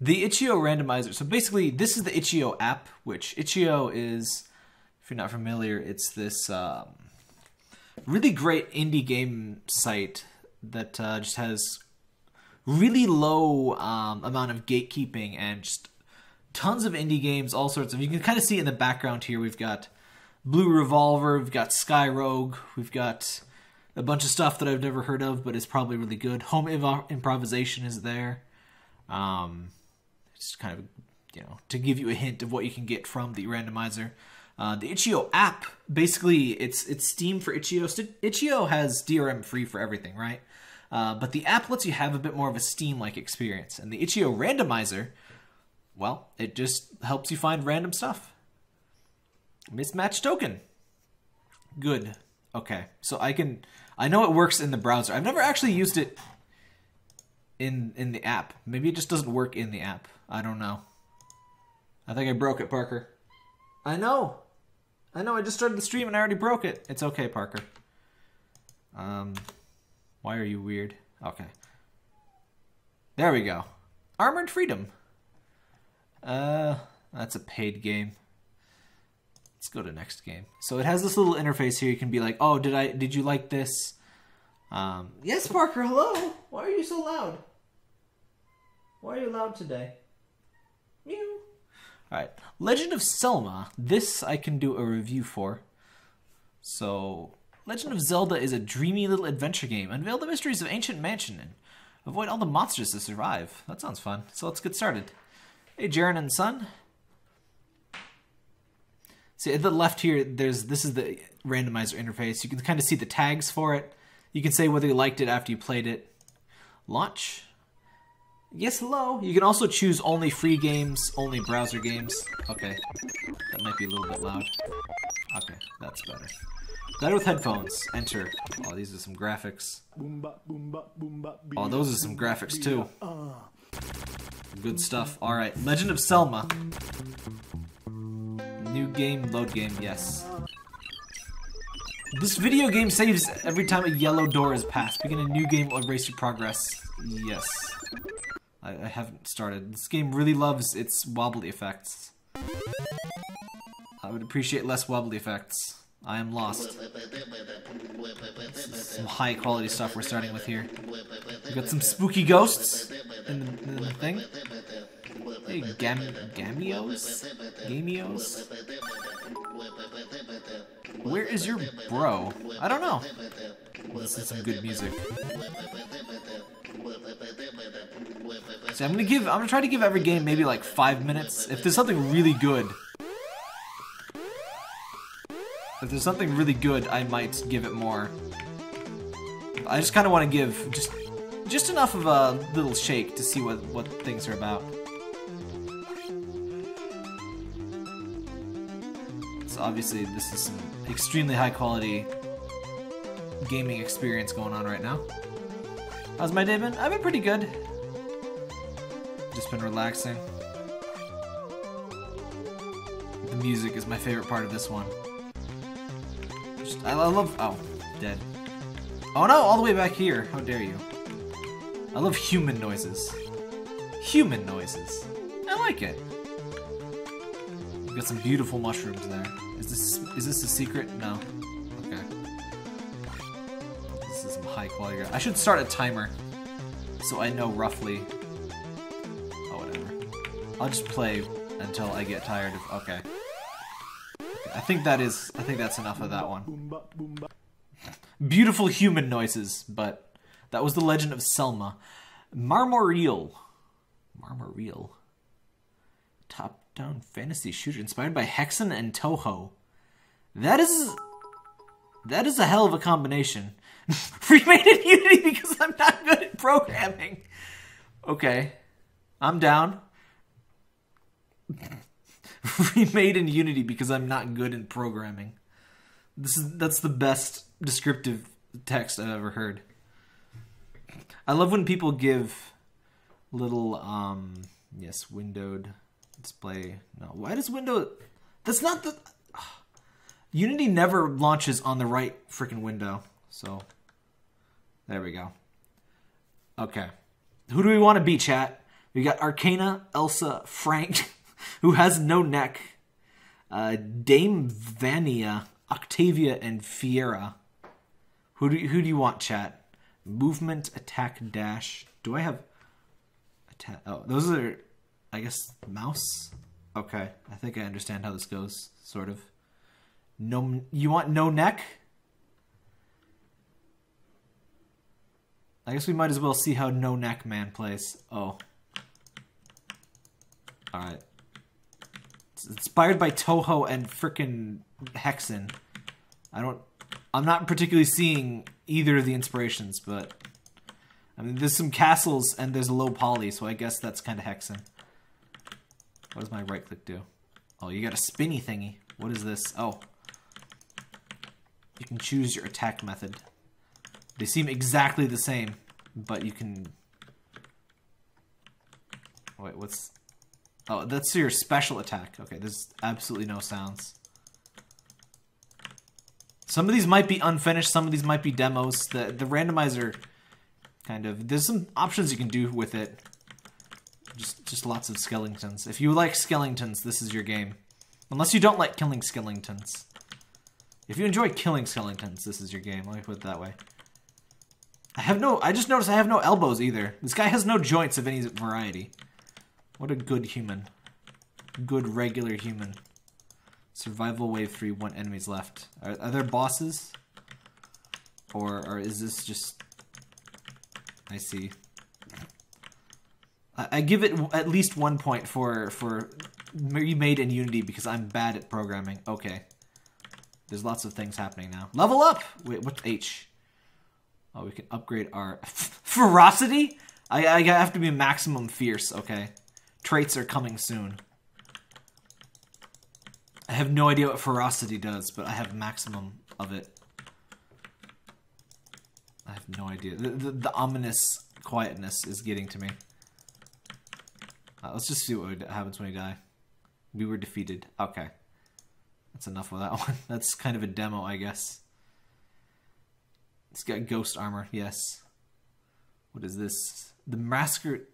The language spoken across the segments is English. The Itch.io randomizer. So basically, this is the Itch.io app, which Itch.io is, if you're not familiar, it's this really great indie game site that just has really low amount of gatekeeping and just tons of indie games, all sorts of. You can kind of see in the background here, we've got Blue Revolver, we've got Sky Rogue, we've got a bunch of stuff that I've never heard of, but is probably really good. Home Improvisation is there. It's kind of, you know, to give you a hint of what you can get from the randomizer. The Itch.io app, basically, it's Steam for Itch.io. Itch.io has DRM free for everything, right? But the app lets you have a bit more of a Steam-like experience. And the Itch.io randomizer, well, it just helps you find random stuff. Mismatched token. Good. Okay. So I know it works in the browser. I've never actually used it in the app. Maybe it just doesn't work in the app. I don't know. I think I broke it, Parker. I know. I know, I just started the stream and I already broke it. It's okay, Parker. Why are you weird? Okay. There we go. Armored Freedom. That's a paid game. Let's go to next game. So it has this little interface here. You can be like, oh, did you like this? Yes, Parker, hello. Why are you so loud? Why are you loud today? Mew. All right, Legend of Zelda. This I can do a review for. So, Legend of Zelda is a dreamy little adventure game. Unveil the mysteries of Ancient Mansion and avoid all the monsters to survive. That sounds fun. So let's get started. Hey, Jaren and Son. See, at the left here, this is the randomizer interface. You can kind of see the tags for it. You can say whether you liked it after you played it. Launch. Yes, hello. You can also choose only free games, only browser games. Okay, that might be a little bit loud. Okay, that's better. Better with headphones. Enter. Oh, these are some graphics. Oh, those are some graphics too. Good stuff. All right, Legend of Zelda. New game, load game, yes. This video game saves every time a yellow door is passed. Begin a new game or erase your progress. Yes. I haven't started. This game really loves its wobbly effects. I would appreciate less wobbly effects. I am lost. Some high quality stuff we're starting with here. We've got some spooky ghosts in the thing. Hey, Gamios? Where is your bro? I don't know. Well, this is some good music. See, I'm gonna try to give every game maybe like 5 minutes. If there's something really good, I might give it more. I just kind of want to give just enough of a little shake to see what things are about. So obviously this is some extremely high quality gaming experience going on right now. How's my day been? I've been pretty good. Just been relaxing. The music is my favorite part of this one. Oh, dead. Oh no, all the way back here. How dare you. I love human noises. Human noises. I like it. We've got some beautiful mushrooms there. Is this a secret? No. Okay. This is some high quality. I should start a timer so I know roughly. Oh, whatever. I'll just play until I get tired of. Okay. I think that's enough of that one. Beautiful human noises, but that was the Legend of Zelda. Marmoreal. Top-down fantasy shooter inspired by Hexen and Toho. That is a hell of a combination. Remade in Unity because I'm not good at programming. Okay. I'm down. Remade in Unity because I'm not good at programming. That's the best descriptive text I've ever heard. I love when people give little yes, windowed display. No, why does window? That's not the Unity never launches on the right freaking window. So there we go. Okay. Who do we want to be, chat? We got Arcana, Elsa, Frank, who has no neck, Dame Vania, Octavia, and Fiera. Who do you want, chat? Movement, attack, dash. Do I have attack? Oh, those are, I guess, mouse? Okay, I think I understand how this goes, sort of. No, you want no neck? I guess we might as well see how No Neck Man plays. Oh. Alright. It's inspired by Toho and frickin' Hexen. I'm not particularly seeing either of the inspirations, but... I mean, there's some castles and there's low poly, so I guess that's kinda Hexen. What does my right click do? Oh, you got a spinny thingy. What is this? Oh. You can choose your attack method. They seem exactly the same, but you can... Wait, what's... Oh, that's your special attack. Okay, there's absolutely no sounds. Some of these might be unfinished, some of these might be demos. The randomizer, kind of... There's some options you can do with it. Just lots of skeletons. If you like skeletons, this is your game. Unless you don't like killing skeletons. If you enjoy killing skeletons, this is your game. Let me put it that way. I just noticed I have no elbows either. This guy has no joints of any variety. What a good human. Good regular human. Survival wave 3, 1 enemies left. Are there bosses? Or is this just... I see. I give it at least 1 point for remade in Unity because I'm bad at programming. Okay. There's lots of things happening now. Level up! Wait, what's H? Oh, we can upgrade our ferocity. I have to be maximum fierce. Okay, traits are coming soon. I have no idea what ferocity does, but I have maximum of it. I have no idea. The ominous quietness is getting to me. Let's just see what happens when we die. We were defeated. Okay, that's enough of that one. That's kind of a demo, I guess. It's got ghost armor, yes. What is this? The Masquerade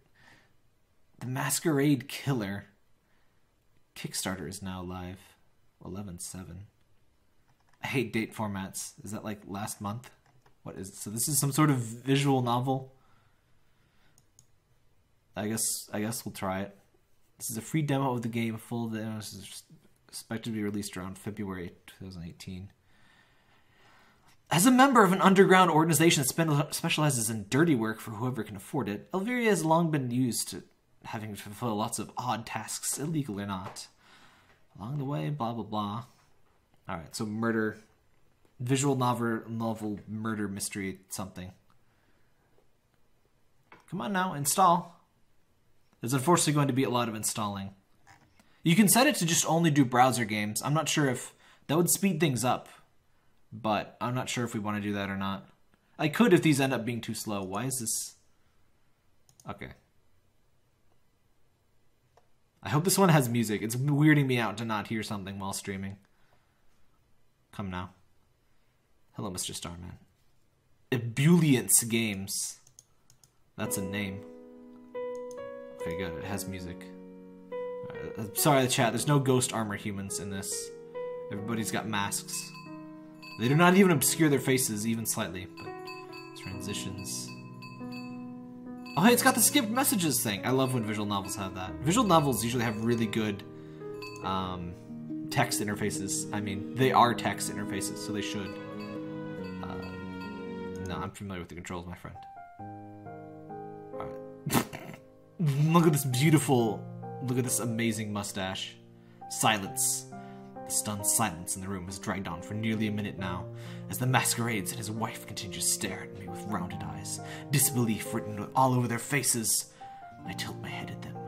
Killer. Kickstarter is now live. 11/7. I hate date formats. Is that like last month? What is it? So this is some sort of visual novel? I guess we'll try it. This is a free demo of the game. Full demo is expected to be released around February 2018. As a member of an underground organization that specializes in dirty work for whoever can afford it, Elveria has long been used to having to fulfill lots of odd tasks, illegal or not. Along the way, blah, blah, blah. Alright, so murder, visual novel, murder mystery, something. Come on now, install. There's unfortunately going to be a lot of installing. You can set it to just only do browser games. I'm not sure if that would speed things up. But I'm not sure if we want to do that or not. I could if these end up being too slow. Why is this? Okay. I hope this one has music. It's weirding me out to not hear something while streaming. Come now. Hello, Mr. Starman. Ebullience Games. That's a name. Okay, good. It has music. Sorry, the chat. There's no ghost armor humans in this. Everybody's got masks. They do not even obscure their faces, even slightly, but transitions. Oh, hey, it's got the skipped messages thing. I love when visual novels have that. Visual novels usually have really good text interfaces. I mean, they are text interfaces, so they should. No, I'm familiar with the controls, my friend. All right. Look at this beautiful, look at this amazing mustache. Silence. The stunned silence in the room has dragged on for nearly a minute now, as the masquerades and his wife continue to stare at me with rounded eyes, disbelief written all over their faces. I tilt my head at them,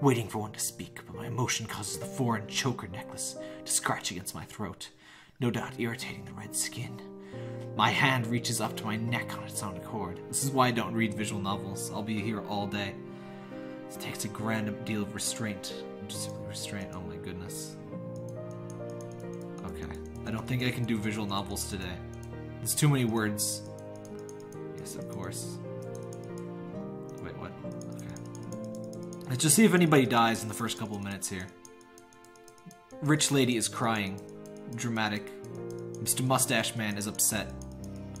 waiting for one to speak, but my emotion causes the foreign choker necklace to scratch against my throat, no doubt irritating the red skin. My hand reaches up to my neck on its own accord. This is why I don't read visual novels. I'll be here all day. It takes a grand deal of restraint. Simply restraint, oh my goodness. I don't think I can do visual novels today. There's too many words. Yes, of course. Wait, what? Okay. Let's just see if anybody dies in the first couple of minutes here. Rich lady is crying. Dramatic. Mr. Mustache Man is upset.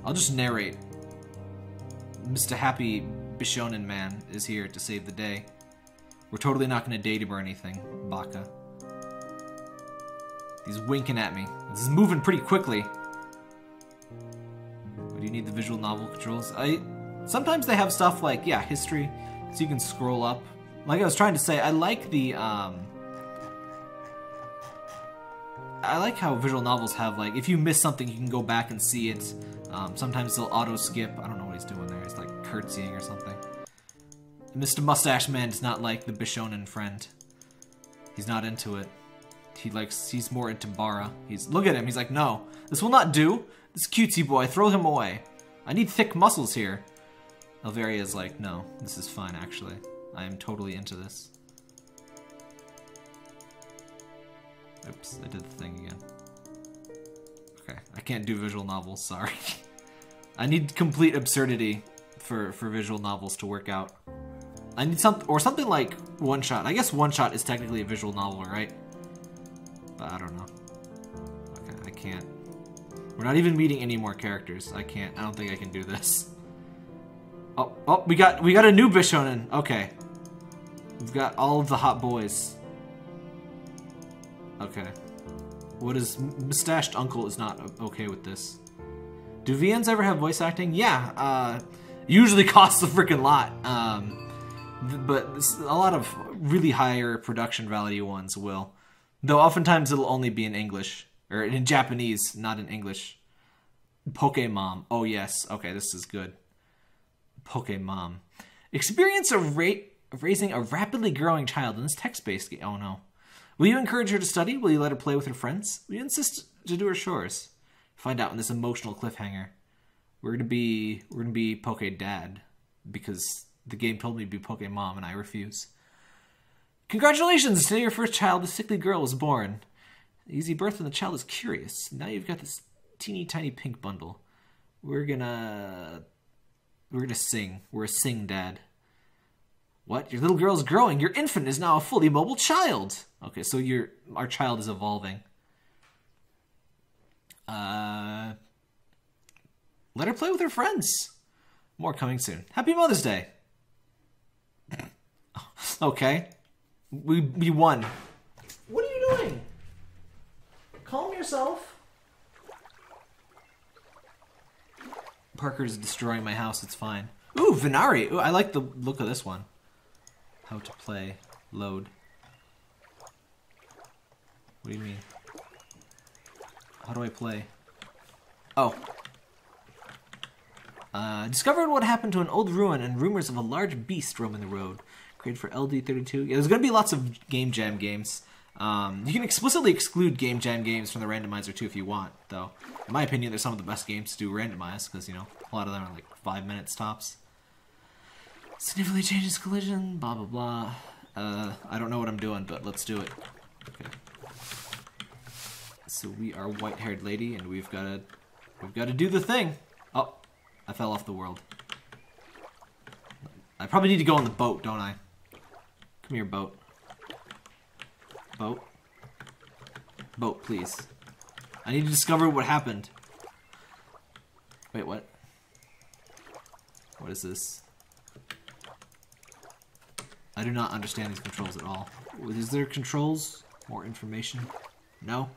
I'll just narrate. Mr. Happy Bishonen Man is here to save the day. We're totally not gonna date him or anything, Baka. He's winking at me. This is moving pretty quickly. Do you need the visual novel controls? Sometimes they have stuff like, yeah, history, so you can scroll up. Like I was trying to say, I like the, I like how visual novels have, like, if you miss something, you can go back and see it. Sometimes they'll auto-skip. I don't know what he's doing there. It's like curtsying or something. Mr. Mustache Man does not like the Bishonen friend. He's not into it. He's more into Bara. Look at him, he's like, no, this will not do. This cutesy boy, throw him away. I need thick muscles here. Elveria's like, no, this is fine, actually. I am totally into this. Oops, I did the thing again. Okay, I can't do visual novels, sorry. I need complete absurdity for visual novels to work out. I need something like One-Shot. I guess One-Shot is technically a visual novel, right? But I don't know. Okay, I can't. We're not even meeting any more characters. I can't. I don't think I can do this. Oh, we got a new Bishonen. Okay. We've got all of the hot boys. Okay. What is Mustached Uncle is not okay with this. Do VNs ever have voice acting? Yeah. Usually costs a freaking lot. But a lot of really higher production value ones will. Though oftentimes it'll only be in English. Or in Japanese, not in English. Pokemon. Oh yes. Okay, this is good. Pokemon. Experience raising a rapidly growing child in this text-based game. Oh no. Will you encourage her to study? Will you let her play with her friends? Will you insist to do her chores? Find out in this emotional cliffhanger. We're gonna be Poke-Dad. Because the game told me to be Pokemon and I refuse. Congratulations! Today your first child, a sickly girl, was born. Easy birth when the child is curious. Now you've got this teeny tiny pink bundle. We're gonna sing. We're a sing dad. What? Your little girl's growing. Your infant is now a fully mobile child. Okay, so our child is evolving. Let her play with her friends. More coming soon. Happy Mother's Day. Okay. We won. What are you doing? Calm yourself. Parker's destroying my house, it's fine. Ooh, Venari! Ooh, I like the look of this one. How to play. Load. What do you mean? How do I play? Oh. Discovered what happened to an old ruin and rumors of a large beast roaming the road. Created for LD32. Yeah, there's going to be lots of Game Jam games. You can explicitly exclude Game Jam games from the randomizer too if you want, though. In my opinion, they're some of the best games to do randomize, because, you know, a lot of them are like 5 minutes tops. Significantly changes collision, blah blah blah. I don't know what I'm doing, but let's do it. Okay. So we are white-haired lady, and we've gotta do the thing! Oh, I fell off the world. I probably need to go on the boat, don't I? Come here, boat. Boat. Boat, please. I need to discover what happened. Wait, what? What is this? I do not understand these controls at all. Is there controls? More information? No?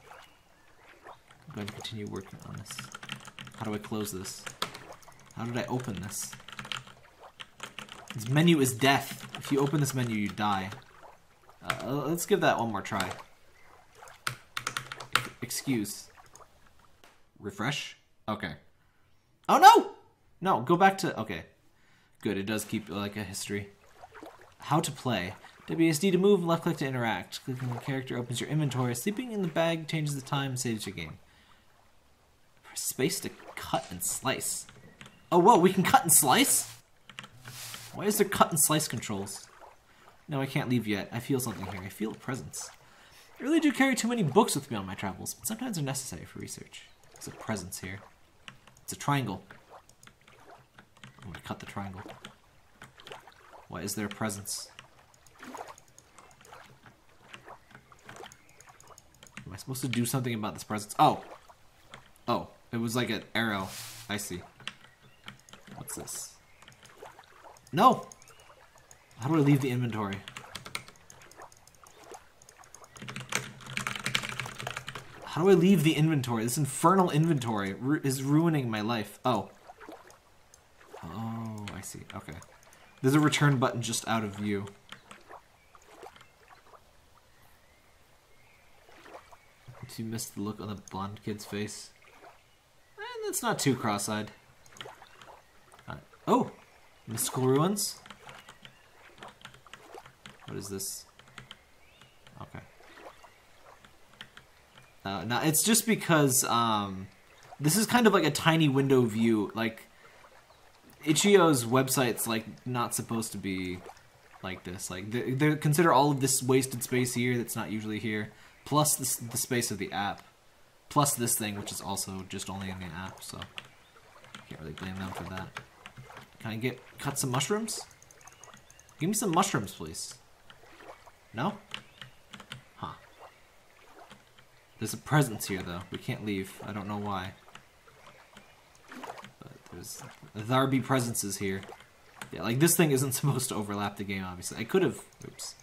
I'm going to continue working on this. How do I close this? How did I open this? This menu is death. If you open this menu, you die. Let's give that one more try. Excuse. Refresh? Okay. Oh no! No, go back to... Okay. Good, it does keep, like, a history. How to play. WSD to move, left click to interact. Clicking on the character opens your inventory. Sleeping in the bag changes the time, saves your game. Press space to cut and slice. Oh, whoa, we can cut and slice? Why is there cut and slice controls? No, I can't leave yet. I feel something here. I feel a presence. I really do carry too many books with me on my travels, but sometimes they're necessary for research. There's a presence here. It's a triangle. I'm gonna cut the triangle. Why is there a presence? Am I supposed to do something about this presence? Oh! Oh, it was like an arrow. I see. What's this? No! How do I leave the inventory? How do I leave the inventory? This infernal inventory is ruining my life. Oh. Oh, I see. Okay. There's a return button just out of view. Did you miss the look on the blonde kid's face? And that's not too cross-eyed. Oh! Mystical ruins? What is this? Okay. Now, it's just because, this is kind of like a tiny window view, like, Itch.io's website's, like, not supposed to be like this. Like, they consider all of this wasted space here that's not usually here, plus this, the space of the app, plus this thing, which is also just only in the app, so can't really blame them for that. Can I cut some mushrooms? Give me some mushrooms, please. No? There's a presence here, though. We can't leave. I don't know why. But there's... there be presences here. Yeah, like, this thing isn't supposed to overlap the game, obviously. I could have... oops.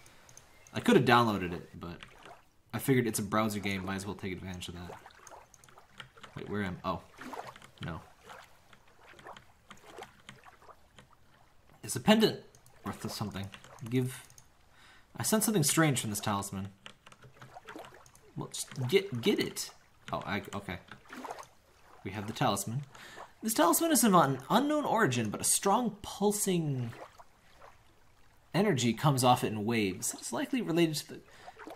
I could have downloaded it, but... I figured it's a browser game. Might as well take advantage of that. Wait, where am I? Oh. No. It's a pendant! Worth something. Give... I sense something strange from this talisman. Well, just get it. Oh, okay. We have the talisman. This talisman is of an unknown origin, but a strong pulsing energy comes off it in waves. It's likely related to the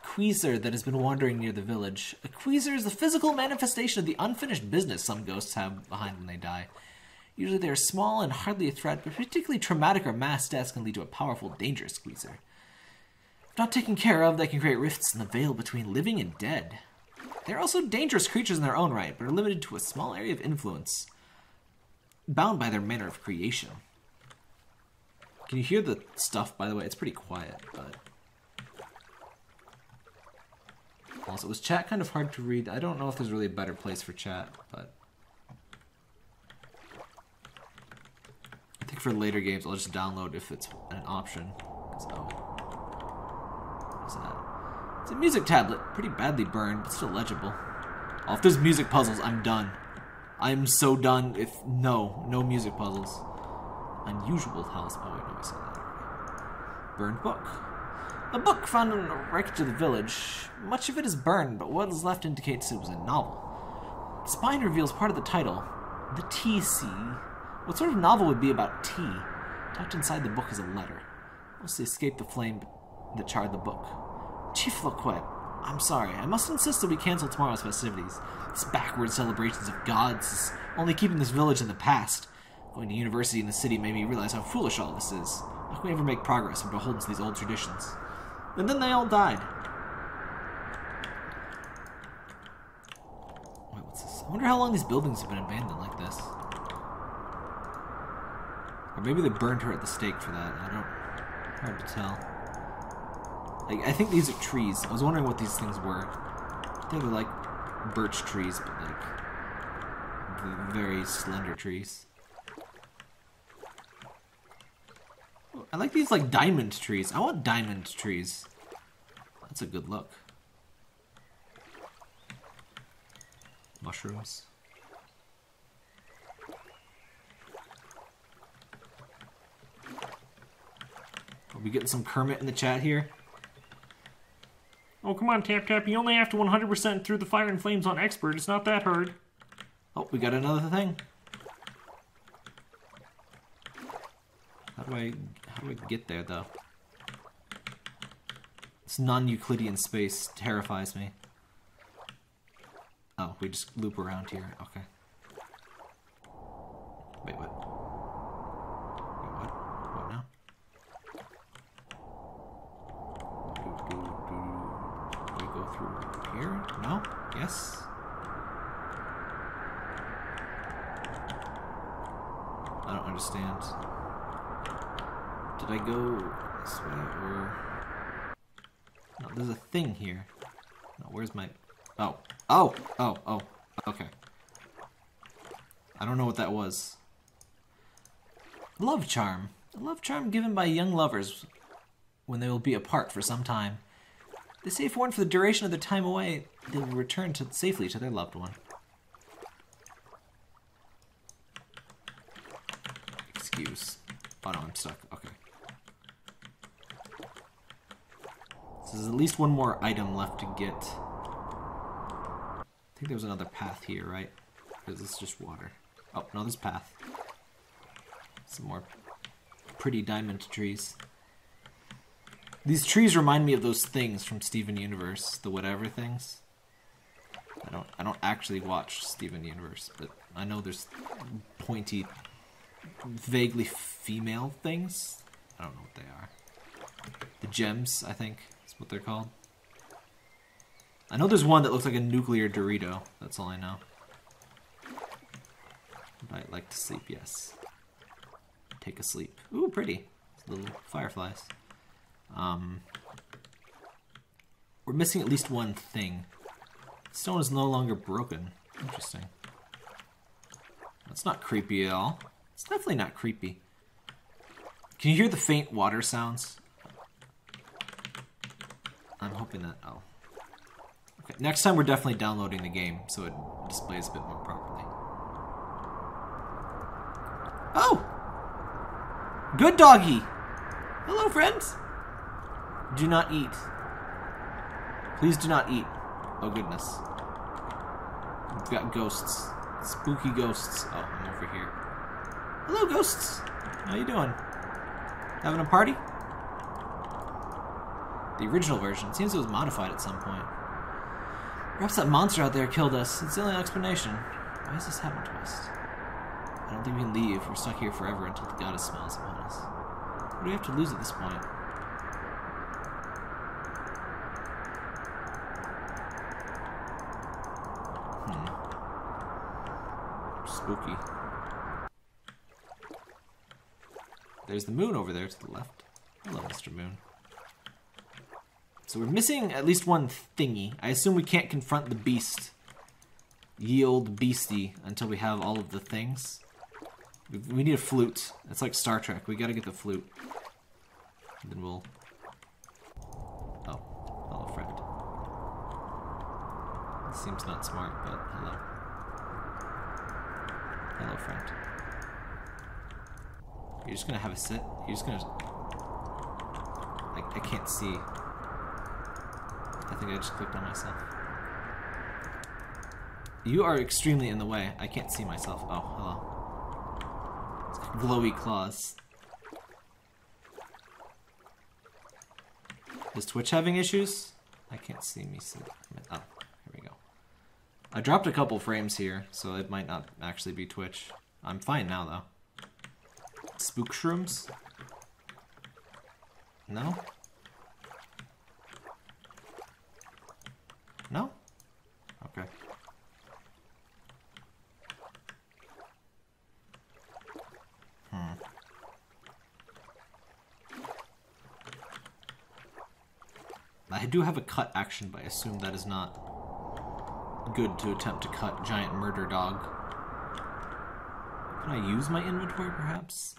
Queezer that has been wandering near the village. A Queezer is the physical manifestation of the unfinished business some ghosts have behind when they die. Usually they are small and hardly a threat, but particularly traumatic or mass deaths can lead to a powerful, dangerous Queezer. If not taken care of, they can create rifts in the veil between living and dead. They are also dangerous creatures in their own right, but are limited to a small area of influence, bound by their manner of creation. Can you hear the stuff, by the way? It's pretty quiet, but... also, was chat kind of hard to read? I don't know if there's really a better place for chat, but... I think for later games, I'll just download if it's an option. So... it's a music tablet, pretty badly burned, but still legible. Oh, if there's music puzzles, I'm done. I'm so done if... no music puzzles. Unusual house... oh wait, no, I saw that already. Burned book. A book found in a wreckage of the village. Much of it is burned, but what is left indicates it was a novel. The spine reveals part of the title. The T.C. What sort of novel would be about tea? Tucked inside the book is a letter. Mostly escaped the flame that charred the book. Chief Loquet, I'm sorry. I must insist that we cancel tomorrow's festivities. These backward celebrations of gods is only keeping this village in the past. Going to university in the city made me realize how foolish all this is. How can we ever make progress when beholden to these old traditions? And then they all died. Wait, what's this? I wonder how long these buildings have been abandoned like this. Or maybe they burned her at the stake for that. I don't... hard to tell. I think these are trees. I was wondering what these things were. I think they're like birch trees, but like very slender trees. I like these like diamond trees. I want diamond trees. That's a good look. Mushrooms. Are we getting some Kermit in the chat here? Oh, come on, Tap Tap. You only have to 100% through the fire and flames on Expert. It's not that hard. Oh, we got another thing. How do I get there, though? This non-Euclidean space terrifies me. Oh, we just loop around here. Okay. Wait, what? Wait, what? What now? Here? No? Yes? I don't understand. Did I go this way or... no, there's a thing here. No, where's my... Oh. Oh! Oh! Oh! Okay. I don't know what that was. Love charm. A love charm given by young lovers when they will be apart for some time. They say if worn for the duration of their time away, they will return safely to their loved one. Excuse. Oh no, I'm stuck. Okay. So there's at least one more item left to get. I think there was another path here, right? Because it's just water. Oh, no, there's a path. Some more pretty diamond trees. These trees remind me of those things from Steven Universe, the whatever things. I don't actually watch Steven Universe, but I know there's pointy, vaguely female things. I don't know what they are. The gems, I think, is what they're called. I know there's one that looks like a nuclear Dorito. That's all I know. But I like to sleep, yes. Take a sleep. Ooh, pretty. Little fireflies. We're missing at least one thing. The stone is no longer broken. Interesting. That's not creepy at all. It's definitely not creepy. Can you hear the faint water sounds? I'm hoping that... oh. Okay, next time we're definitely downloading the game, so it displays a bit more properly. Oh! Good doggy! Hello, friends! Do not eat. Please do not eat. Oh, goodness. We've got ghosts. Spooky ghosts. Oh, I'm over here. Hello, ghosts! How you doing? Having a party? The original version. It seems it was modified at some point. Perhaps that monster out there killed us. It's the only explanation. Why has this happened to us? I don't think we can leave. We're stuck here forever until the goddess smiles upon us. What do we have to lose at this point? Spooky. There's the moon over there to the left. Hello, Mr. Moon. So we're missing at least one thingy. I assume we can't confront the beast. Ye old beastie until we have all of the things. We need a flute. It's like Star Trek. We gotta get the flute. And then we'll... oh. Hello, friend. Seems not smart, but hello. Hello, friend. You're just gonna have a sit? You're just gonna... I can't see. I think I just clicked on myself. You are extremely in the way. I can't see myself. Oh, hello. It's got glowy claws. Is Twitch having issues? I can't see me sit. Oh. I dropped a couple frames here, so it might not actually be Twitch. I'm fine now, though. Spook shrooms? No? No? Okay. Hmm. I do have a cut action, but I assume that is not... good to attempt to cut giant murder dog. Can I use my inventory, perhaps?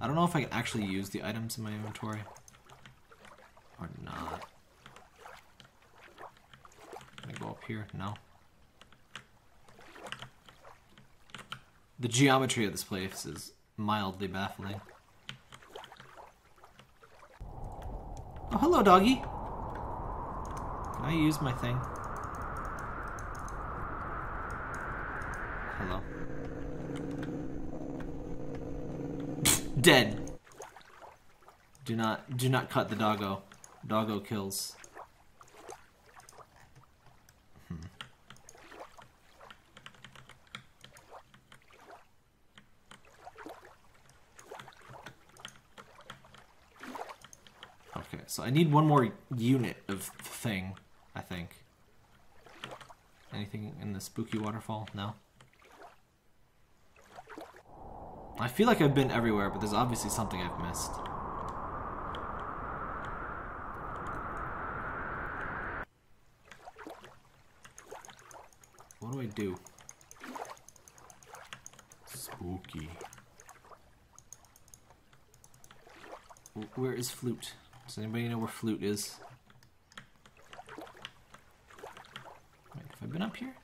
I don't know if I can actually use the items in my inventory. Or not. Here? No. The geometry of this place is mildly baffling. Oh, hello, doggy! Can I use my thing? Hello. Dead! Do not cut the doggo. Doggo kills. So I need one more unit of thing, I think. Anything in the spooky waterfall? No. I feel like I've been everywhere, but there's obviously something I've missed. What do I do? Spooky. Where is Flute? Does anybody know where Flute is? Wait, have I been up here?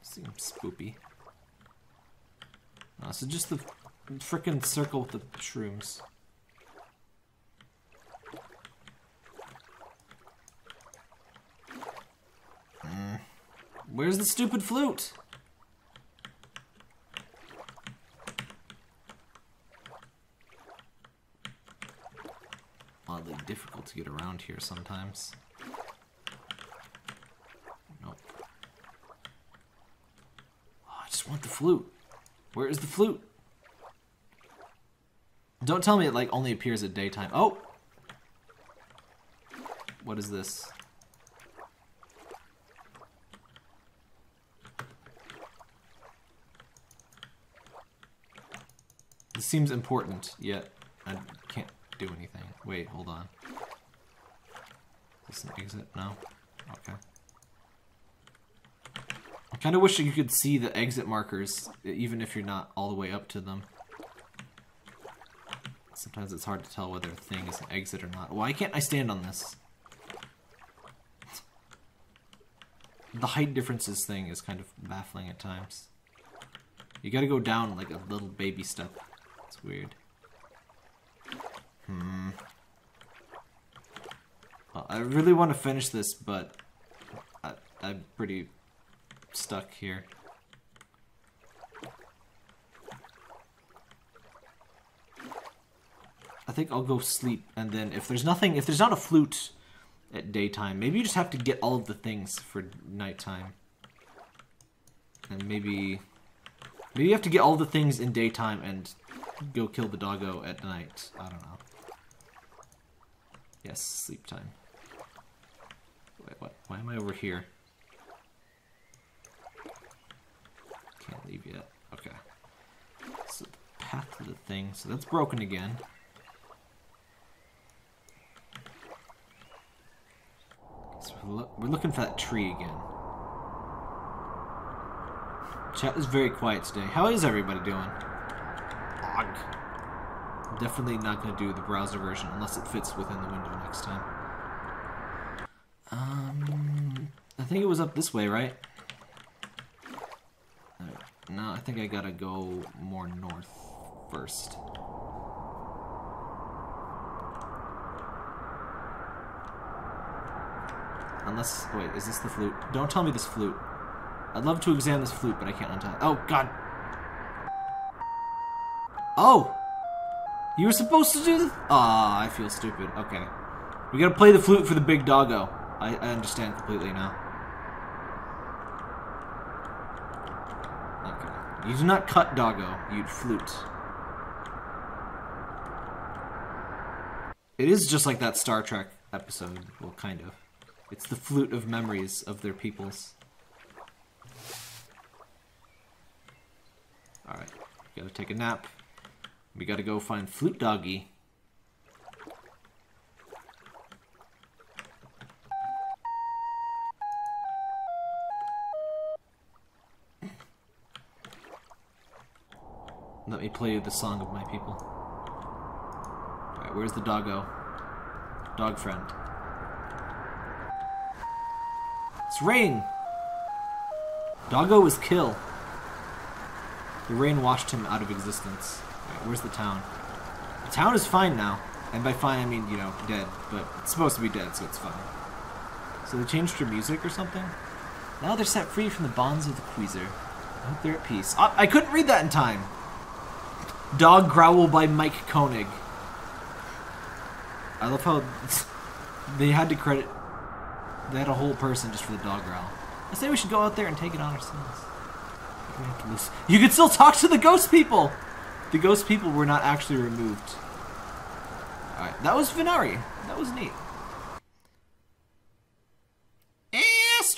Seems spoopy. So just the frickin' circle with the shrooms. Where's the stupid flute? Oddly difficult to get around here sometimes. Nope. Oh, I just want the flute. Where is the flute? Don't tell me it like only appears at daytime. Oh! What is this? This seems important, yet I can't do anything. Wait, hold on. Is this an exit? No? Okay. Kind of wish you could see the exit markers, even if you're not all the way up to them. Sometimes it's hard to tell whether a thing is an exit or not. Why can't I stand on this? The height differences thing is kind of baffling at times. You gotta go down like a little baby step. It's weird. Well, I really want to finish this, but I'm pretty stuck here. I think I'll go sleep, and then if there's nothing, if there's not a flute at daytime, maybe you just have to get all of the things for nighttime. And maybe you have to get all the things in daytime and go kill the doggo at night. I don't know. Yes, sleep time. Wait, what? Why am I over here? Can't leave yet. Okay. So the path of the thing. So that's broken again. So we're looking for that tree again. Chat is very quiet today. How is everybody doing? I'm definitely not going to do the browser version unless it fits within the window next time. I think it was up this way, right? No, I think I gotta go more north first. Unless, wait, is this the flute? Don't tell me this flute. I'd love to examine this flute, but I can't untie it. Oh, God! Oh! You were supposed to do this? Ah, I feel stupid. Okay. We gotta play the flute for the big doggo. I understand completely now. You do not cut doggo, you'd flute. It is just like that Star Trek episode, well, kind of. It's the flute of memories of their peoples. Alright, gotta take a nap. We gotta go find Flute Doggy. Let me play you the song of my people. Alright, where's the doggo? Dog friend. It's rain! Doggo was killed. The rain washed him out of existence. Alright, where's the town? The town is fine now. And by fine I mean, you know, dead. But it's supposed to be dead, so it's fine. So they changed their music or something? Now they're set free from the bonds of the Queezer. I hope they're at peace. I couldn't read that in time! Dog Growl by Mike Koenig. I love how they had to credit... They had a whole person just for the dog growl. I say we should go out there and take it on ourselves. We have to lose. You can still talk to the ghost people! The ghost people were not actually removed. Alright, that was Venari. That was neat.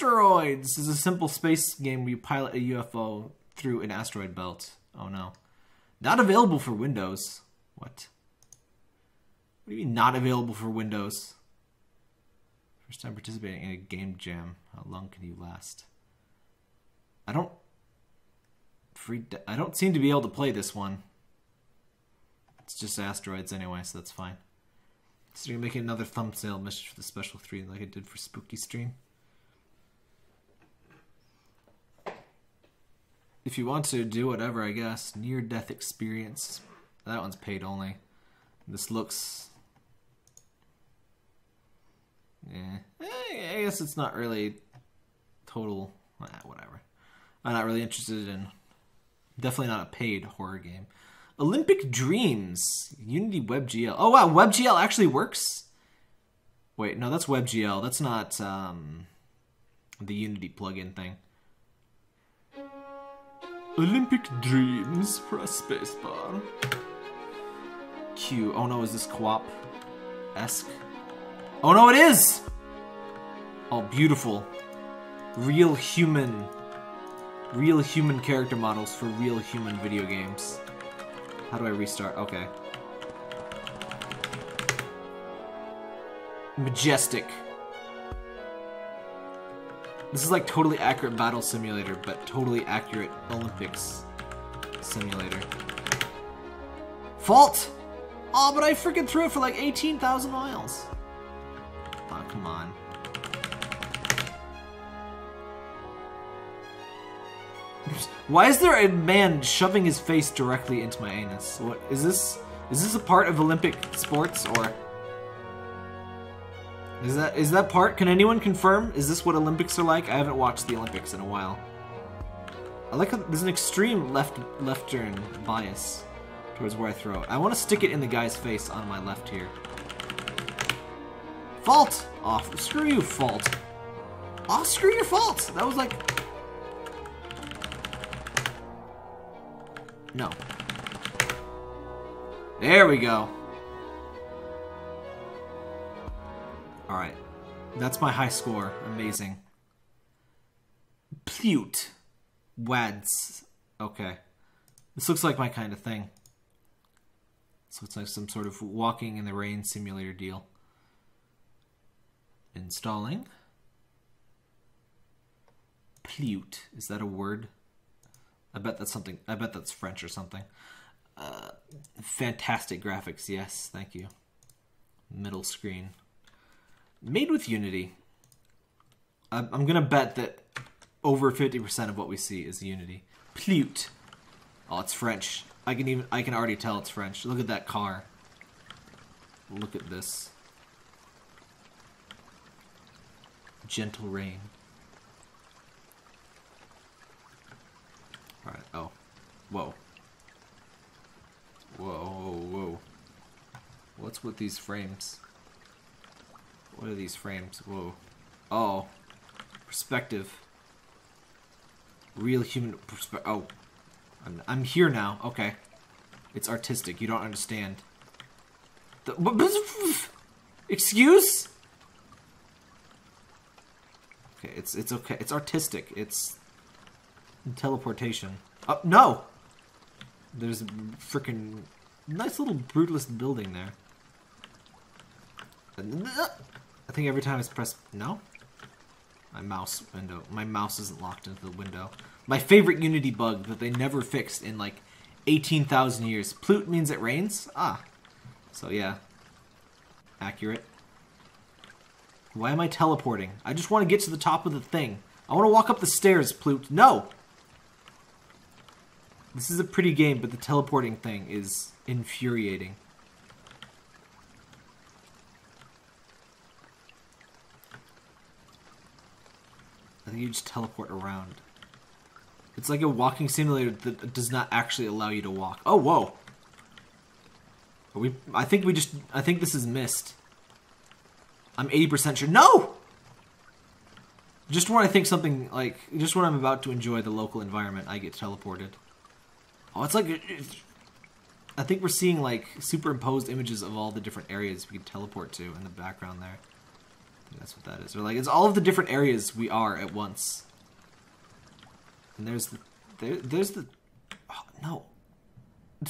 Asteroids is a simple space game where you pilot a UFO through an asteroid belt. Oh no. Not available for Windows. What? What do you mean not available for Windows? First time participating in a game jam. How long can you last? I don't seem to be able to play this one. It's just asteroids anyway, so that's fine. So you're making another thumbnail message for the special 3 like I did for Spooky Stream. If you want to do whatever, I guess. Near death experience. That one's paid only. This looks... yeah. I guess it's not really total... nah, whatever. I'm not really interested in... definitely not a paid horror game. Olympic Dreams. Unity WebGL. Oh wow, WebGL actually works? Wait, no, that's WebGL. That's not the Unity plugin thing. Olympic Dreams. Press spacebar. Q. Oh no, is this co-op-esque? Oh no, it is! Oh, beautiful. Real human. Real human character models for real human video games. How do I restart? Okay. Majestic. This is like totally accurate battle simulator, but totally accurate Olympics simulator. Fault! Oh, but I freaking threw it for like 18,000 miles. Oh, come on. Why is there a man shoving his face directly into my anus? What is this? Is this a part of Olympic sports, or is that part? Can anyone confirm? Is this what Olympics are like? I haven't watched the Olympics in a while. I like how there's an extreme left turn bias towards where I throw it. I want to stick it in the guy's face on my left here. Fault! Oh, screw you, Fault! Oh, screw your Fault! That was like. No. There we go. Alright. That's my high score. Amazing. Plute. Wads. Okay. This looks like my kind of thing. So it's like some sort of walking in the rain simulator deal. Installing. Plute. Is that a word? I bet that's something. I bet that's French or something. Fantastic graphics, yes, thank you. Middle screen. Made with Unity. I'm gonna bet that over 50% of what we see is Unity. Plute. Oh, it's French. I can already tell it's French. Look at that car. Look at this. Gentle rain. Alright, oh. Whoa. Whoa, whoa, whoa. What's with these frames? What are these frames? Whoa. Oh. Perspective. Real human perspective. Oh. I'm here now. Okay. It's artistic. You don't understand. Excuse? Okay, it's okay. It's artistic. It's... teleportation. Oh, no! There's a frickin' nice little brutalist building there. I think every time I press... no? My mouse window. My mouse isn't locked into the window. My favorite Unity bug that they never fixed in like 18,000 years. Plute means it rains? Ah. So yeah. Accurate. Why am I teleporting? I just want to get to the top of the thing. I want to walk up the stairs, Plute. No! This is a pretty game, but the teleporting thing is infuriating. I think you just teleport around. It's like a walking simulator that does not actually allow you to walk. Oh, whoa! Are we? I think this is Myst. I'm 80% sure. No! Just when I think something, like, just when I'm about to enjoy the local environment, I get teleported. Oh, it's like... I think we're seeing, like, superimposed images of all the different areas we can teleport to in the background there. That's what that is. Or like, it's all of the different areas we are at once. And there's the... there's the... Oh, no.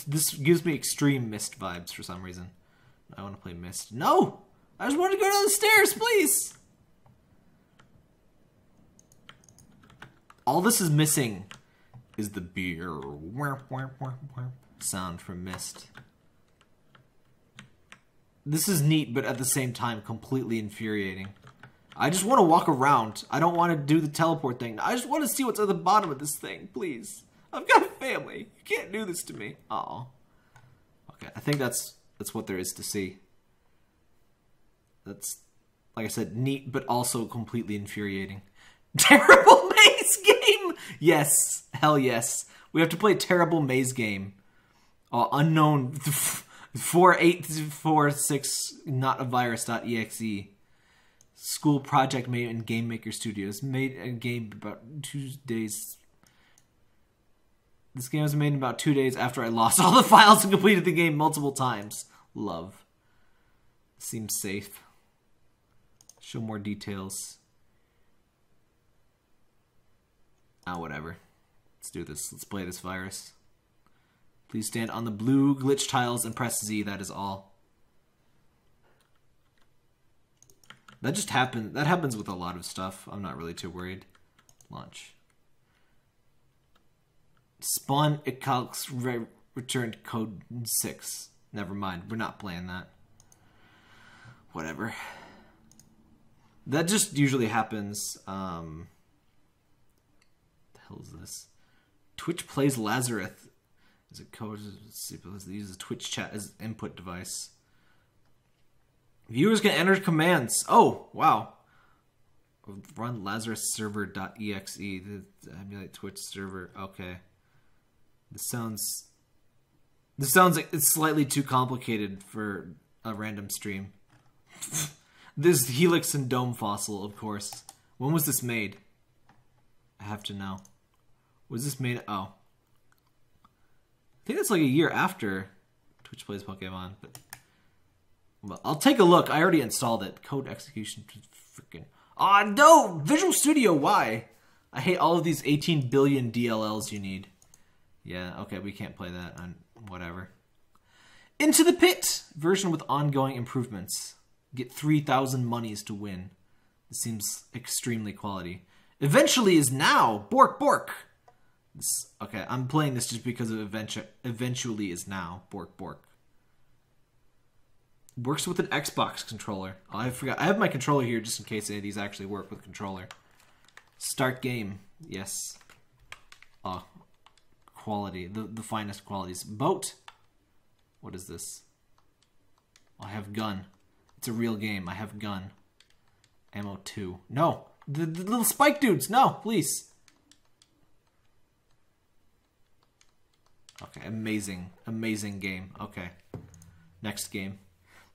This gives me extreme Myst vibes for some reason. I want to play Myst. No! I just want to go down the stairs, please! All this is missing is the beer sound from Myst. This is neat, but at the same time, completely infuriating. I just want to walk around. I don't want to do the teleport thing. I just want to see what's at the bottom of this thing, please. I've got a family. You can't do this to me. Uh-oh. Okay, I think that's what there is to see. That's, like I said, neat, but also completely infuriating. Terrible maze game! Yes. Hell yes. We have to play terrible maze game. Unknown... 4846 notavirus.exe. School project made in Game Maker Studios. Made a game about 2 days. This game was made in about 2 days after I lost all the files and completed the game multiple times. Love. Seems safe. Show more details. Ah, whatever. Let's do this. Let's play this virus. Please stand on the blue glitch tiles and press Z, that is all. That just happened. That happens with a lot of stuff. I'm not really too worried. Launch. Spawn Icalx returned code 6. Never mind, we're not playing that. Whatever. That just usually happens. What the hell is this? Twitch plays Lazarus. Is it code? They use the Twitch chat as an input device. Viewers can enter commands. Oh, wow. Run LazarusServer.exe. Emulate Twitch server. Okay. This sounds like it's slightly too complicated for a random stream. This Helix and Dome fossil, of course. When was this made? I have to know. Was this made? Oh. I think that's like a year after Twitch plays Pokemon, but well, I'll take a look. I already installed it. Code execution, freaking. Ah, oh, no! Visual Studio, why? I hate all of these 18 billion DLLs you need. Yeah, okay, we can't play that on whatever. Into the Pit! Version with ongoing improvements. Get 3,000 monies to win. This seems extremely quality. Eventually is now! Bork, bork! This, okay, I'm playing this just because of eventually is now. Bork, bork. Works with an Xbox controller. Oh, I forgot. I have my controller here just in case any of these actually work with controller. Start game. Yes. Oh, quality. The finest qualities. Boat. What is this? Oh, I have gun. It's a real game. I have gun. Ammo 2. No. The little spike dudes. No, please. Okay, amazing. Amazing game. Okay. Next game.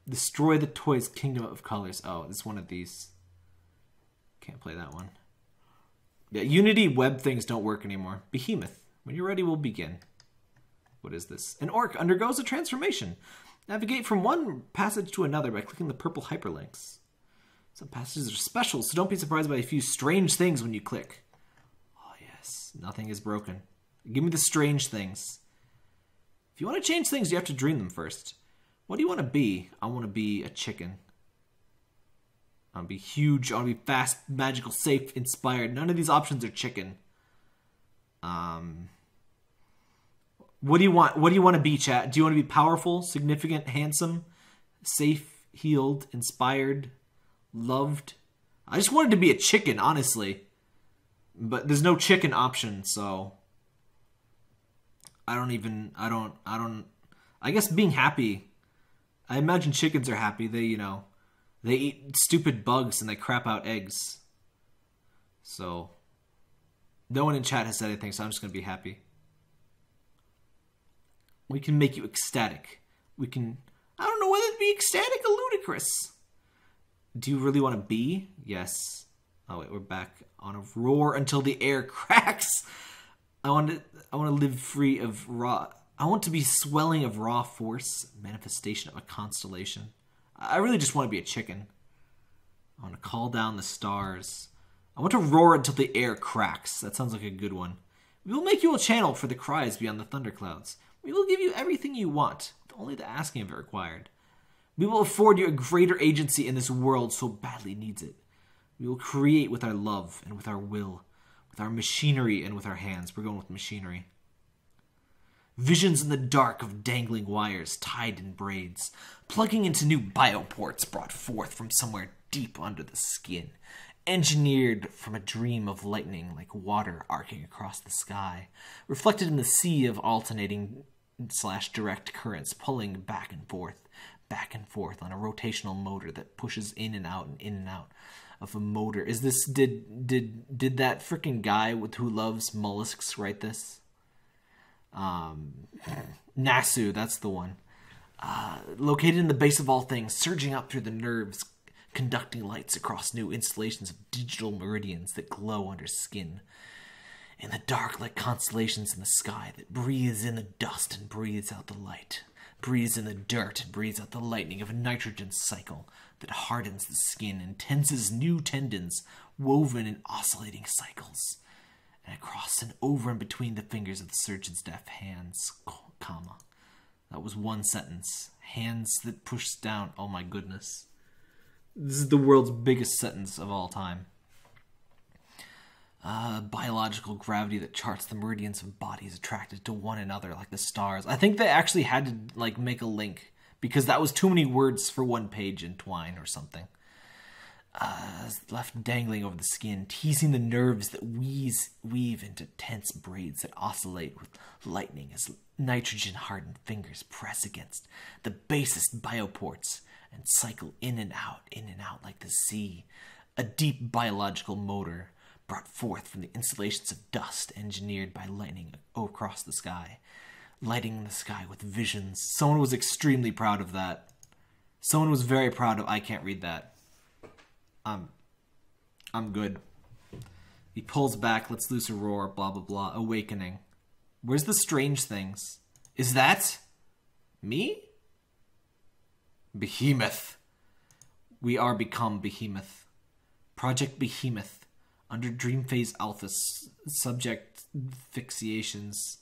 Destroy the Toys Kingdom of Colors. Oh, it's one of these. Can't play that one. Yeah, Unity web things don't work anymore. Behemoth. When you're ready, we'll begin. What is this? An orc undergoes a transformation. Navigate from one passage to another by clicking the purple hyperlinks. Some passages are special, so don't be surprised by a few strange things when you click. Oh, yes. Nothing is broken. Give me the strange things. If you want to change things, you have to dream them first. What do you want to be? I want to be a chicken. I want to be huge. I want to be fast, magical, safe, inspired. None of these options are chicken. What do you want? What do you want to be, chat? Do you want to be powerful, significant, handsome, safe, healed, inspired, loved? I just wanted to be a chicken, honestly. But there's no chicken option, so... I guess being happy. I imagine chickens are happy. They, you know, they eat stupid bugs and they crap out eggs. So, no one in chat has said anything, so I'm just going to be happy. We can make you ecstatic. We can, I don't know whether to be ecstatic or ludicrous. Do you really want to be? Yes. Oh wait, we're back on a roar until the air cracks. I want to live free of raw... I want to be swelling of raw force, manifestation of a constellation. I really just want to be a chicken. I want to call down the stars. I want to roar until the air cracks. That sounds like a good one. We will make you a channel for the cries beyond the thunderclouds. We will give you everything you want, with only the asking of it required. We will afford you a greater agency in this world so badly needs it. We will create with our love and with our will, with our machinery and with our hands. We're going with machinery. Visions in the dark of dangling wires tied in braids, plugging into new bioports brought forth from somewhere deep under the skin, engineered from a dream of lightning like water arcing across the sky, reflected in the sea of alternating / direct currents pulling back and forth on a rotational motor that pushes in and out and in and out of a motor. Is this, did that freaking guy who loves mollusks write this? Nasu, that's the one. Located in the base of all things, surging up through the nerves, conducting lights across new installations of digital meridians that glow under skin. In the dark, like constellations in the sky, that breathes in the dust and breathes out the light. Breathes in the dirt and breathes out the lightning of a nitrogen cycle that hardens the skin and tenses new tendons woven in oscillating cycles. And across and over and between the fingers of the surgeon's deft hands, comma. That was one sentence. Hands that push down. Oh my goodness. This is the world's biggest sentence of all time. Biological gravity that charts the meridians of bodies attracted to one another like the stars. I think they actually had to like make a link because that was too many words for one page in Twine or something. Left dangling over the skin, teasing the nerves that weave into tense braids that oscillate with lightning as nitrogen-hardened fingers press against the basest bioports and cycle in and out like the sea. A deep biological motor brought forth from the installations of dust engineered by lightning across the sky, lighting the sky with visions. Someone was extremely proud of that. Someone was very proud of... I can't read that. I'm good. He pulls back, lets loose a roar, blah blah blah, awakening. Where's the strange things? Is that... me? Behemoth. We are become Behemoth. Project Behemoth. Under Dream Phase Alpha, subject fixations.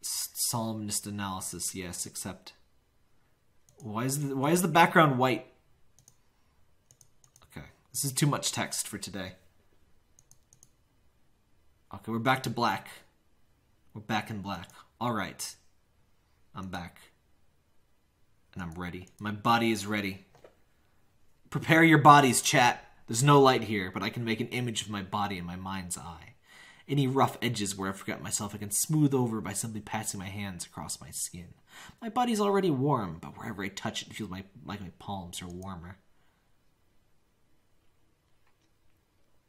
Solemnist analysis, yes, except... Why is the background white? This is too much text for today. Okay, we're back to black. We're back in black. All right. I'm back. And I'm ready. My body is ready. Prepare your bodies, chat. There's no light here, but I can make an image of my body in my mind's eye. Any rough edges where I forgot myself, I can smooth over by simply passing my hands across my skin. My body's already warm, but wherever I touch it, it feels like my palms are warmer.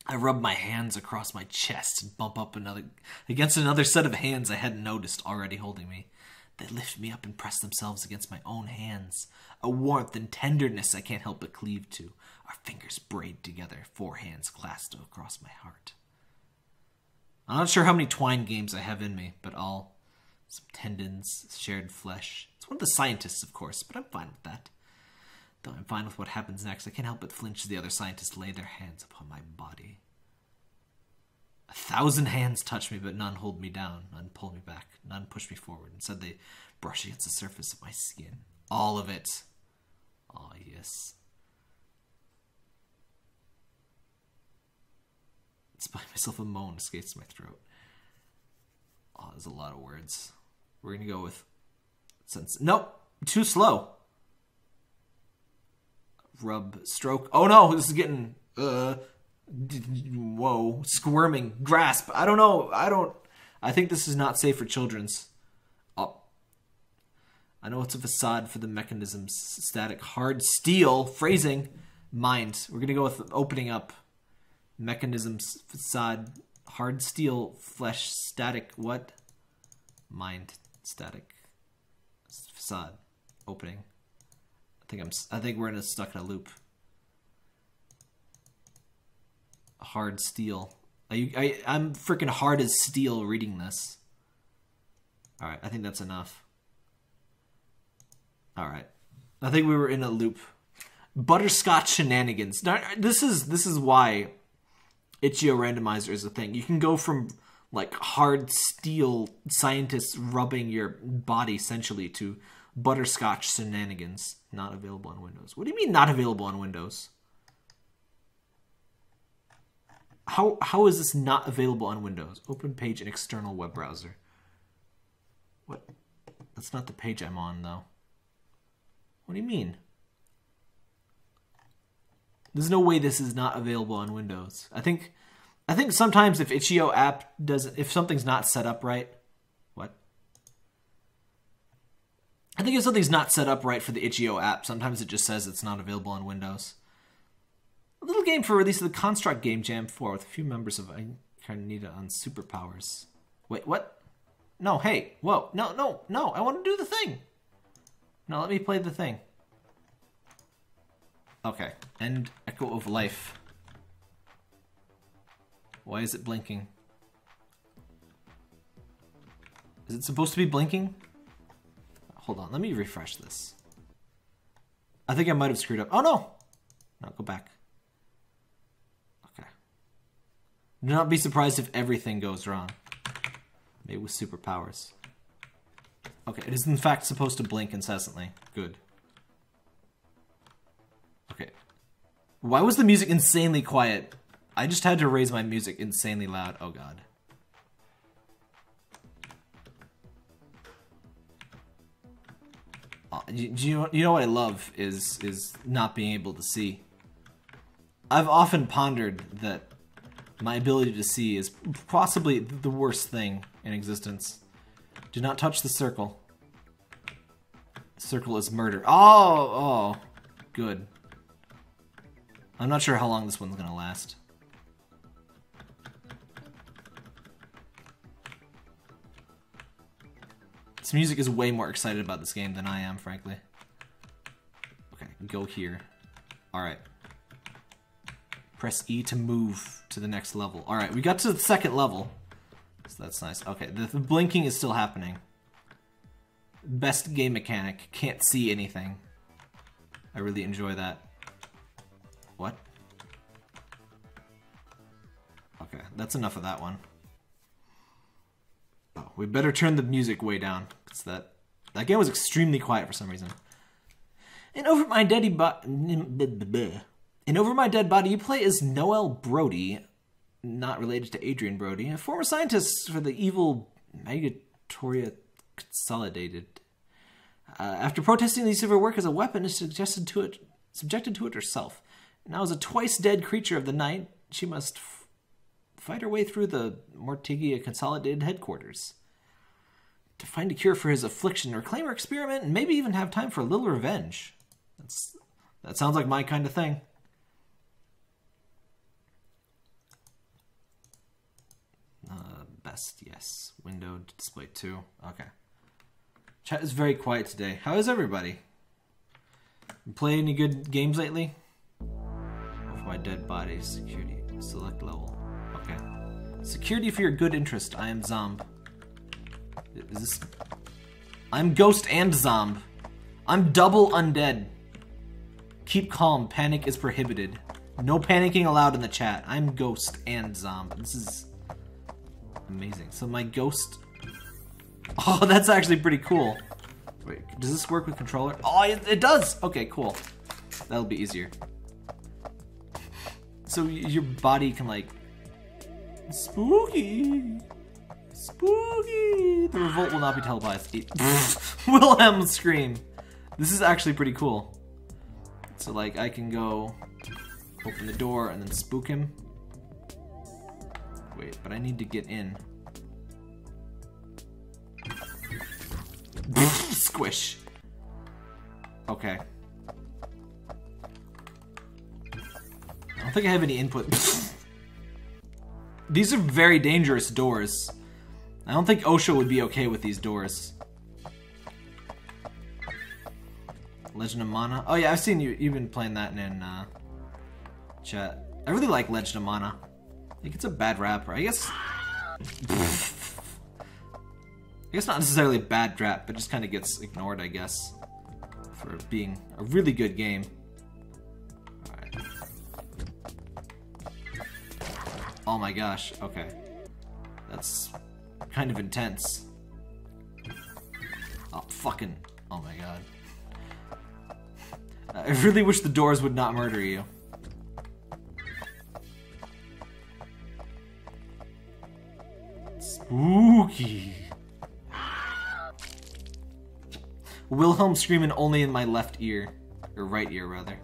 I rub my hands across my chest and bump up against another set of hands I hadn't noticed already holding me. They lift me up and press themselves against my own hands. A warmth and tenderness I can't help but cleave to. Our fingers braid together, four hands clasped across my heart. I'm not sure how many Twine games I have in me, but all. Some tendons, shared flesh. It's one of the scientists, of course, but I'm fine with that. Though I'm fine with what happens next, I can't help but flinch as the other scientists lay their hands upon my body. 1,000 hands touch me, but none hold me down, none pull me back, none push me forward. Instead, they brush against the surface of my skin. All of it. Ah, yes. Despite myself, a moan escapes my throat. Ah, there's a lot of words. We're gonna go with... Nope! Too slow! Rub, stroke. Oh no, this is getting, whoa, squirming, grasp. I don't know. I think this is not safe for children's. Up. I know it's a facade for the mechanisms. Static, hard, steel, phrasing, mind. We're going to go with opening up. Mechanisms, facade, hard, steel, flesh, static, what? Mind, static, facade, opening. I think we're stuck in a loop. Hard steel. I'm freaking hard as steel reading this. All right, I think that's enough. All right, I think we were in a loop. butterscotch shenanigans. This is why Itch.io randomizer is a thing. You can go from like hard steel scientists rubbing your body essentially to butterscotch shenanigans. Not available on Windows. What do you mean not available on Windows? How is this not available on Windows? Open page in external web browser. What? That's not the page I'm on though. What do you mean? There's no way this is not available on Windows. I think sometimes if Itch.io app doesn't, if something's not set up right, what? I think if something's not set up right for the Itch.io app, sometimes it just says it's not available on Windows. A little game for release of the Construct Game Jam 4 with a few members of Incarnita on superpowers. Wait, what? No, hey, whoa, no, I want to do the thing. No, let me play the thing. Okay, end Echo of Life. Why is it blinking? Is it supposed to be blinking? Hold on, let me refresh this. I think I might have screwed up. Oh no! No, go back. Do not be surprised if everything goes wrong. Maybe with superpowers. Okay, it is in fact supposed to blink incessantly. Good. Okay. Why was the music insanely quiet? I just had to raise my music insanely loud. Oh god. Oh, you know what I love is not being able to see. I've often pondered that my ability to see is possibly the worst thing in existence. Do not touch the circle. The circle is murder. Oh, good. I'm not sure how long this one's gonna last. This music is way more excited about this game than I am, frankly. Okay, go here. Alright. Press E to move to the next level. Alright, we got to the second level. So that's nice. Okay, the blinking is still happening. Best game mechanic. Can't see anything. I really enjoy that. What? Okay, that's enough of that one. Oh, we better turn the music way down. It's that game was extremely quiet for some reason. And over my daddy bot... In Over My Dead Body, you play as Noel Brody, not related to Adrian Brody, a former scientist for the evil Megatoria Consolidated. After protesting the use of her work as a weapon, is subjected to it herself. Now as a twice-dead creature of the night, she must fight her way through the Mortigia Consolidated headquarters to find a cure for his affliction, reclaim her experiment, and maybe even have time for a little revenge. That sounds like my kind of thing. Best, yes. Window display 2. Okay. Chat is very quiet today. How is everybody? Play any good games lately? Over My Dead Body. Security. Select level. Okay. Security for your good interest. I am Zomb. Is this... I'm Ghost and Zomb. I'm double undead. Keep calm. Panic is prohibited. No panicking allowed in the chat. I'm Ghost and Zomb. This is... amazing. So my ghost... Oh, that's actually pretty cool. Wait, does this work with controller? Oh, it does! Okay, cool. That'll be easier. So your body can like... Spooky! Spooky! The revolt will not be televised. Wilhelm scream! This is actually pretty cool. So like, I can go... open the door and then spook him. Wait, but I need to get in. Squish. Okay. I don't think I have any input. These are very dangerous doors. I don't think OSHA would be okay with these doors. Legend of Mana. Oh yeah, I've seen you've been playing that in chat. I really like Legend of Mana. Like, it's a bad rap, right? I guess... I guess not necessarily a bad rap, but just kind of gets ignored, I guess. For being a really good game. Oh my gosh, okay. That's kind of intense. Oh, fucking... oh my god. I really wish the doors would not murder you. Spooky. Wilhelm screaming only in my left ear. Or right ear, rather.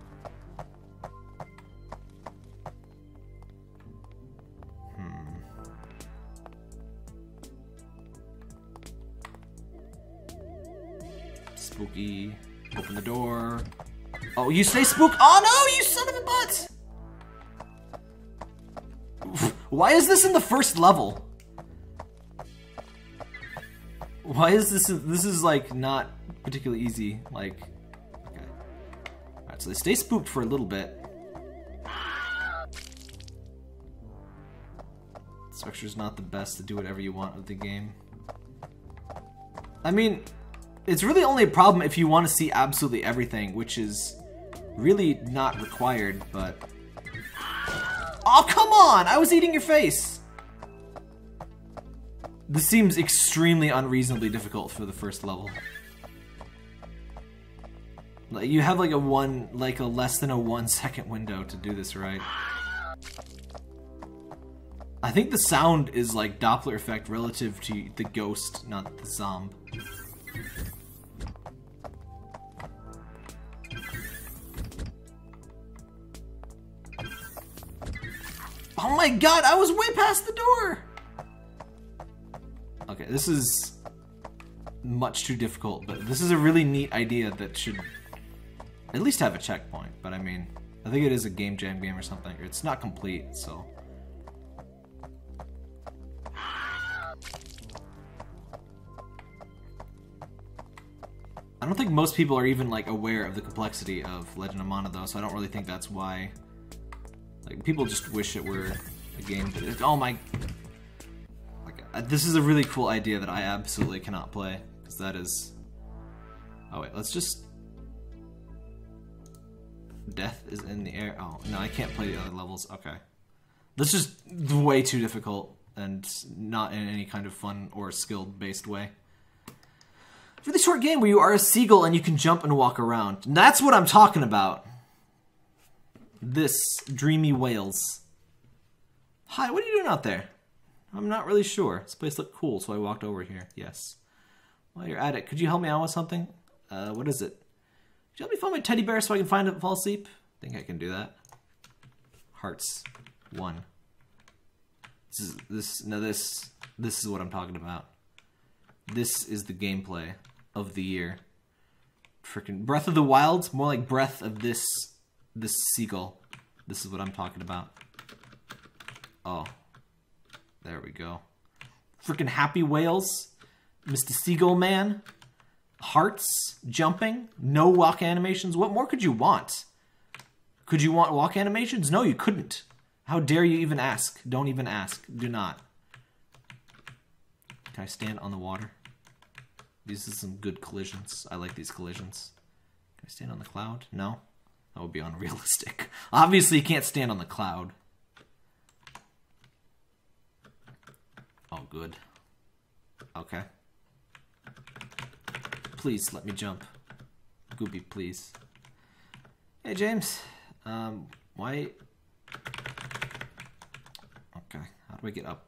Spooky. Open the door. Oh, you say spook? Oh no, you son of a butt! Why is this in the first level? Why is this is like not particularly easy, like, okay. Alright, so they stay spooked for a little bit. Structure's not the best to do whatever you want with the game. I mean, it's really only a problem if you want to see absolutely everything, which is really not required, but... oh, come on! I was eating your face! This seems extremely unreasonably difficult for the first level. Like, you have like a less than a 1 second window to do this right. I think the sound is like Doppler effect relative to the ghost, not the zombie. Oh my god, I was way past the door! Okay, this is much too difficult, but this is a really neat idea that should at least have a checkpoint, but I mean, I think it is a Game Jam game or something. It's not complete, so... I don't think most people are even like aware of the complexity of Legend of Mana though, so I don't really think that's why. Like, people just wish it were a game that is... oh my... okay. This is a really cool idea that I absolutely cannot play, because that is... oh wait, let's just... death is in the air. Oh, no, I can't play the other levels. Okay. That's just way too difficult, and not in any kind of fun or skill-based way. Really short game where you are a seagull and you can jump and walk around. And that's what I'm talking about. This dreamy whales. Hi, what are you doing out there? I'm not really sure. This place looked cool, so I walked over here. Yes. While you're at it, could you help me out with something? What is it? Could you help me find my teddy bear so I can find it and fall asleep? I think I can do that. Hearts. One. This is what I'm talking about. This is the gameplay of the year. Frickin' Breath of the Wild? More like Breath of this seagull. This is what I'm talking about. Oh. There we go. Frickin' happy whales. Mr. Seagull Man. Hearts. Jumping. No walk animations. What more could you want? Could you want walk animations? No, you couldn't. How dare you even ask? Don't even ask. Do not. Can I stand on the water? These are some good collisions. I like these collisions. Can I stand on the cloud? No? That would be unrealistic. Obviously, you can't stand on the cloud. Oh, good. Okay. Please, let me jump. Gooby, please. Hey, James. Why... okay, how do I get up?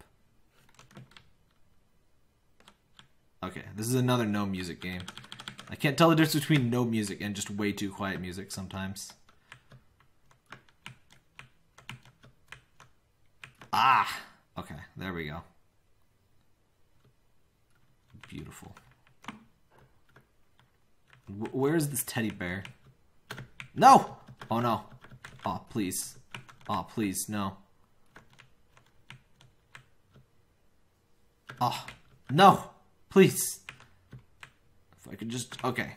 Okay, this is another no music game. I can't tell the difference between no music and just way too quiet music sometimes. Ah! Okay, there we go. Beautiful. Where is this teddy bear? No! Oh no. Oh, please. Oh, please, no. Oh, no! Please! If I could just... okay.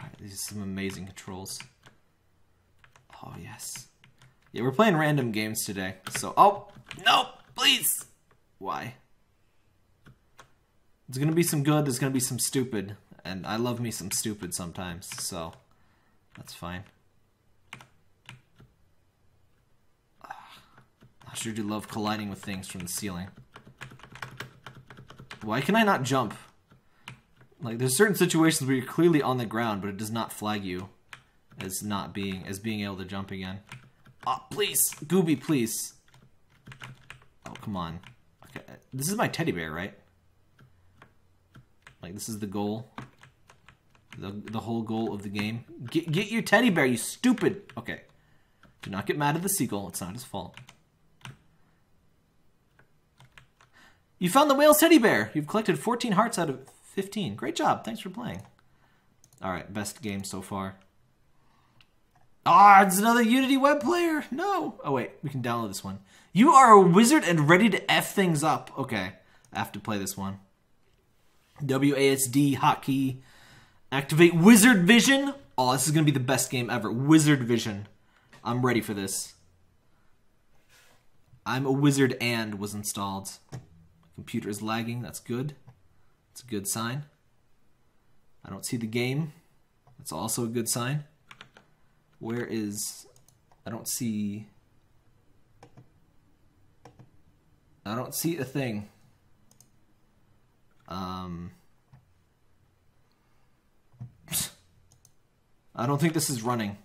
Alright, these are some amazing controls. Oh, yes. Yeah, we're playing random games today, so... oh! No! Please! Why? There's gonna be some good, there's gonna be some stupid. And I love me some stupid sometimes, so... that's fine. sure do love colliding with things from the ceiling. Why can I not jump? Like, there's certain situations where you're clearly on the ground, but it does not flag you as not being, as being able to jump again. Oh, please! Gooby, please! Oh, come on. Okay, this is my teddy bear, right? Like, this is the goal. The whole goal of the game. Get your teddy bear, you stupid! Okay. Do not get mad at the seagull, it's not his fault. You found the whale's teddy bear! You've collected 14 hearts out of 15. Great job, thanks for playing. Alright, best game so far. Ah, it's another Unity web player! No! Oh wait, we can download this one. You are a wizard and ready to F things up! Okay, I have to play this one. WASD hotkey. Activate Wizard Vision! Oh, this is gonna be the best game ever. Wizard Vision. I'm ready for this. I'm a wizard and was installed. My computer is lagging, that's good. It's a good sign. I don't see the game. That's also a good sign. Where is... I don't see... I don't see a thing. I don't think this is running.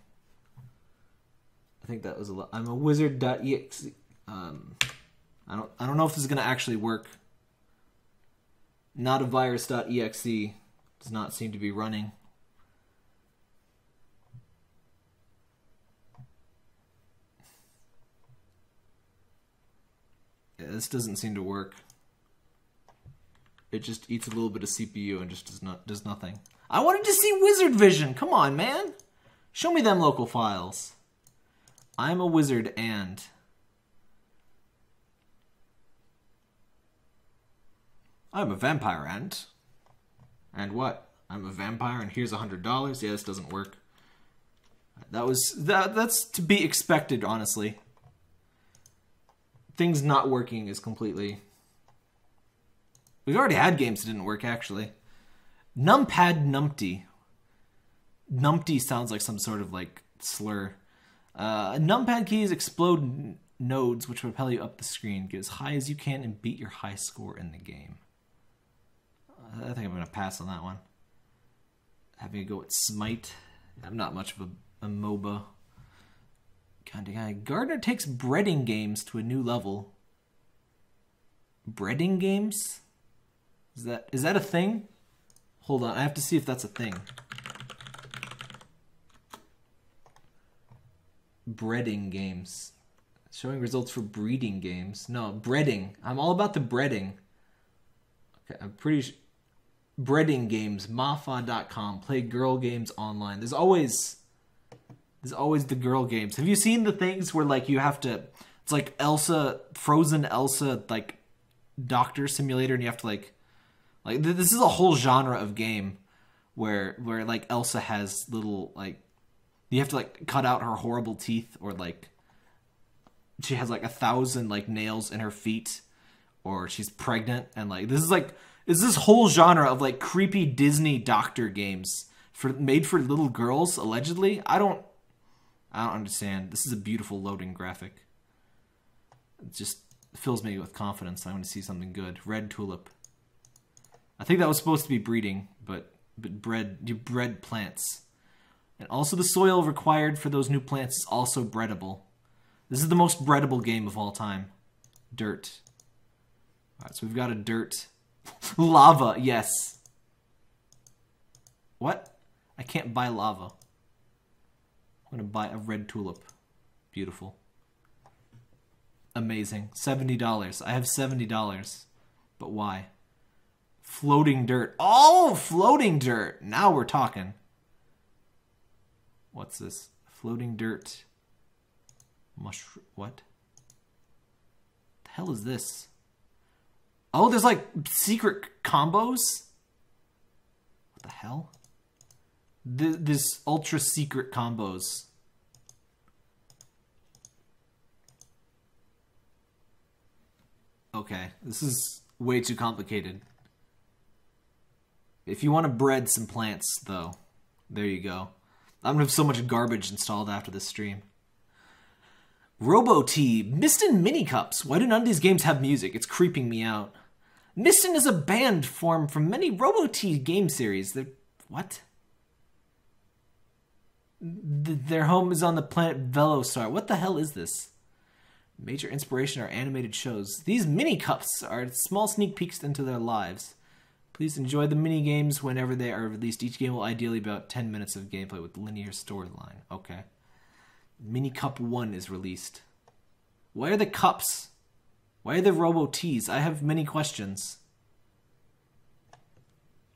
I think that was a lot. I'm a wizard.exe. I don't know if this is gonna actually work. Not a virus.exe does not seem to be running. Yeah, this doesn't seem to work. It just eats a little bit of CPU and just does nothing. I wanted to see Wizard Vision! Come on, man! Show me them local files. I'm a wizard and... I'm a vampire and... And what? I'm a vampire and here's $100? Yeah, this doesn't work. That was... That's to be expected, honestly. Things not working is completely... We've already had games that didn't work, actually. Numpad numpty. Numpty sounds like some sort of, like, slur. Numpad keys explode nodes which propel you up the screen. Get as high as you can and beat your high score in the game. I think I'm going to pass on that one. Having a go at Smite. I'm not much of a MOBA kind of guy. Gardner takes breading games to a new level. Breading games? Is that a thing? Hold on, I have to see if that's a thing. Breeding games. Showing results for breeding games. No, breeding. I'm all about the breeding. Okay, I'm pretty sure. Breeding games. Mafa.com. Play girl games online. There's always the girl games. Have you seen the things where, like, you have to... It's like Elsa, Frozen Elsa, like, doctor simulator, and you have to, like... Like, this is a whole genre of game where like Elsa has little, like, you have to, like, cut out her horrible teeth, or, like, she has, like, 1,000, like, nails in her feet, or she's pregnant, and, like, this is this whole genre of, like, creepy Disney doctor games made for little girls, allegedly. I don't understand. This is a beautiful loading graphic. It just fills me with confidence. I want to see something good. Red Tulip. I think that was supposed to be breeding, but you bred plants. And also the soil required for those new plants is also breadable. This is the most breadable game of all time. Dirt. Alright, so we've got a dirt. Lava, yes. What? I can't buy lava. I'm gonna buy a red tulip. Beautiful. Amazing. $70. I have $70. But why? Floating dirt. Oh, floating dirt. Now we're talking. What's this? Floating dirt. Mushroom. What? The hell is this? Oh, there's, like, secret combos? What the hell? This ultra secret combos. Okay, this is way too complicated. If you want to breed some plants, though, there you go. I'm going to have so much garbage installed after this stream. Robo-Tea, Mistin Mini Cups. Why do none of these games have music? It's creeping me out. Mistin is a band formed from many Robo-Tea game series. They're... what? Their home is on the planet Velostar. What the hell is this? Major inspiration are animated shows. These mini cups are small sneak peeks into their lives. Please enjoy the mini games whenever they are released. Each game will ideally be about 10 minutes of gameplay with linear storyline. Okay. Mini Cup 1 is released. Why are the cups? Why are the Robo-Teas? I have many questions.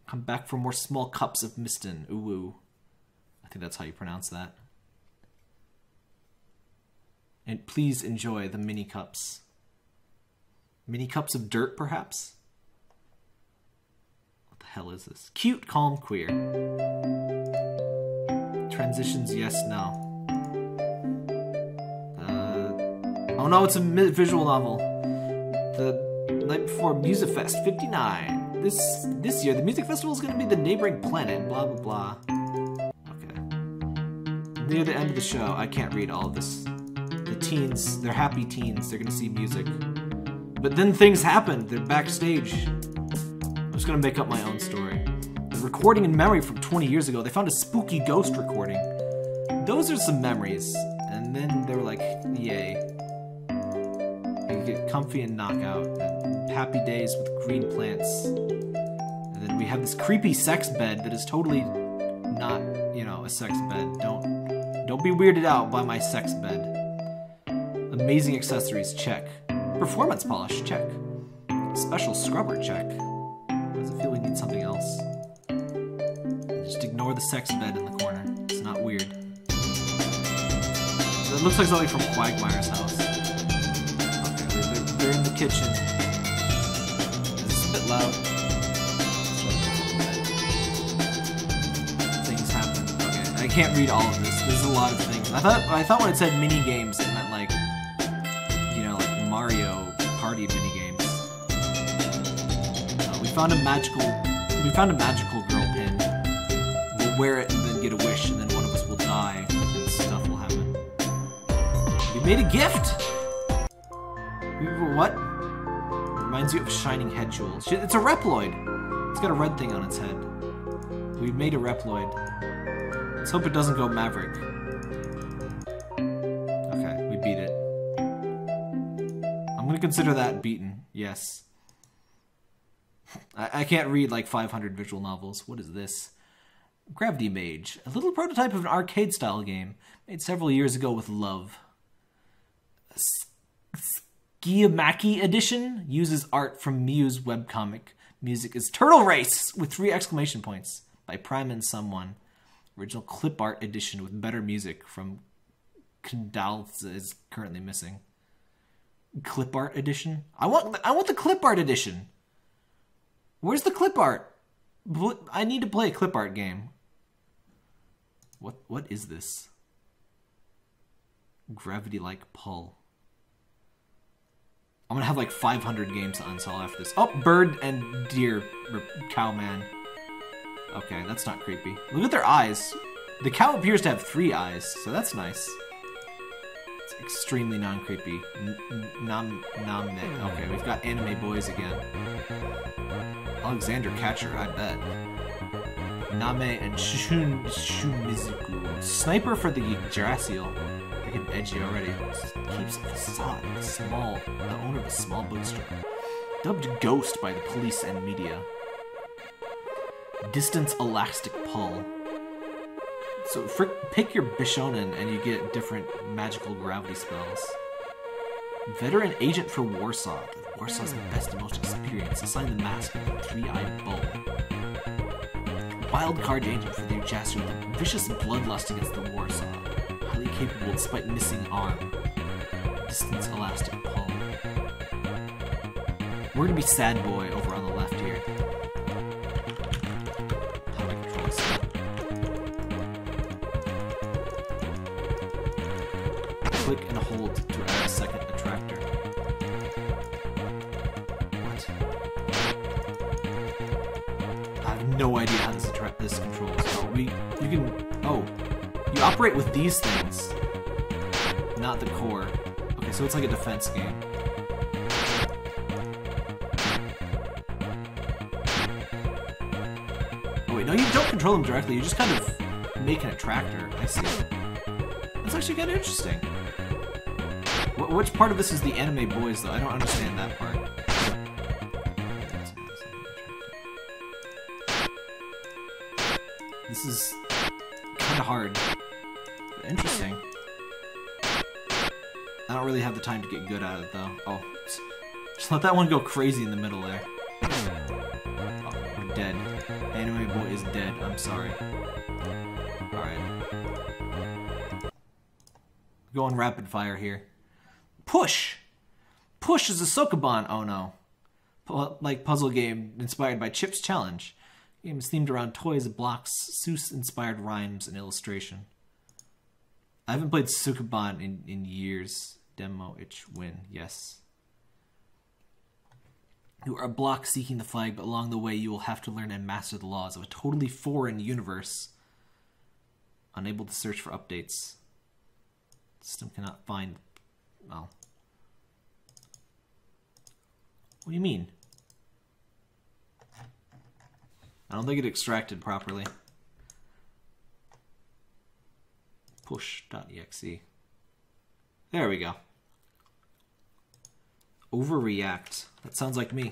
Come back for more small cups of Mistin. Ooh. I think that's how you pronounce that. And please enjoy the mini cups. Mini cups of dirt, perhaps? What the hell is this? Cute, calm, queer. Transitions, yes, no. Oh no, it's a visual novel. The night before Music Fest 59. This year, the music festival is going to be the neighboring planet, blah, blah, blah. Okay. Near the end of the show, I can't read all of this. The teens, they're happy teens, they're going to see music. But then things happened, they're backstage. I'm just going to make up my own story. The recording in memory from 20 years ago, they found a spooky ghost recording. Those are some memories. And then they were like, yay. Get comfy and knock out, and happy days with green plants. And then we have this creepy sex bed that is totally not, you know, a sex bed. Don't be weirded out by my sex bed. Amazing accessories, check. Performance polish, check. Special scrubber, check. Why does it feel we need something else? Just ignore the sex bed in the corner. It's not weird. It looks like something from Quagmire's house. They're in the kitchen. It's a bit loud. Things happen. Okay, I can't read all of this. There's a lot of things. I thought when it said mini games, it meant like, you know, like Mario Party mini games. We found a magical girl pin. We'll wear it and then get a wish, and then one of us will die, and stuff will happen. We made a gift. What? Reminds you of Shining Head Jewel. Shit, it's a Reploid! It's got a red thing on its head. We've made a Reploid. Let's hope it doesn't go Maverick. Okay, we beat it. I'm gonna consider that beaten, yes. I can't read like 500 visual novels. What is this? Gravity Mage. A little prototype of an arcade-style game. Made several years ago with love. Giyamaki edition uses art from Muse webcomic. Music is Turtle Race with 3 exclamation points by Prime and Someone. Original clip art edition with better music from Kandalza is currently missing. Clip art edition? I want the clip art edition. Where's the clip art? I need to play a clip art game. What is this? Gravity-like pull. I'm gonna have like 500 games to uninstall after this. Oh, bird and deer, cowman. Okay, that's not creepy. Look at their eyes. The cow appears to have 3 eyes, so that's nice. It's extremely non-creepy. Okay, we've got anime boys again. Alexander Catcher, I bet. Name and Shumizuku. Sniper for the Yggdrasil. Getting edgy already. It keeps a facade of the owner of a small bookstore. Dubbed Ghost by the police and media. Distance elastic pull. So pick your Bishonen and you get different magical gravity spells. Veteran agent for Warsaw. Warsaw's the best emotional experience. Assign the mask with a 3-eyed bull. Wild card agent for the Jasper with a vicious bloodlust against the Warsaw. Capable despite missing arm. Distance elastic pull. We're gonna be sad boy over on the left here. How do I control this? Click and hold to add a second attractor. What? I have no idea how this controls. Oh, you can. Oh. You operate with these things, not the core. so it's like a defense game. Oh wait, no, you don't control him directly, you just kind of make an attractor. I see. That's actually kind of interesting. Which part of this is the anime boys, though? I don't understand that part. This is kind of hard. Interesting. I don't really have the time to get good at it, though. Oh, just let that one go crazy in the middle there. Oh, we're dead. Anime boy is dead. I'm sorry. Alright. Going rapid fire here. Push! Push is a Sokoban! Oh no. Like puzzle game inspired by Chip's Challenge. The game is themed around toys, blocks, Seuss-inspired rhymes, and illustration. I haven't played Sokoban in years. Demo itch win. Yes. You are a block seeking the flag, but along the way you will have to learn and master the laws of a totally foreign universe. Unable to search for updates. The system cannot find... Well. What do you mean? I don't think it extracted properly. Push.exe. There we go. Overreact. That sounds like me.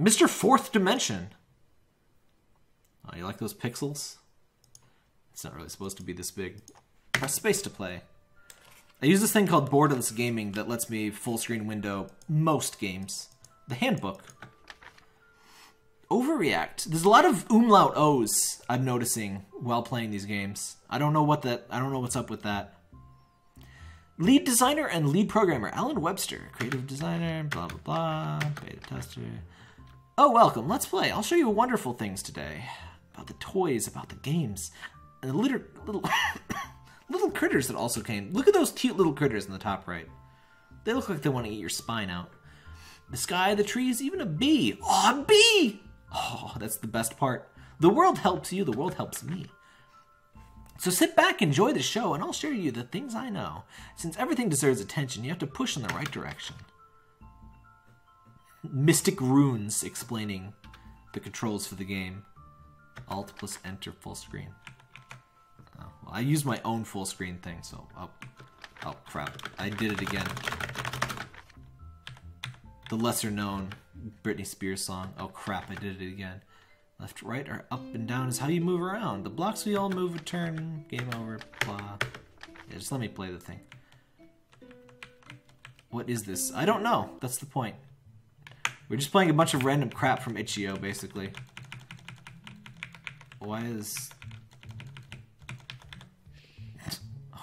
Mr. Fourth Dimension! Oh, you like those pixels? It's not really supposed to be this big. Press space to play. I use this thing called Borderless Gaming that lets me full screen window most games. The handbook. Overreact. There's a lot of umlaut O's I'm noticing while playing these games. I don't know what's up with that. Lead designer and lead programmer, Alan Webster. Creative designer, blah blah blah. Beta tester. Oh, welcome. Let's play. I'll show you wonderful things today. About the toys, about the games, and the little critters that also came. Look at those cute little critters in the top right. They look like they want to eat your spine out. The sky, the trees, even a bee. Oh, a bee! Oh, that's the best part. The world helps you, the world helps me. So sit back, enjoy the show, and I'll share you the things I know. Since everything deserves attention, you have to push in the right direction. Mystic runes explaining the controls for the game. Alt plus enter full screen. Oh, well, I used my own full screen thing, so... Oh, crap. I did it again. The lesser-known Britney Spears song. Oh, crap. I did it again. Left, right, or up and down is how you move around. The blocks we all move, return, game over, blah. Yeah, just let me play the thing. What is this? I don't know. That's the point. We're just playing a bunch of random crap from Itch.io, basically. Why is...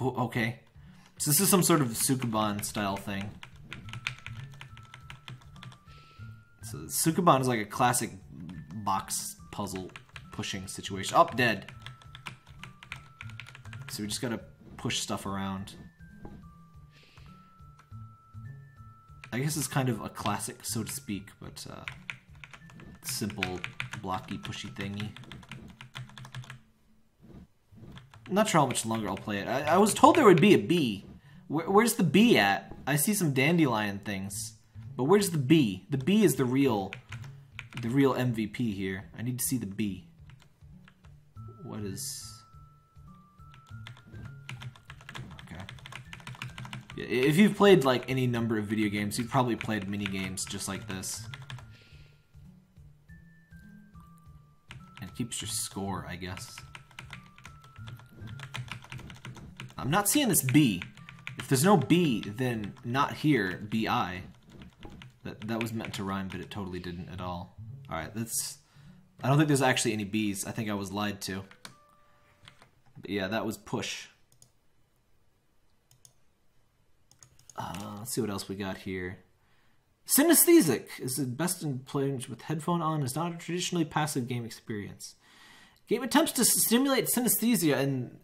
Oh, okay. So this is some sort of Sokoban-style thing. So Sokoban is like a classic box puzzle pushing situation. Oh, dead! So we just gotta push stuff around. I guess it's kind of a classic, so to speak, but simple, blocky, pushy thingy. I'm not sure how much longer I'll play it. I was told there would be a bee. Where's the bee at? I see some dandelion things. But where's the bee? The bee is the real MVP here. I need to see the bee. What is... Okay. Yeah, if you've played, like, any number of video games, you've probably played mini-games just like this. And it keeps your score, I guess. I'm not seeing this bee. If there's no bee, then not here, B-I. That was meant to rhyme, but it totally didn't at all. Alright, that's... I don't think there's actually any bees. I think I was lied to. But yeah, that was push. Let's see what else we got here. Synesthesic is best in playing with headphone on. It's not a traditionally passive game experience. Game attempts to stimulate synesthesia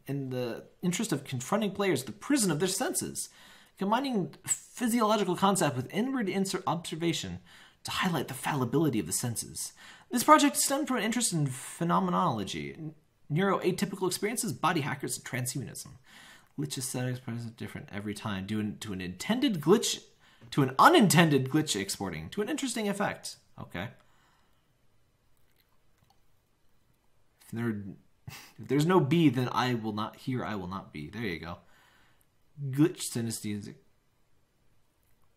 in the interest of confronting players the prison of their senses. Combining physiological concept with inward observation to highlight the fallibility of the senses. This project stemmed from an interest in phenomenology, neuroatypical experiences, body hackers, and transhumanism. Glitches settings present different every time. To an intended glitch, to an unintended glitch exporting to an interesting effect. Okay. If there's no B, then I will not hear. I will not be. There you go. Glitch synesthesia.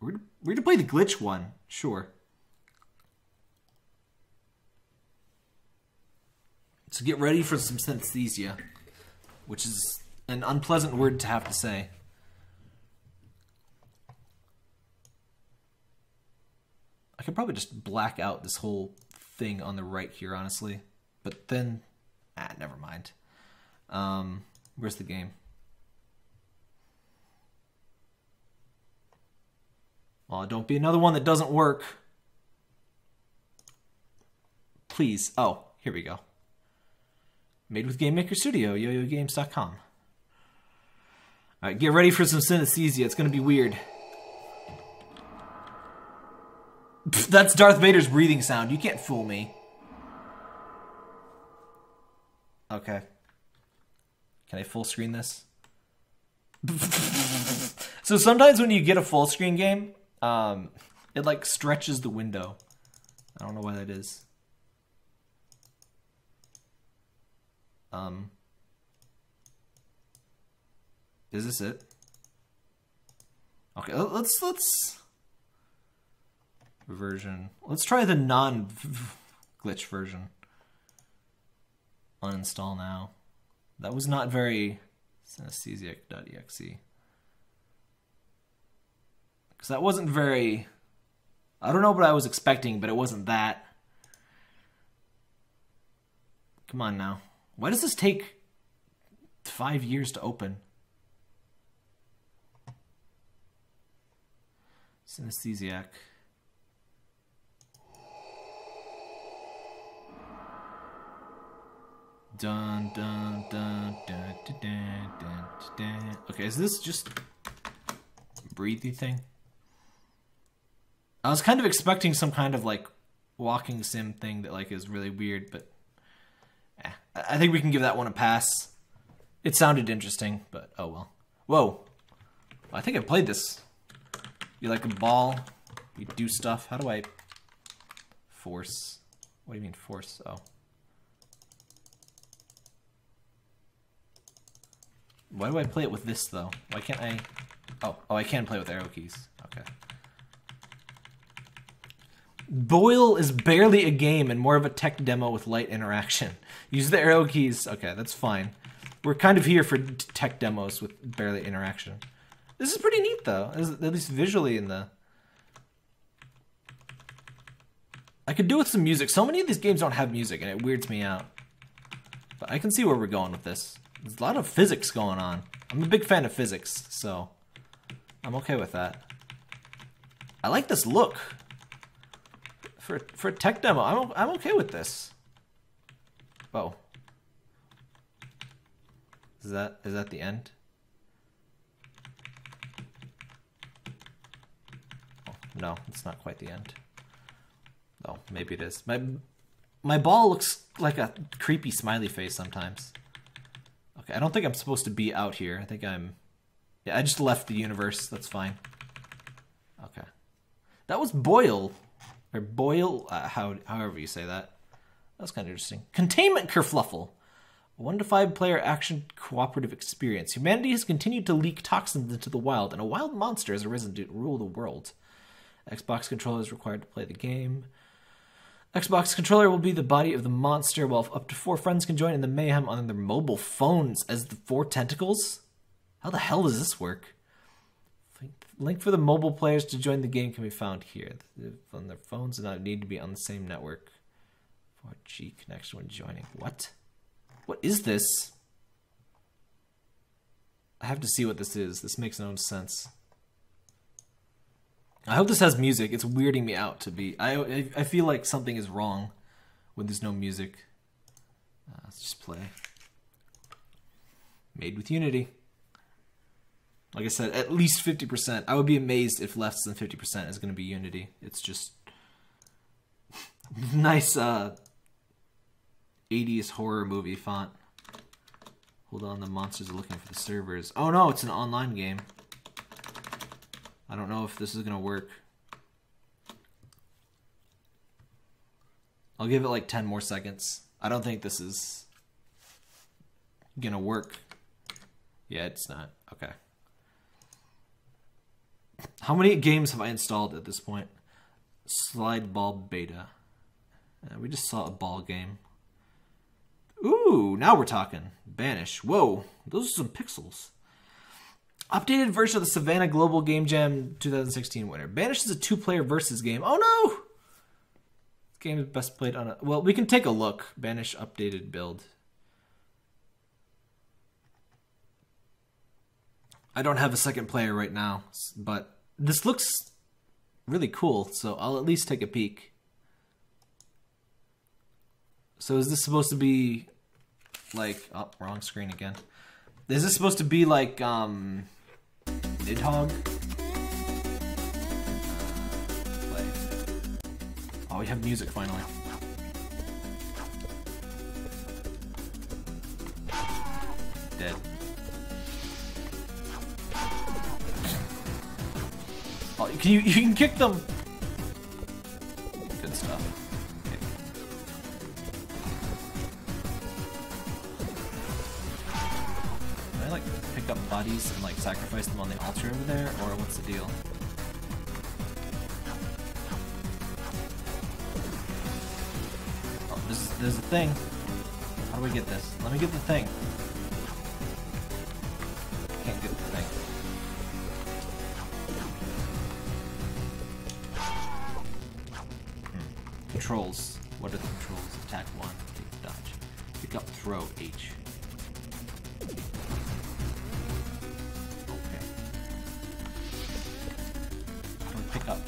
We're gonna play the glitch one, sure. So get ready for some synesthesia, which is an unpleasant word to have to say. I could probably just black out this whole thing on the right here, honestly. But then, never mind. Where's the game? Oh, don't be another one that doesn't work. Please. Oh, here we go. Made with Game Maker Studio, yoyogames.com. All right, get ready for some synesthesia. It's going to be weird. Pfft, that's Darth Vader's breathing sound. You can't fool me. Okay. Can I full screen this? So sometimes when you get a full screen game, it like stretches the window. I don't know why that is. Is this it? Okay, let's version. Let's try the non-glitch version. Uninstall now. That was not very synesthesiac.exe. Because that wasn't very... I don't know what I was expecting, but it wasn't that. Come on now. Why does this take 5 years to open? Synesthesiac. Dun, dun, dun, dun, dun, dun, dun, dun. Okay, is this just a breathy thing? I was kind of expecting some kind of like walking sim thing that like is really weird, but I think we can give that one a pass. It sounded interesting, but oh well. Whoa, well, I think I've played this. You like a ball, you do stuff. How do I force? What do you mean force? Oh. Why do I play it with this, though? Why can't I... Oh, I can play with arrow keys. Okay. Boil is barely a game and more of a tech demo with light interaction. Use the arrow keys. Okay, that's fine. We're kind of here for tech demos with barely interaction. This is pretty neat, though. At least visually in the... I could do with some music. So many of these games don't have music, and it weirds me out. But I can see where we're going with this. There's a lot of physics going on. I'm a big fan of physics, so I'm okay with that. I like this look. For a tech demo, I'm okay with this. Oh. Is that the end? Oh, no, it's not quite the end. Oh, maybe it is. My ball looks like a creepy smiley face sometimes. Okay, I don't think I'm supposed to be out here. I think I'm... Yeah, I just left the universe. That's fine. Okay. That was Boil. Or Boil, however you say that. That's kind of interesting. Containment kerfluffle. 1 to 5 player action cooperative experience. Humanity has continued to leak toxins into the wild, and a wild monster has arisen to rule the world. Xbox controller is required to play the game. Xbox controller will be the body of the monster, while up to 4 friends can join in the mayhem on their mobile phones as the 4 tentacles? How the hell does this work? Link for the mobile players to join the game can be found here. On their phones do not need to be on the same network. 4G connection when joining. What? What is this? I have to see what this is. This makes no sense. I hope this has music. It's weirding me out to be... I feel like something is wrong when there's no music. Let's just play. Made with Unity. Like I said, at least 50%. I would be amazed if less than 50% is going to be Unity. It's just... nice, 80s horror movie font. Hold on, the monsters are looking for the servers. Oh no, it's an online game. I don't know if this is gonna work. I'll give it like 10 more seconds. I don't think this is gonna work. Yeah, it's not. Okay. How many games have I installed at this point? Slide Ball Beta. We just saw a ball game. Ooh, now we're talking. Banish. Whoa, those are some pixels. Updated version of the Savannah Global Game Jam 2016 winner. Banish is a two-player versus game. Oh no! This game is best played on a... Well, we can take a look. Banish updated build. I don't have a second player right now, but this looks really cool, so I'll at least take a peek. So is this supposed to be like... Oh, wrong screen again. Is this supposed to be like, Nidhogg? Play. Oh, we have music finally. Dead. Oh, can you can kick them! Good stuff. Okay. Can I, like, pick up bodies and, like, sacrifice them on the altar over there, or what's the deal? Oh, there's a thing. How do I get this? Let me get the thing. Can't get the thing. Controls. What are the controls? Attack 1, take dodge. Pick up throw H. Okay. How do we pick up?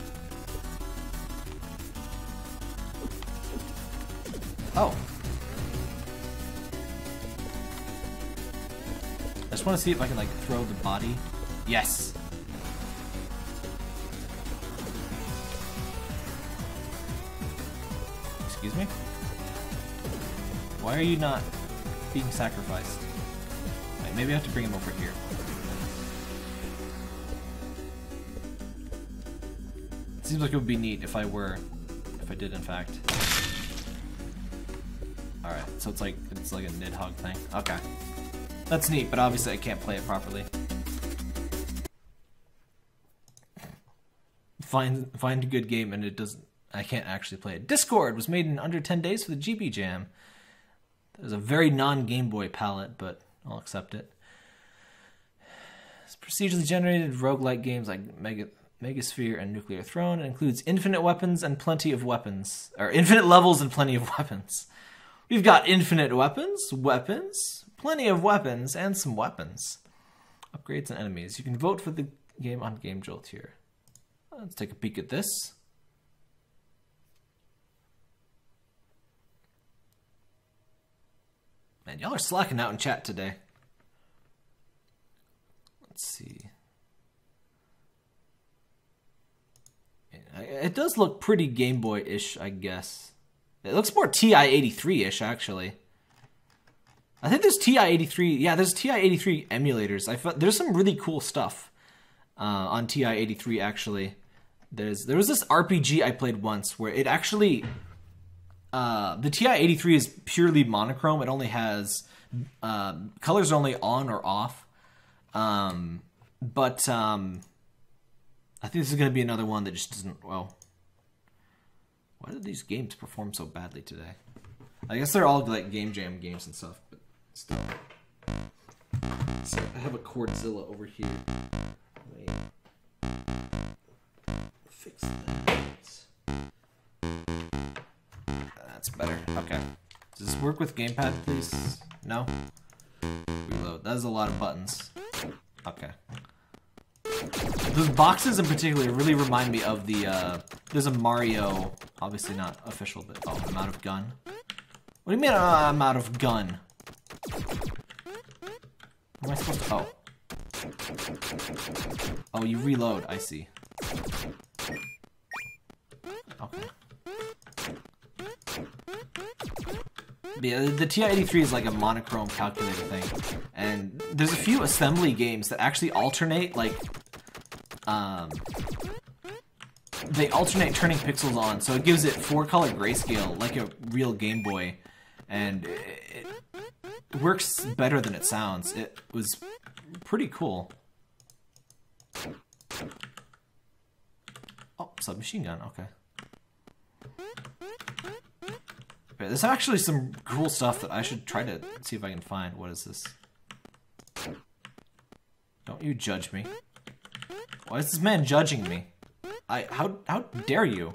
Oh! I just want to see if I can, like, throw the body. Yes! Excuse me? Why are you not being sacrificed? Right, maybe I have to bring him over here. It seems like it would be neat if I were, if I did in fact. Alright, so it's like a Nidhogg thing. Okay. That's neat, but obviously I can't play it properly. Find a good game and it doesn't. I can't actually play it. Discord was made in under 10 days for the GB Jam. That was a very non-Game Boy palette, but I'll accept it. It's procedurally generated roguelike games like Megasphere and Nuclear Throne. It includes infinite weapons and plenty of weapons. Or infinite levels and plenty of weapons. We've got infinite weapons, weapons, plenty of weapons, and some weapons. Upgrades and enemies. You can vote for the game on Game Jolt here. Let's take a peek at this. Man, y'all are slacking out in chat today. Let's see. It does look pretty Game Boy-ish, I guess. It looks more TI-83-ish, actually. I think there's TI-83... Yeah, there's TI-83 emulators. There's some really cool stuff on TI-83, actually. There was this RPG I played once where it actually... the TI-83 is purely monochrome. It only has colors only on or off. I think this is going to be another one that just doesn't... Well, why did these games perform so badly today? I guess they're all like Game Jam games and stuff, but still. So I have a Cordzilla over here. Wait. Fix that. That's better. Okay. Does this work with gamepad, please? No? Reload. That is a lot of buttons. Okay. Those boxes in particular really remind me of the, there's a Mario, obviously not official, but, oh, I'm out of gun. What do you mean I'm out of gun? What am I supposed to, oh. Oh, you reload, I see. Okay. yeah, the TI-83 is like a monochrome calculator thing, and there's a few assembly games that actually alternate, like, they alternate turning pixels on, so it gives it 4-color grayscale, like a real Game Boy, and it works better than it sounds. It was pretty cool. Oh, submachine gun, okay. There's actually some cool stuff that I should try to see if I can find. What is this? Don't you judge me. Why is this man judging me? How dare you?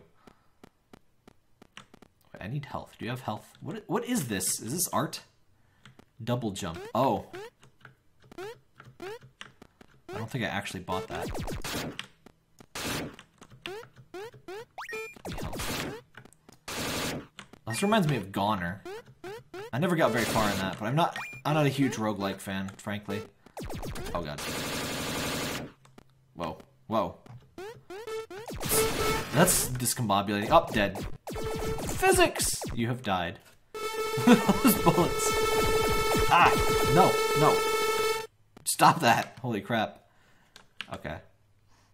Wait, I need health. Do you have health? What is this? Is this art? Double jump. Oh. I don't think I actually bought that. This reminds me of Goner. I never got very far in that, but I'm not a huge roguelike fan, frankly. Oh god. Whoa. Whoa. That's discombobulating. Oh, dead. Physics! You have died. Those bullets. Ah! No, no. Stop that. Holy crap. Okay.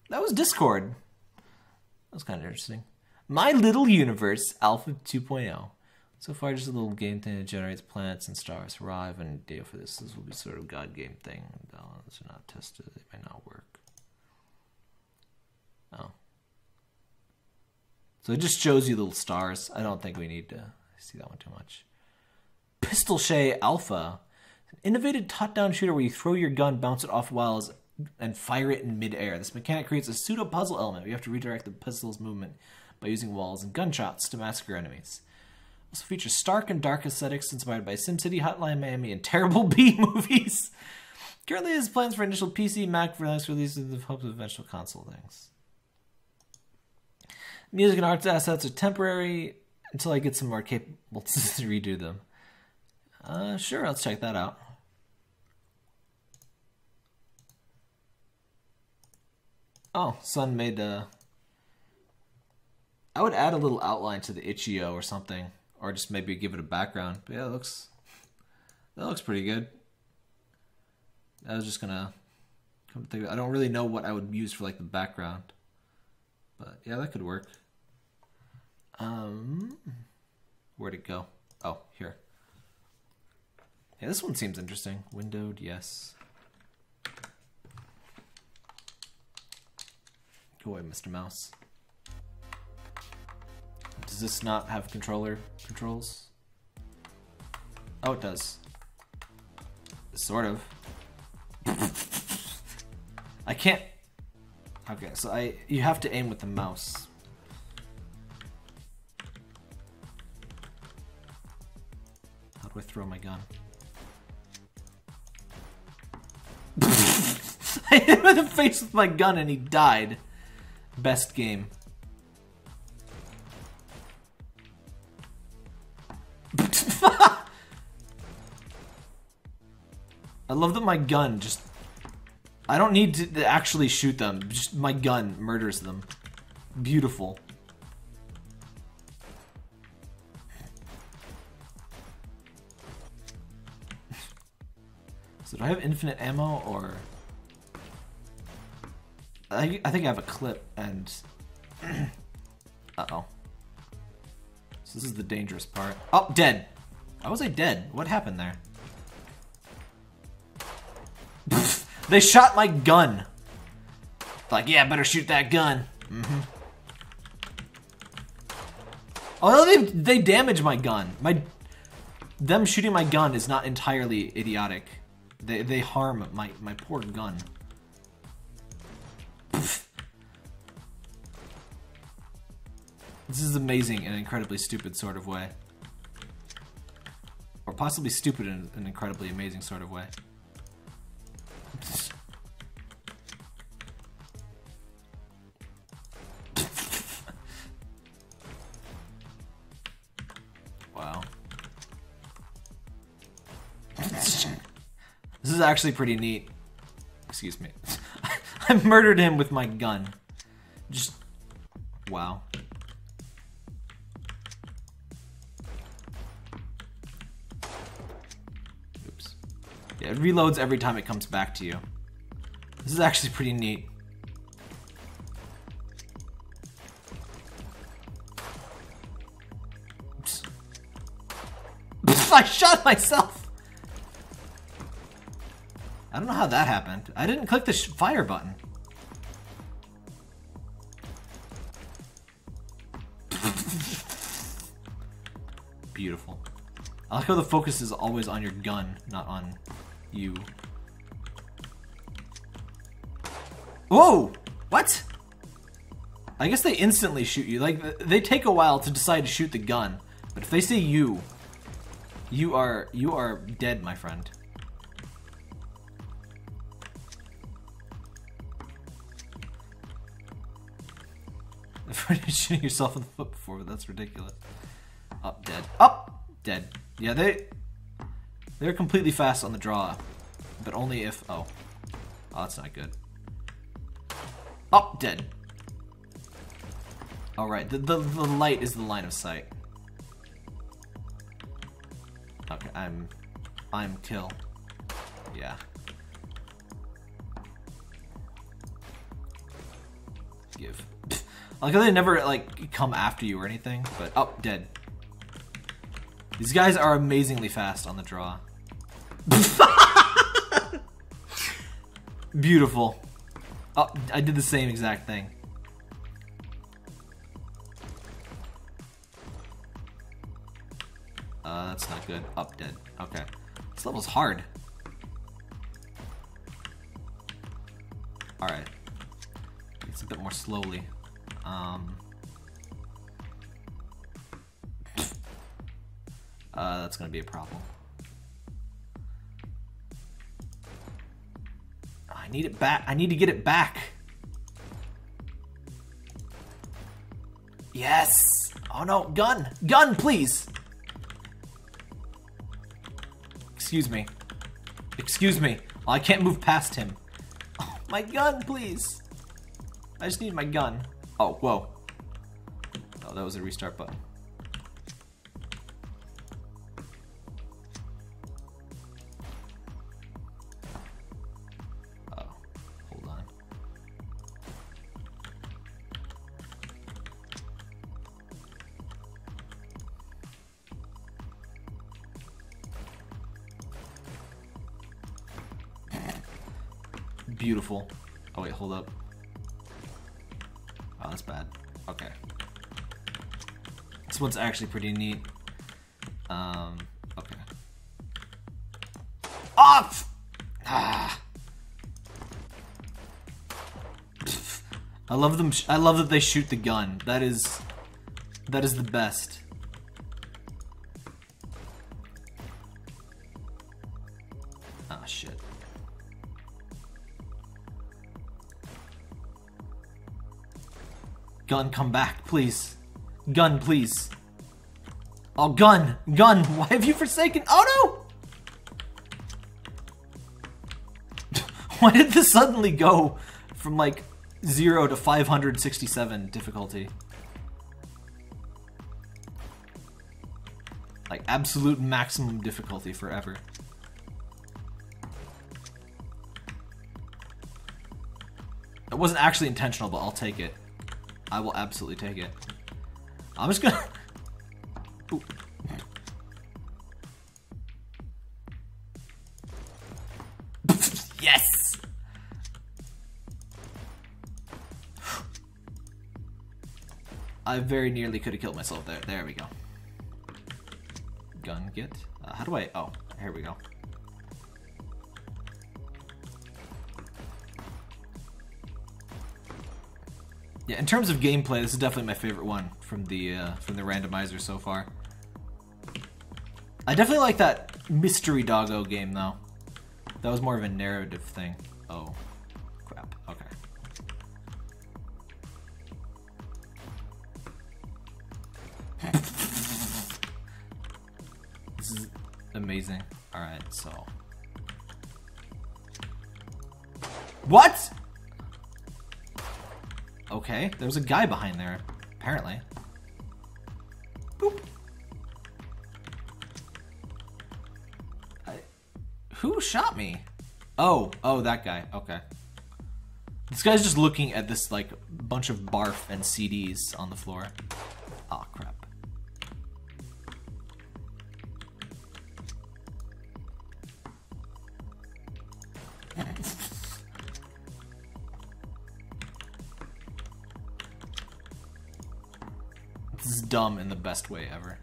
That was Discord. That was kind of interesting. My Little Universe Alpha 2.0. So far, just a little game thing that generates planets and stars. Arrive and data for this. This will be sort of god game thing. Balance are not tested. They may not work. Oh. So it just shows you little stars. I don't think we need to see that one too much. Pistol Shay Alpha. An innovative top-down shooter where you throw your gun, bounce it off walls, and fire it in mid-air. This mechanic creates a pseudo-puzzle element. You have to redirect the pistol's movement by using walls and gunshots to massacre enemies. Also features stark and dark aesthetics inspired by SimCity, Hotline Miami, and terrible B-movies. Currently has plans for initial PC, Mac, Linux releases in the hopes of eventual console things. Music and arts assets are temporary until I get some more capable to redo them. Sure, let's check that out. Oh, Sun made I would add a little outline to the Itch.io or something, or just maybe give it a background. But yeah, that looks pretty good. I was just gonna come to think of it. I don't really know what I would use for like the background, but yeah, that could work. Where'd it go? Oh, here. Yeah, this one seems interesting. Windowed, yes. Go away, Mr. Mouse. Does this not have controller controls? Oh, it does. Sort of. I can't. Okay, so you have to aim with the mouse. How do I throw my gun? I hit him in the face with my gun and he died. Best game. I love that my gun just... I don't need to actually shoot them. Just my gun murders them. Beautiful. So do I have infinite ammo or... I think I have a clip and... Uh-oh. So this is the dangerous part. Oh, dead! Why was I dead? What happened there? They shot my gun. Like, yeah, better shoot that gun. Mm-hmm. Oh, they damage my gun. Them shooting my gun is not entirely idiotic. They harm my poor gun. This is amazing in an incredibly stupid sort of way. Or possibly stupid in an incredibly amazing sort of way. Wow. This is actually pretty neat. Excuse me. I murdered him with my gun. Just... wow. It reloads every time it comes back to you. This is actually pretty neat. Oops. I shot myself! I don't know how that happened. I didn't click the fire button. Beautiful. I like how the focus is always on your gun, not on you. Whoa! What? I guess they instantly shoot you. Like, they take a while to decide to shoot the gun. But if they see you, you are dead, my friend. I've already shooting yourself in the foot before, but that's ridiculous. Up, dead. Up! Dead. Yeah, they're completely fast on the draw. But only if... Oh, that's not good. Up, dead. Alright, the light is the line of sight. Okay, I'm kill. Yeah. Give. Like they never like come after you or anything, but up, dead. These guys are amazingly fast on the draw. Beautiful. Oh, I did the same exact thing. That's not good. Up, dead. Okay. This level's hard. Alright. It's a bit more slowly. That's gonna be a problem. I need it back. I need to get it back. Yes. Oh no, gun, gun, please. Excuse me. Excuse me. Oh, I can't move past him. Oh, my gun, please. I just need my gun. Oh, whoa. Oh, that was a restart button. Beautiful. Oh wait, hold up. Oh, that's bad. Okay. This one's actually pretty neat. Okay. Off! Ah! Pff. I love them. I love that they shoot the gun. That is the best. Ah, shit. Gun, come back, please. Gun, please. Oh, gun! Gun! Why have you forsaken? Oh, no! Why did this suddenly go from, like, 0 to 567 difficulty? Like, absolute maximum difficulty forever. It wasn't actually intentional, but I'll take it. I will absolutely take it. I'm just gonna... Ooh. Yes! I very nearly could have killed myself there. There we go. Gun get. How do I... Oh, here we go. Yeah, in terms of gameplay, this is definitely my favorite one from the randomizer so far. I definitely like that mystery doggo game though. That was more of a narrative thing. Oh, crap. Okay. This is amazing. All right, so what? Okay, there was a guy behind there, apparently. Boop. I, Who shot me? Oh, that guy. Okay. This guy's just looking at this, like, bunch of barf and CDs on the floor. Aw, crap. This is dumb in the best way ever.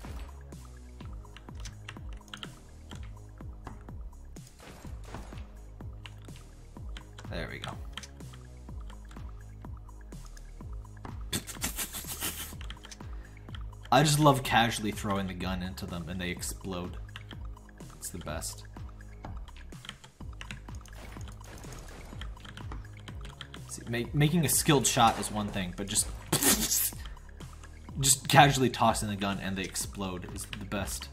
There we go. I just love casually throwing the gun into them and they explode. It's the best. See, making a skilled shot is one thing, but just casually tossing the gun and they explode is the best.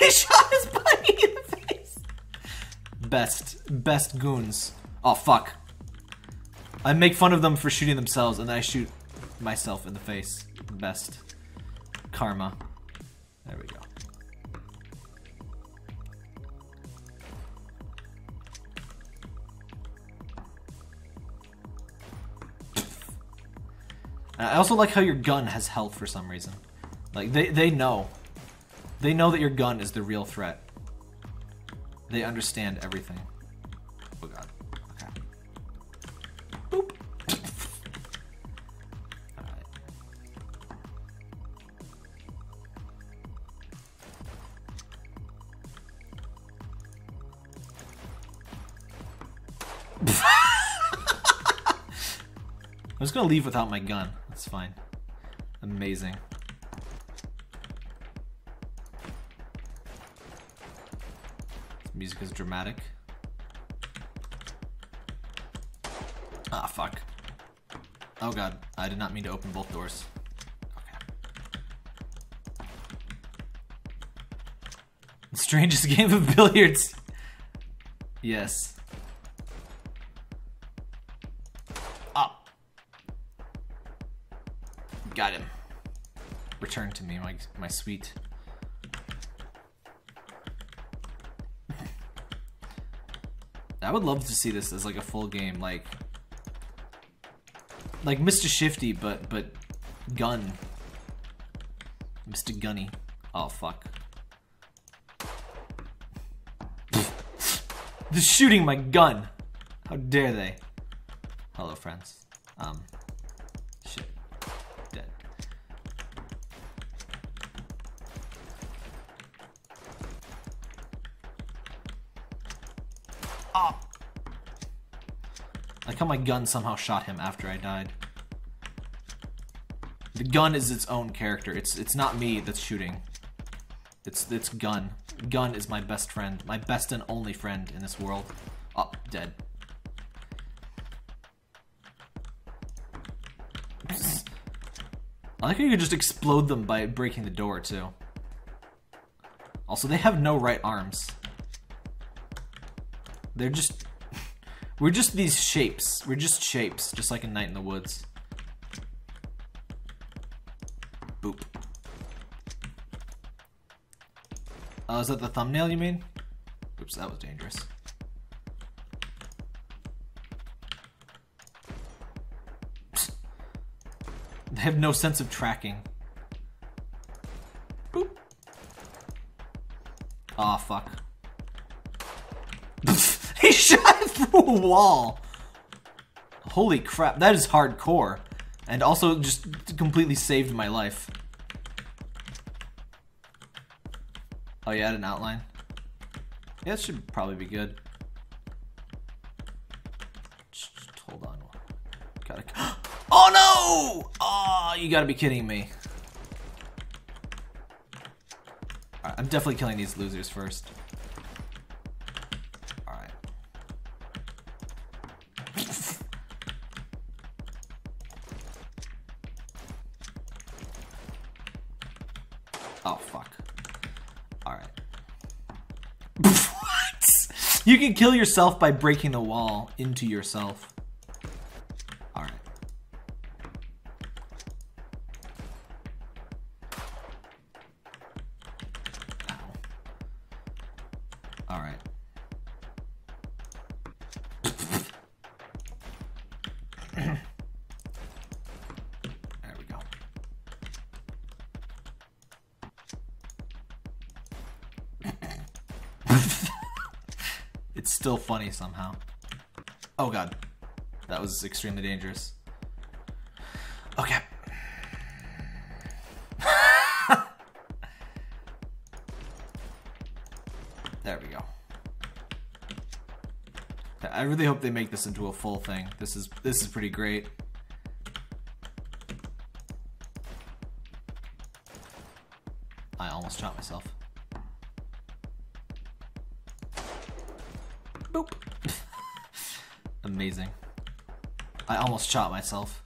They shot his buddy in the face! Best goons. Oh, fuck. I make fun of them for shooting themselves, and I shoot myself in the face. Best. Karma. There we go. I also like how your gun has health for some reason. Like, they know. They know that your gun is the real threat. They understand everything. Oh god. Okay. Boop. Alright. I'm just gonna leave without my gun. That's fine. Amazing. Music is dramatic. Ah, fuck. Oh god, I did not mean to open both doors. Okay. The strangest game of billiards. Yes. Ah. Got him. Return to me, my sweet. I would love to see this as like a full game, like Mr. Shifty, but gun. Mr. Gunny. Oh fuck. They're shooting my gun. How dare they? Hello, friends. Shit. Dead. Like how my gun somehow shot him after I died. The gun is its own character. It's not me that's shooting. It's gun. Gun is my best friend. My best and only friend in this world. Oh, dead. I like how you could just explode them by breaking the door too. Also, they have no right arms. They're just... We're just these shapes. We're just shapes, just like a night in the woods. Boop. Oh, is that the thumbnail you mean? Oops, that was dangerous. Psst. They have no sense of tracking. Boop. Aw, fuck. He shot through a wall! Holy crap, that is hardcore. And also just completely saved my life. Oh, you had an outline? Yeah, it should probably be good. Just hold on. Gotta... Oh no! Oh, you gotta be kidding me. Alright, I'm definitely killing these losers first. You can kill yourself by breaking the wall into yourself. Alright. All right. There we go. It's still funny somehow. Oh god. That was extremely dangerous. Okay. There we go. I really hope they make this into a full thing. This is pretty great. I almost shot myself. Boop. Amazing. I almost shot myself.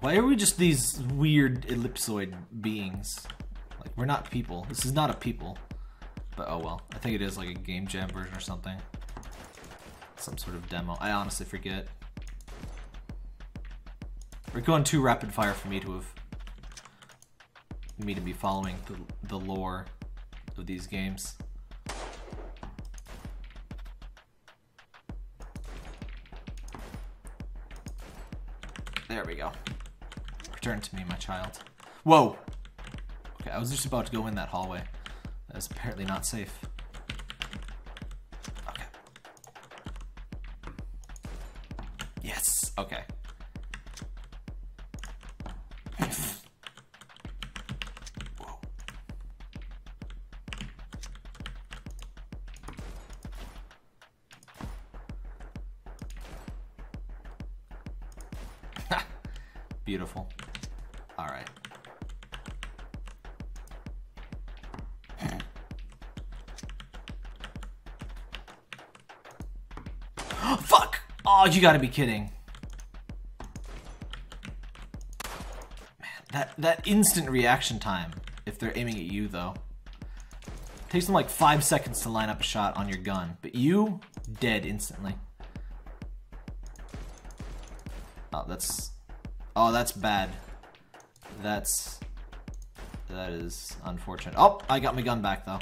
Why are we just these weird ellipsoid beings? Like, we're not people. This is not a people. But oh well. I think it is like a Game Jam version or something. Some sort of demo. I honestly forget. We're going too rapid fire for me to have... me to be following the lore of these games. There we go. Return to me, my child. Whoa! Okay, I was just about to go in that hallway. That's apparently not safe. Okay. Whoa. Beautiful. All right. Fuck! Oh, you gotta be kidding. That instant reaction time, if they're aiming at you though. It takes them like 5 seconds to line up a shot on your gun, but you, dead instantly. Oh, that's bad. That is unfortunate. Oh, I got my gun back though.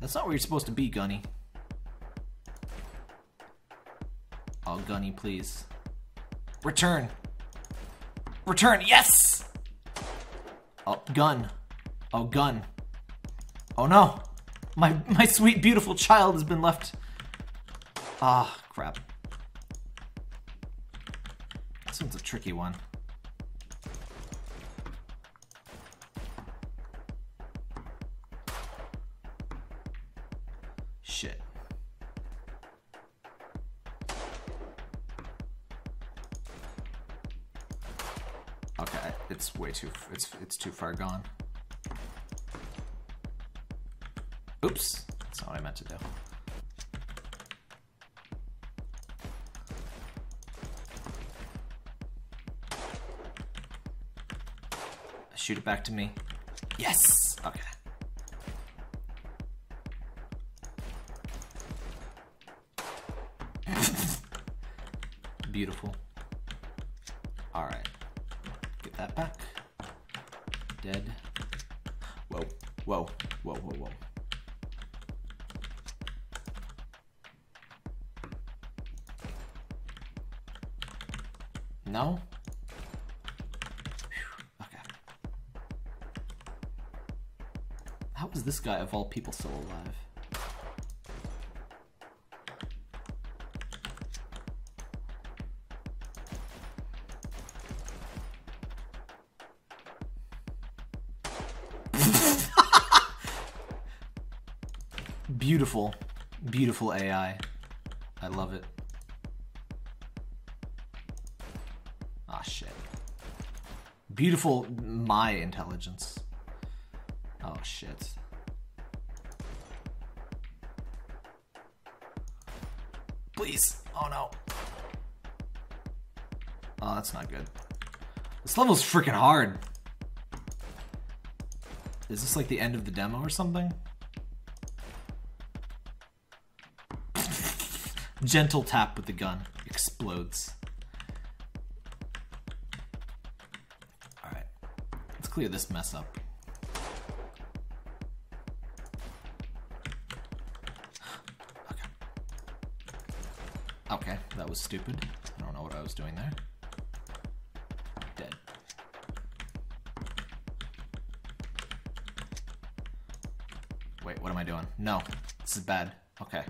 That's not where you're supposed to be, Gunny. Oh, Gunny, please. Return! Return, yes! Oh, gun. Oh, gun. Oh no! My sweet, beautiful child has been left. Ah, crap. This one's a tricky one. It's too far gone. Oops, that's not what I meant to do. Shoot it back to me. Yes! Okay. Beautiful. All right, get that back. Dead. Whoa, whoa, whoa, whoa, whoa. No? Whew. Okay. How is this guy, of all people, still alive? Beautiful, beautiful AI. I love it. Ah, shit. Beautiful, my intelligence. Oh, shit. Please. Oh, no. Oh, that's not good. This level's freaking hard. Is this like the end of the demo or something? Gentle tap with the gun. Explodes. Alright. Let's clear this mess up. Okay. Okay, that was stupid. I don't know what I was doing there. Dead. Wait, what am I doing? No. This is bad. Okay.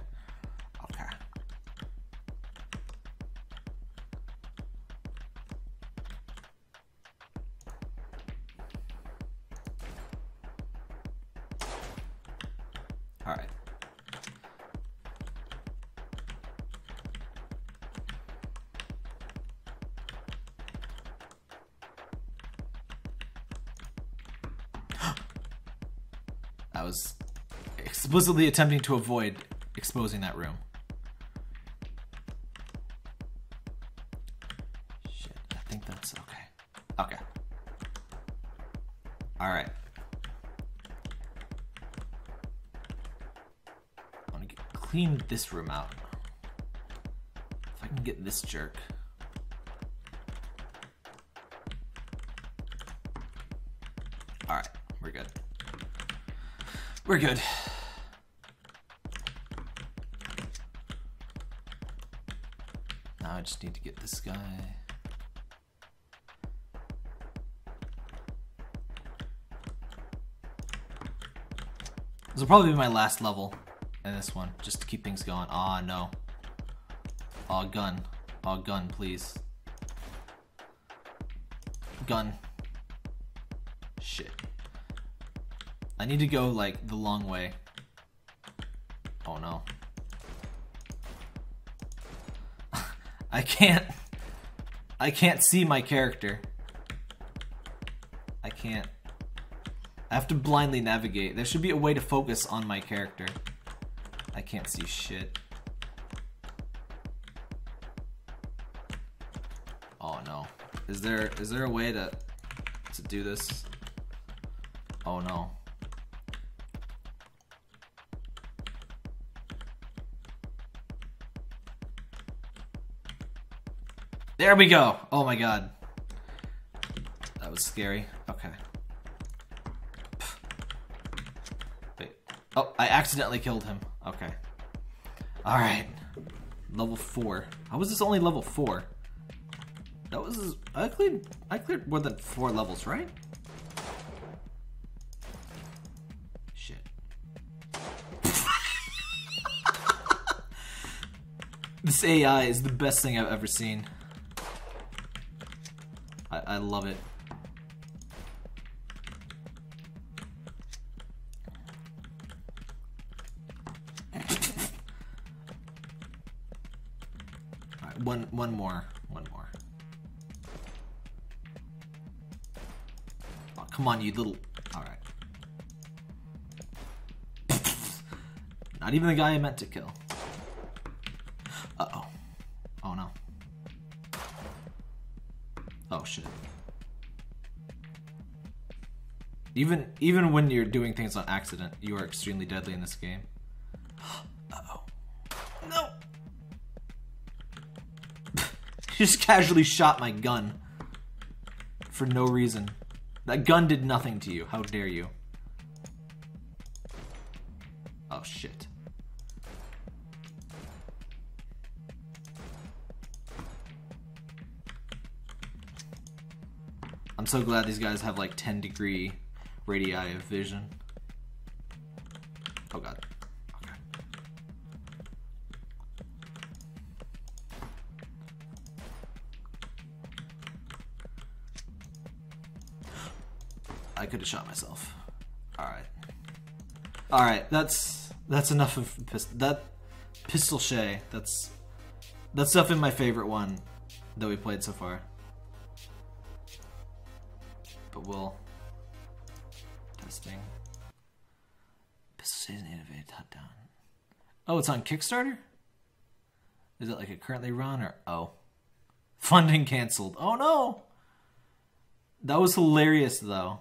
Explicitly attempting to avoid exposing that room. Shit, I think that's okay. Okay. Alright. I want to clean this room out. If I can get this jerk. Alright, we're good. We're good. I just need to get this guy. This will probably be my last level in this one, just to keep things going. Aw, no. Aw, gun. Aw, gun, please. Gun. Shit. I need to go, like, the long way. Oh, no. I can't see my character. I have to blindly navigate. There should be a way to focus on my character. I can't see shit. Oh no. Is there a way to do this? Oh no. There we go! Oh my god. That was scary. Okay. Wait. Oh, I accidentally killed him. Okay. Alright. Level 4. How was this only level 4? That was... I cleared more than 4 levels, right? Shit. This AI is the best thing I've ever seen. I love it. All right, one more. Oh, come on, you little. All right. Not even the guy I meant to kill. Uh-oh. Oh no. Oh shit. Even when you're doing things on accident, you are extremely deadly in this game. Uh-oh. No! Just casually shot my gun. For no reason. That gun did nothing to you. How dare you? Oh shit. I'm so glad these guys have like 10-degree radii of vision. Oh god. Okay. I could have shot myself. Alright. Alright, that's enough of pistol shay. That's definitely my favorite one that we played so far. But we'll... Testing. Pistol Shay's an innovative touchdown. Oh, it's on Kickstarter? Is it like a currently run or... Oh. Funding canceled. Oh no! That was hilarious though.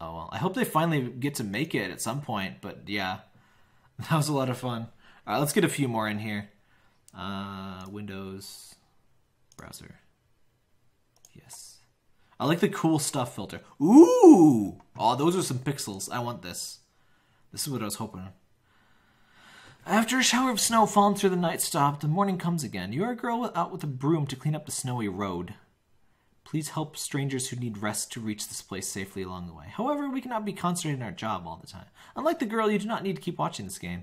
Oh well, I hope they finally get to make it at some point, but yeah, that was a lot of fun. All right, let's get a few more in here. Windows browser. Yes. I like the cool stuff filter. Ooh! Oh, those are some pixels. I want this. This is what I was hoping. After a shower of snow falling through the night stopped, the morning comes again. You are a girl out with a broom to clean up the snowy road. Please help strangers who need rest to reach this place safely along the way. However, we cannot be concentrating on our job all the time. Unlike the girl, you do not need to keep watching this game.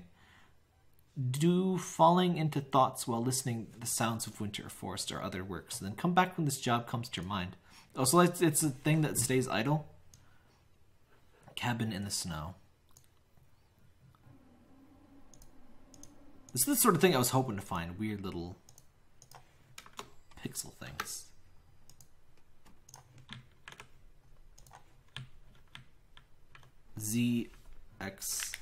Do falling into thoughts while listening to the sounds of winter or forest or other works. Then come back when this job comes to your mind. Oh, so it's a thing that stays idle. Cabin in the snow. This is the sort of thing I was hoping to find. Weird little pixel things. ZX.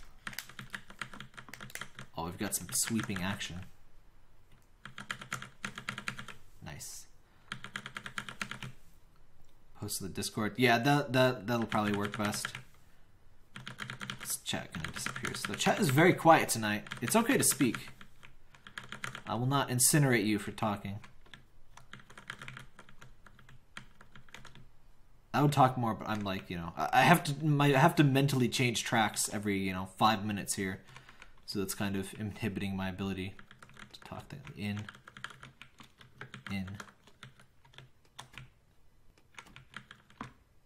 Oh, we've got some sweeping action. Nice. Post to the Discord. Yeah, that'll probably work best. This chat kind of disappears. The chat is very quiet tonight. It's okay to speak. I will not incinerate you for talking. I would talk more, but I'm like, you know, I have to mentally change tracks every, you know, 5 minutes here. So that's kind of inhibiting my ability to talk that in.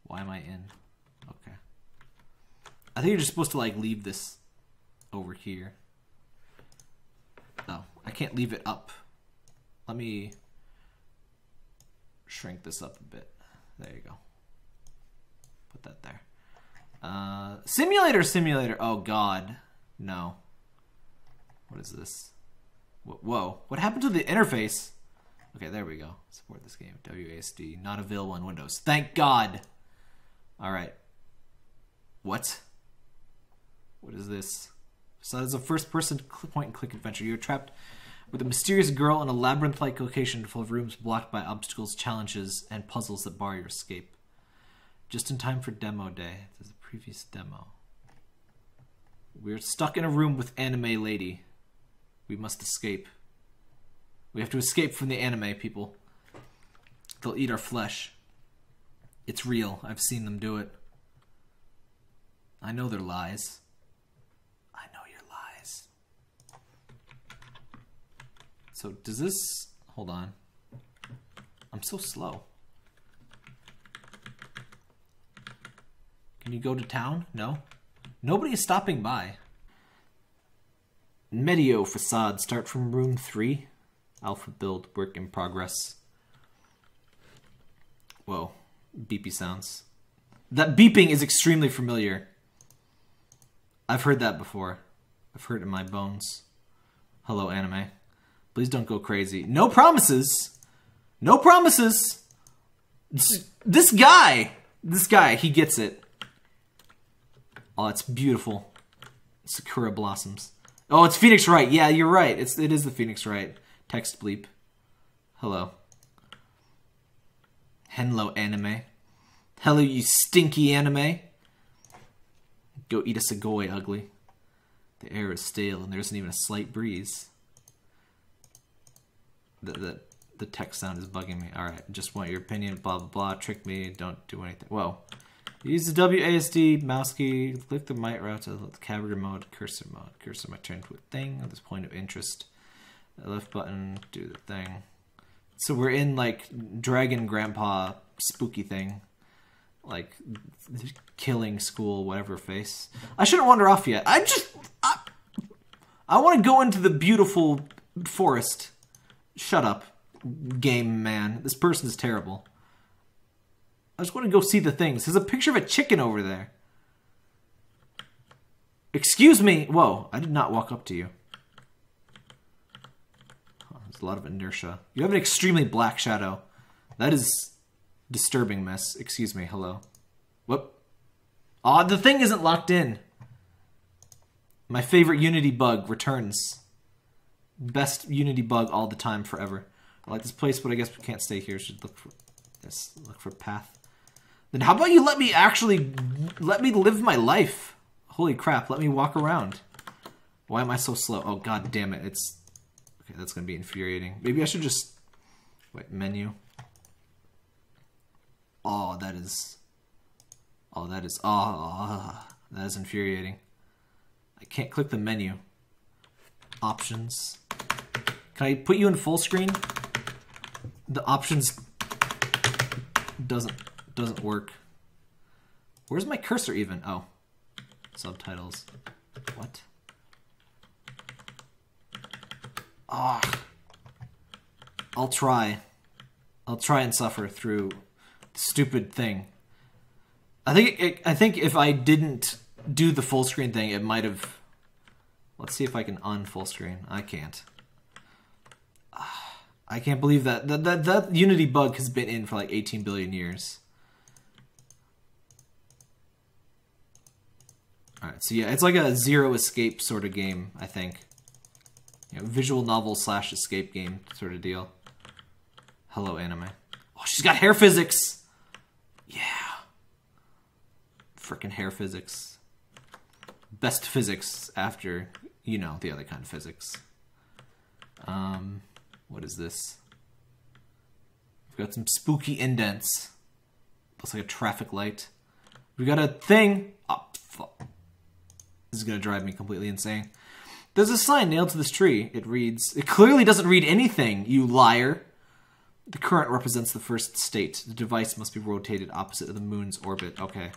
Why am I in? Okay. I think you're just supposed to like leave this over here. No, I can't leave it up. Let me shrink this up a bit. There you go. Put that there. Simulator. Oh God, no. What is this? Whoa, what happened to the interface? Okay, there we go. Support this game. WASD, not available on Windows. Thank God. All right. What? What is this? So that's a first-person point-and-click adventure. You're trapped with a mysterious girl in a labyrinth-like location full of rooms blocked by obstacles, challenges, and puzzles that bar your escape. Just in time for demo day. This is the previous demo. We're stuck in a room with anime lady. We must escape. We have to escape from the anime people. They'll eat our flesh. It's real. I've seen them do it. I know their lies. I know your lies. So does this... Hold on. I'm so slow. Can you go to town? No? Nobody is stopping by. Medio facade. Start from room 3. Alpha build. Work in progress. Whoa. Beepy sounds. That beeping is extremely familiar. I've heard that before. I've heard it in my bones. Hello, anime. Please don't go crazy. No promises! No promises! This guy! This guy, he gets it. Oh, it's beautiful. Sakura blossoms. Oh, it's Phoenix Wright. Yeah, you're right. It is the Phoenix Wright. Text bleep. Hello. Hello, anime. Hello, you stinky anime. Go eat a segoy, ugly. The air is stale and there isn't even a slight breeze. The text sound is bugging me. Alright, just want your opinion, blah, blah, blah. Trick me, don't do anything. Whoa. Use the WASD mouse key, click the mic route to the character mode, cursor mode. Cursor might turn to a thing at this point of interest. Left button, do the thing. So we're in like Dragon Grandpa spooky thing. Like killing school, whatever face. I shouldn't wander off yet. I want to go into the beautiful forest. Shut up, game man. This person is terrible. I just want to go see the things. There's a picture of a chicken over there. Excuse me. Whoa, I did not walk up to you. Oh, there's a lot of inertia. You have an extremely black shadow. That is disturbing, miss. Excuse me. Hello. Whoop. Aw, the thing isn't locked in. My favorite Unity bug returns. Best Unity bug all the time, forever. I like this place, but I guess we can't stay here. Should look for path. Then how about you let me actually Let me live my life. Holy crap, let me walk around. Why am I so slow? Oh, god damn it. It's... Okay, that's gonna be infuriating. Maybe I should just... Wait, menu. Oh, that is... Oh, that is... Oh, that is infuriating. I can't click the menu. Options. Can I put you in full screen? The options... Doesn't work. Where's my cursor even? Oh. Subtitles. What? Ah. I'll try and suffer through the stupid thing. I think if I didn't do the full screen thing, it might have... Let's see if I can on full screen. I can't. I can't believe that. That Unity bug has been in for like 18 billion years. Alright, so yeah, it's like a zero escape sort of game, I think. You know, visual novel / escape game sort of deal. Hello, anime. Oh, she's got hair physics! Yeah. Frickin' hair physics. Best physics after, you know, the other kind of physics. What is this? We've got some spooky indents. Looks like a traffic light. We got a thing! Oh, fuck. This is gonna drive me completely insane. There's a sign nailed to this tree. It reads... It clearly doesn't read anything, you liar! The current represents the first state. The device must be rotated opposite of the moon's orbit. Okay.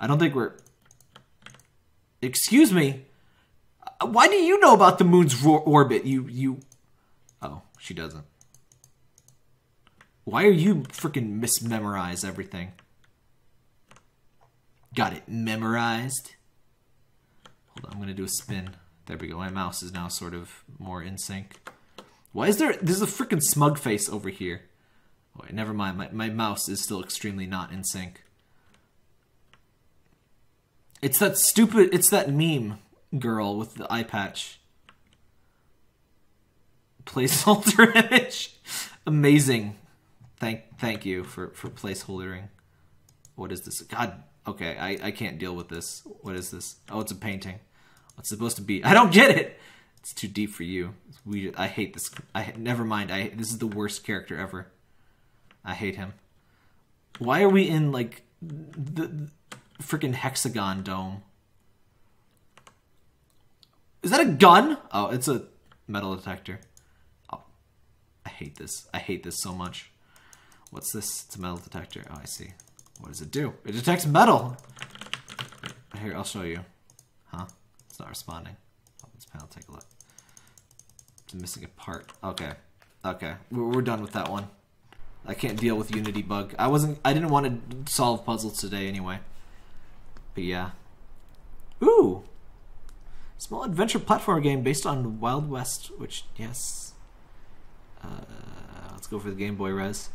I don't think we're... Excuse me? Why do you know about the moon's orbit, you... Oh, she doesn't. Why are you freaking mismemorize everything? Got it memorized. Hold on, I'm gonna do a spin. There we go. My mouse is now sort of more in sync. Why is there? There's a freaking smug face over here. Wait, never mind. My mouse is still extremely not in sync. It's that stupid. It's that meme girl with the eye patch. Placeholder image. Amazing. Thank you for placeholdering. What is this? God, okay, I can't deal with this. What is this? Oh, it's a painting. What's it supposed to be? I don't get it! It's too deep for you. I hate this. Never mind. This is the worst character ever. I hate him. Why are we in, like, the freaking hexagon dome? Is that a gun? Oh, it's a metal detector. I hate this. I hate this so much. What's this? It's a metal detector. Oh, I see. What does it do? It detects metal! Here, I'll show you. Huh? It's not responding. Oh, this panel, take a look. It's missing a part. Okay. Okay. We're done with that one. I can't deal with Unity bug. I didn't want to solve puzzles today anyway. But yeah. Ooh! Small adventure platform game based on Wild West, which, yes... let's go for the Game Boy res.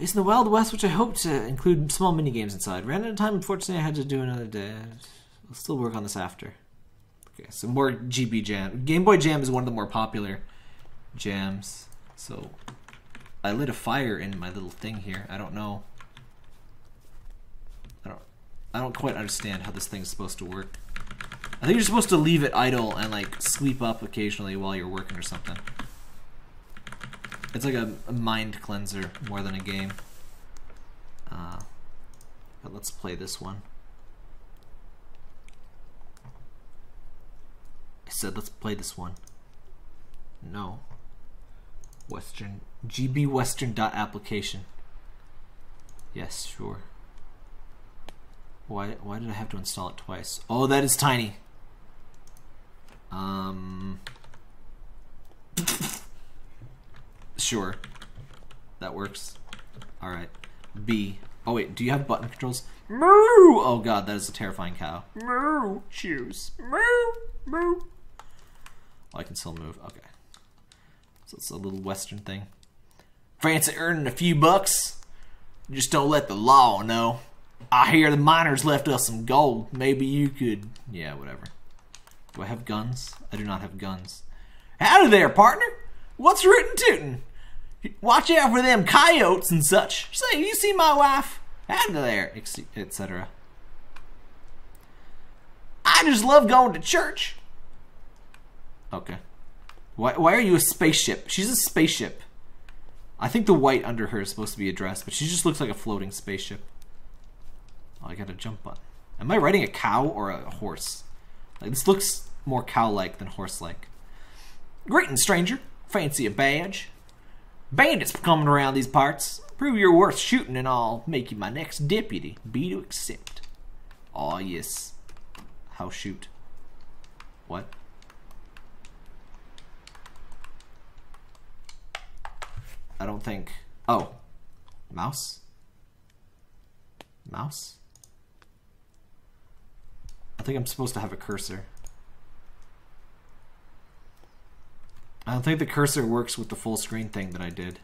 Based in the Wild West, which I hope to include small mini games inside. Ran out of time, unfortunately, I had to do another day. I'll still work on this after. Okay, so more GB Jam. Game Boy Jam is one of the more popular jams. So I lit a fire in my little thing here. I don't know. I don't quite understand how this thing's supposed to work. I think you're supposed to leave it idle and like sleep up occasionally while you're working or something. It's like a mind cleanser more than a game. But let's play this one. I said let's play this one. No. Western gbwestern.application. Yes, sure. Why did I have to install it twice? Oh, that is tiny. Sure. That works. Alright. B. Oh wait, do you have button controls? Moo! Oh god, that is a terrifying cow. Moo! Shoes. Moo! Moo! Oh, I can still move. Okay. So it's a little Western thing. Fancy earning a few bucks? Just don't let the law know. I hear the miners left us some gold. Maybe you could... Yeah, whatever. Do I have guns? I do not have guns. Howdy there, partner! What's rootin' tootin'? Watch out for them coyotes and such. Say, you see my wife? Out of there, etc. I just love going to church. Okay. Why are you a spaceship? She's a spaceship. I think the white under her is supposed to be a dress, but she just looks like a floating spaceship. Oh, I got a jump button. Am I riding a cow or a horse? Like, this looks more cow-like than horse-like. Greeting, stranger. Fancy a badge. Bandits coming around these parts. Prove you're worth shooting and I'll make you my next deputy. Be to accept. Aw, yes. How shoot? What? I don't think... Oh. Mouse? Mouse? I think I'm supposed to have a cursor. I don't think the cursor works with the full screen thing that I did.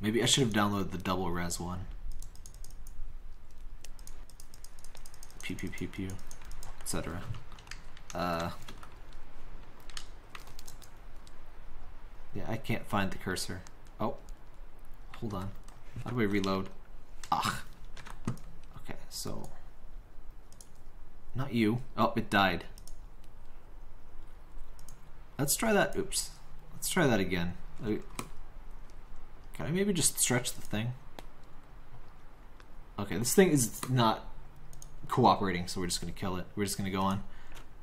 Maybe I should have downloaded the double res one. Pew pew pew pew, etc. Yeah, I can't find the cursor. Oh, hold on. How do I reload? Ah. Okay, so not you. Oh, it died. Let's try that. Oops. Let's try that again. Can I maybe just stretch the thing? Okay, this thing is not cooperating, so we're just gonna kill it. We're just gonna go on.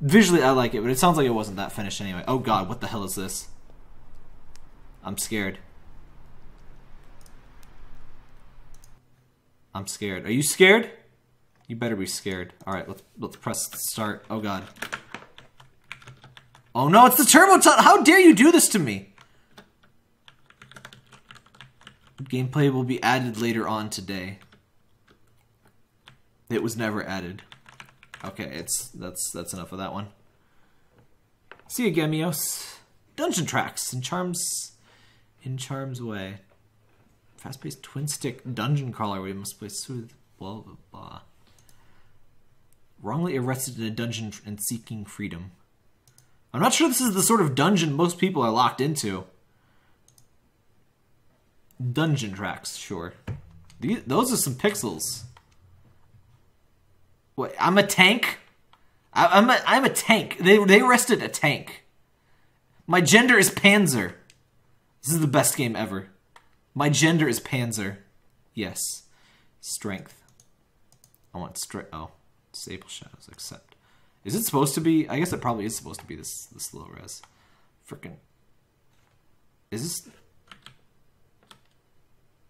Visually, I like it, but it sounds like it wasn't that finished anyway. Oh god, what the hell is this? I'm scared. I'm scared. Are you scared? You better be scared. Alright, let's press start. Oh god. Oh no, it's the turbo tunnel! How dare you do this to me? Gameplay will be added later on today. It was never added. Okay, that's enough of that one. See you, Gemios. Dungeon tracks in Charm's way. Fast-paced twin-stick dungeon crawler where you must play sooth. Blah blah blah. Wrongly arrested in a dungeon and seeking freedom. I'm not sure this is the sort of dungeon most people are locked into. Dungeon tracks, sure. Those are some pixels. What? I'm a tank. I'm a tank. They arrested a tank. My gender is Panzer. This is the best game ever. My gender is Panzer. Yes. Strength. I want strength. Oh, disable shadows. Accept. Is it supposed to be? I guess it probably is supposed to be this low res. Frickin'. Is this?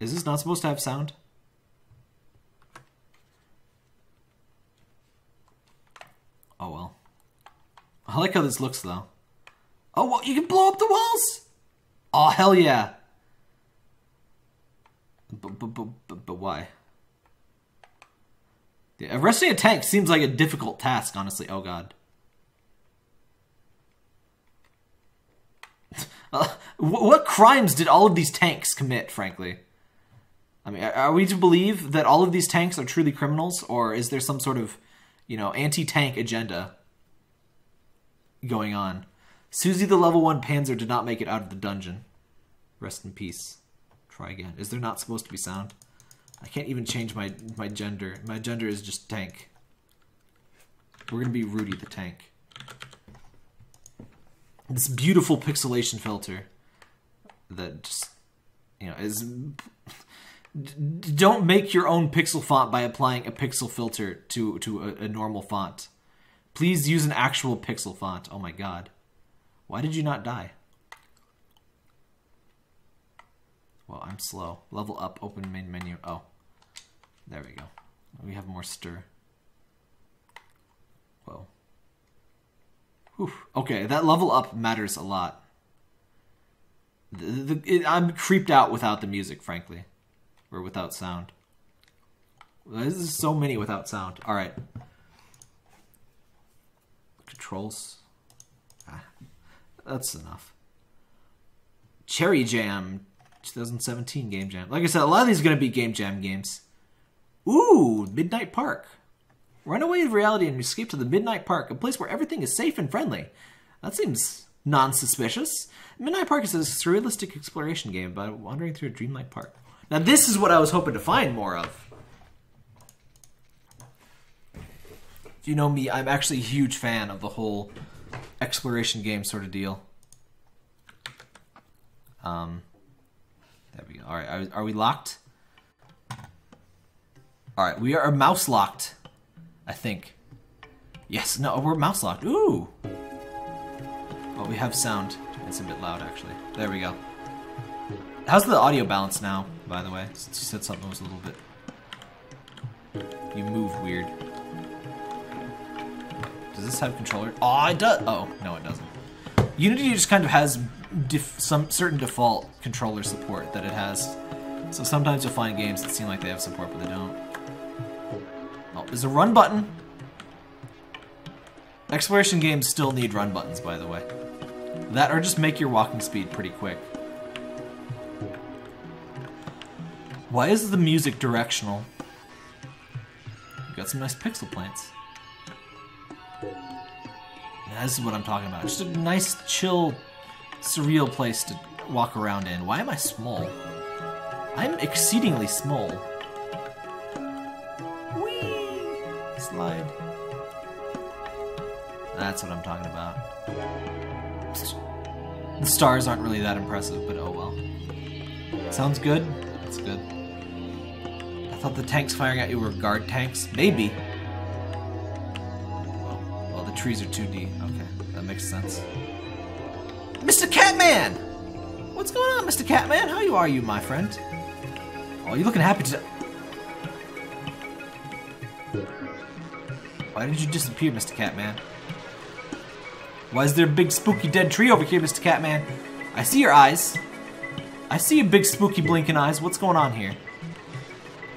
Is this not supposed to have sound? Oh well. I like how this looks though. Oh, what? You can blow up the walls? Oh, hell yeah. But why? Yeah, arresting a tank seems like a difficult task, honestly. Oh god. What crimes did all of these tanks commit, frankly? I mean, are we to believe that all of these tanks are truly criminals, or is there some sort of, you know, anti-tank agenda going on? Susie the level 1 Panzer did not make it out of the dungeon. Rest in peace. Try again. Is there not supposed to be sound? I can't even change my gender. My gender is just tank. We're gonna be Rudy the tank. This beautiful pixelation filter that just, you know, is... Don't make your own pixel font by applying a pixel filter to a normal font. Please use an actual pixel font. Oh my god. Why did you not die? Well, I'm slow. Level up, open main menu. Oh. There we go. We have more stir. Whoa. Whew. Okay, that level up matters a lot. I'm creeped out without the music, frankly. Or without sound. This is so many without sound. Alright. Controls. Ah, that's enough. Cherry Jam 2017 Game Jam. Like I said, a lot of these are going to be Game Jam games. Ooh, Midnight Park. Run away of reality and escape to the Midnight Park, a place where everything is safe and friendly. That seems non-suspicious. Midnight Park is a surrealistic exploration game about wandering through a dreamlike park. Now this is what I was hoping to find more of. you know me, I'm actually a huge fan of the whole exploration game sort of deal. There we go. All right, are we locked? All right, we are mouse locked, I think. Yes, no, we're mouse locked. Ooh. Oh, we have sound. It's a bit loud, actually. There we go. How's the audio balance now, by the way? Since you said something was a little bit... You move weird. Does this have controller? Oh, it does. Oh, no, it doesn't. Unity just kind of has some certain default controller support that it has. So sometimes you'll find games that seem like they have support, but they don't. Oh, there's a run button. Exploration games still need run buttons, by the way. That or just make your walking speed pretty quick. Why is the music directional? We've got some nice pixel plants. Now, this is what I'm talking about. Just a nice, chill, surreal place to walk around in. Why am I small? I'm exceedingly small. Whee! Slide. That's what I'm talking about. The stars aren't really that impressive, but oh well. Sounds good? That's good. I thought the tanks firing at you were guard tanks. Maybe. Well, the trees are 2D. Okay, that makes sense. Mr. Catman! What's going on, Mr. Catman? How are you, my friend? Oh, you're looking happy today. Why did you disappear, Mr. Catman? Why is there a big spooky dead tree over here, Mr. Catman? I see your eyes. I see your big spooky blinking eyes. What's going on here?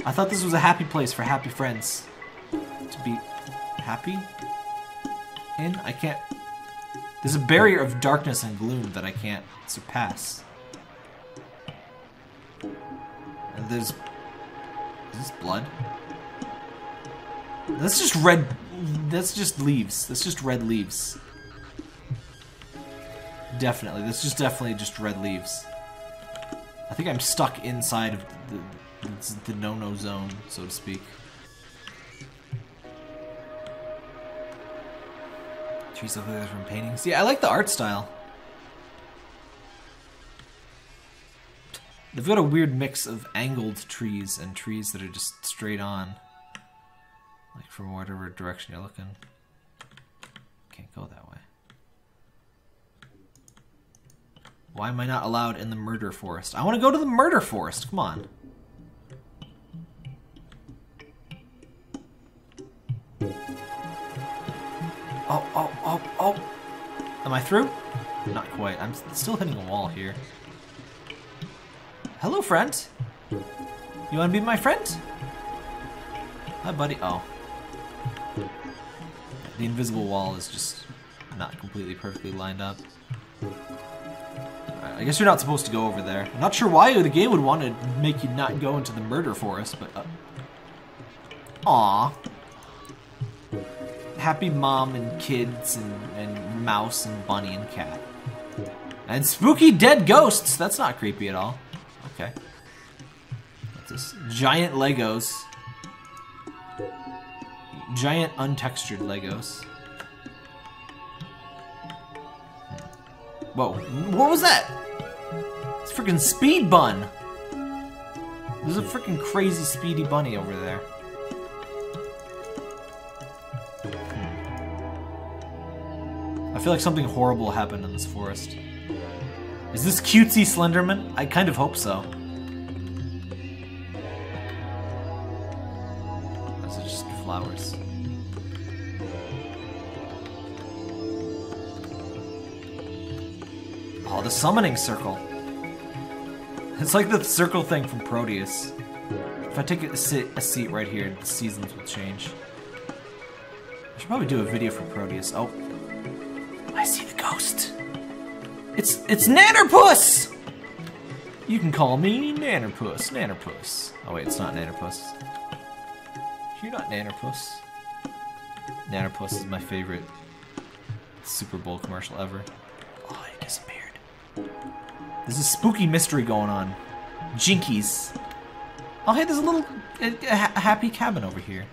I thought this was a happy place for happy friends. To be happy? And I can't... There's a barrier of darkness and gloom that I can't surpass. And there's... Is this blood? That's just red... That's just leaves. That's just red leaves. Definitely. This is definitely just red leaves. I think I'm stuck inside of the no-no zone, so to speak. Trees over there from paintings. Yeah, I like the art style. They've got a weird mix of angled trees and trees that are just straight on. Like from whatever direction you're looking. Can't go that way. Why am I not allowed in the murder forest? I want to go to the murder forest, come on. Oh, oh, oh, oh. Am I through? Not quite, I'm still hitting a wall here. Hello, friend. You want to be my friend? Hi, buddy, oh. The invisible wall is just not completely perfectly lined up. I guess you're not supposed to go over there. I'm not sure why the game would want to make you not go into the murder forest, but... Aww. Happy mom and kids and mouse and bunny and cat. And spooky dead ghosts! That's not creepy at all. Okay. What's this? Giant Legos. Giant untextured Legos. Whoa, what was that? It's a freaking speed bun! There's a freaking crazy speedy bunny over there. I feel like something horrible happened in this forest. Is this cutesy Slenderman? I kind of hope so. Those are just flowers. Oh, the summoning circle. It's like the circle thing from Proteus. If I take a seat right here, the seasons will change. I should probably do a video for Proteus. Oh. I see the ghost. It's Nannerpuss! You can call me Nannerpuss, Nannerpuss. Oh wait, it's not Nannerpuss. You're not Nannerpuss. Nannerpuss is my favorite Super Bowl commercial ever. Oh, he disappeared. There's a spooky mystery going on. Jinkies. Oh, hey, there's a little happy cabin over here.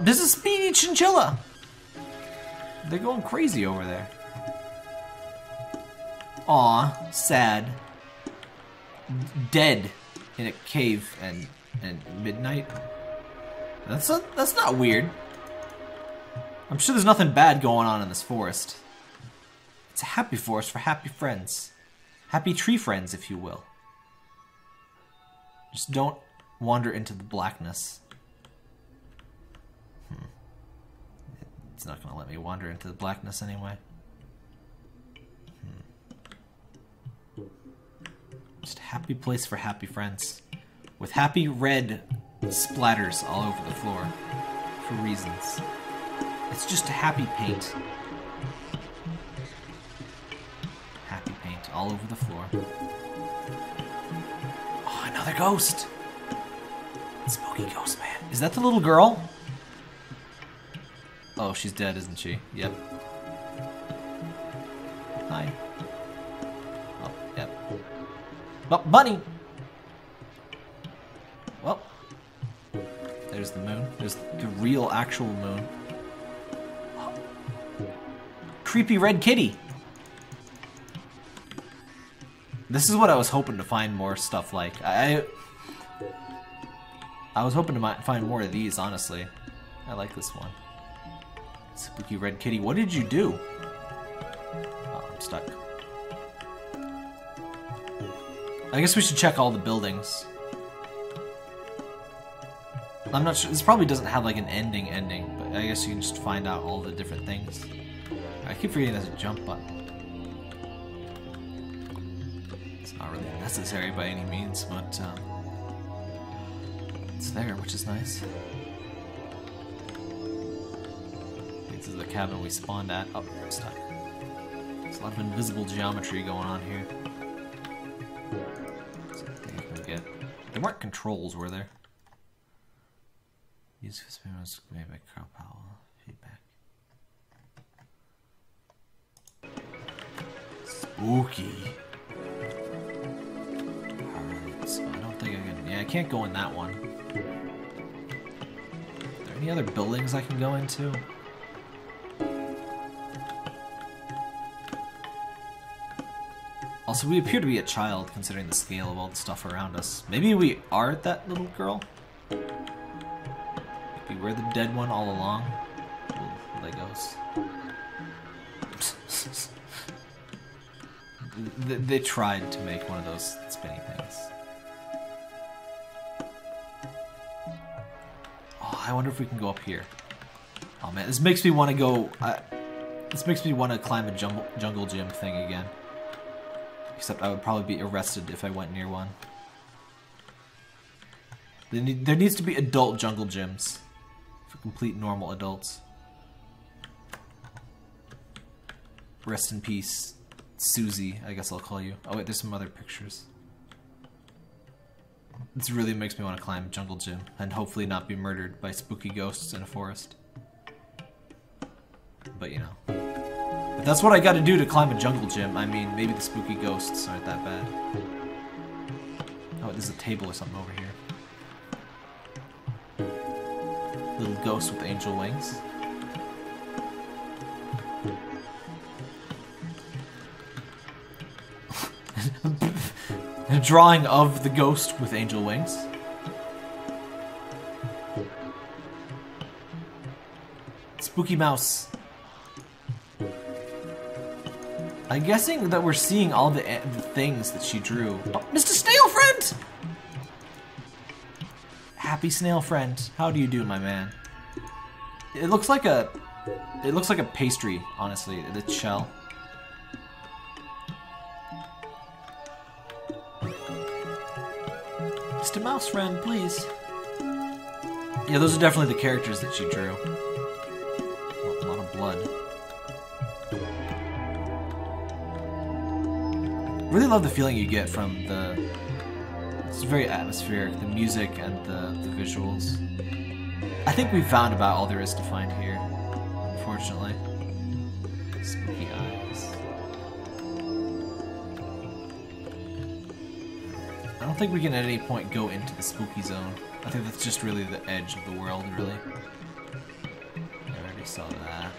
This is Speedy Chinchilla. They're going crazy over there. Aw, sad. Dead in a cave and midnight. That's not weird. I'm sure there's nothing bad going on in this forest. It's a happy forest for happy friends. Happy tree friends, if you will. Just don't wander into the blackness. It's not gonna let me wander into the blackness anyway. Just a happy place for happy friends. With happy red splatters all over the floor. For reasons. It's just a happy paint. Happy paint all over the floor. Oh, another ghost! Spooky ghost, man. Is that the little girl? Oh, she's dead, isn't she? Yep. Hi. Oh, yep. Well, bunny! Well. There's the moon. There's the real, actual moon. Oh. Creepy red kitty! This is what I was hoping to find more stuff like. I was hoping to find more of these, honestly. I like this one. Spooky red kitty, what did you do? Oh, I'm stuck. I guess we should check all the buildings. I'm not sure, this probably doesn't have like an ending, but I guess you can just find out all the different things. I keep forgetting there's a jump button. It's not really necessary by any means, but it's there, which is nice. This is the cabin we spawned at. Oh, I'm stuck. There's a lot of invisible geometry going on here. So I think I can get... There weren't controls, were there? Use experiments made by Carl Powell. Feedback. Spooky. Alright, so I don't think I can... Yeah, I can't go in that one. Are there any other buildings I can go into? Also, we appear to be a child, considering the scale of all the stuff around us. Maybe we are that little girl? Maybe we're the dead one all along? Ooh, Legos. They tried to make one of those spinny things. Oh, I wonder if we can go up here. Oh man, this makes me want to go... this makes me want to climb a jungle gym thing again. Except I would probably be arrested if I went near one. There needs to be adult jungle gyms. For complete normal adults. Rest in peace, Susie, I guess I'll call you. Oh wait, there's some other pictures. This really makes me want to climb jungle gym. And hopefully not be murdered by spooky ghosts in a forest. But you know. If that's what I gotta do to climb a jungle gym, I mean, maybe the spooky ghosts aren't that bad. Oh, there's a table or something over here. Little ghost with angel wings. A drawing of the ghost with angel wings. Spooky mouse. I'm guessing that we're seeing all the things that she drew. Oh, Mr. Snail Friend! Happy Snail Friend. How do you do, my man? It looks like a pastry, honestly. The shell. Mr. Mouse Friend, please. Yeah, those are definitely the characters that she drew. A lot of blood. Really love the feeling you get from the... It's very atmospheric, the music and the visuals. I think we found about all there is to find here, unfortunately. Spooky eyes. I don't think we can at any point go into the spooky zone. I think that's just really the edge of the world, really. focus on that.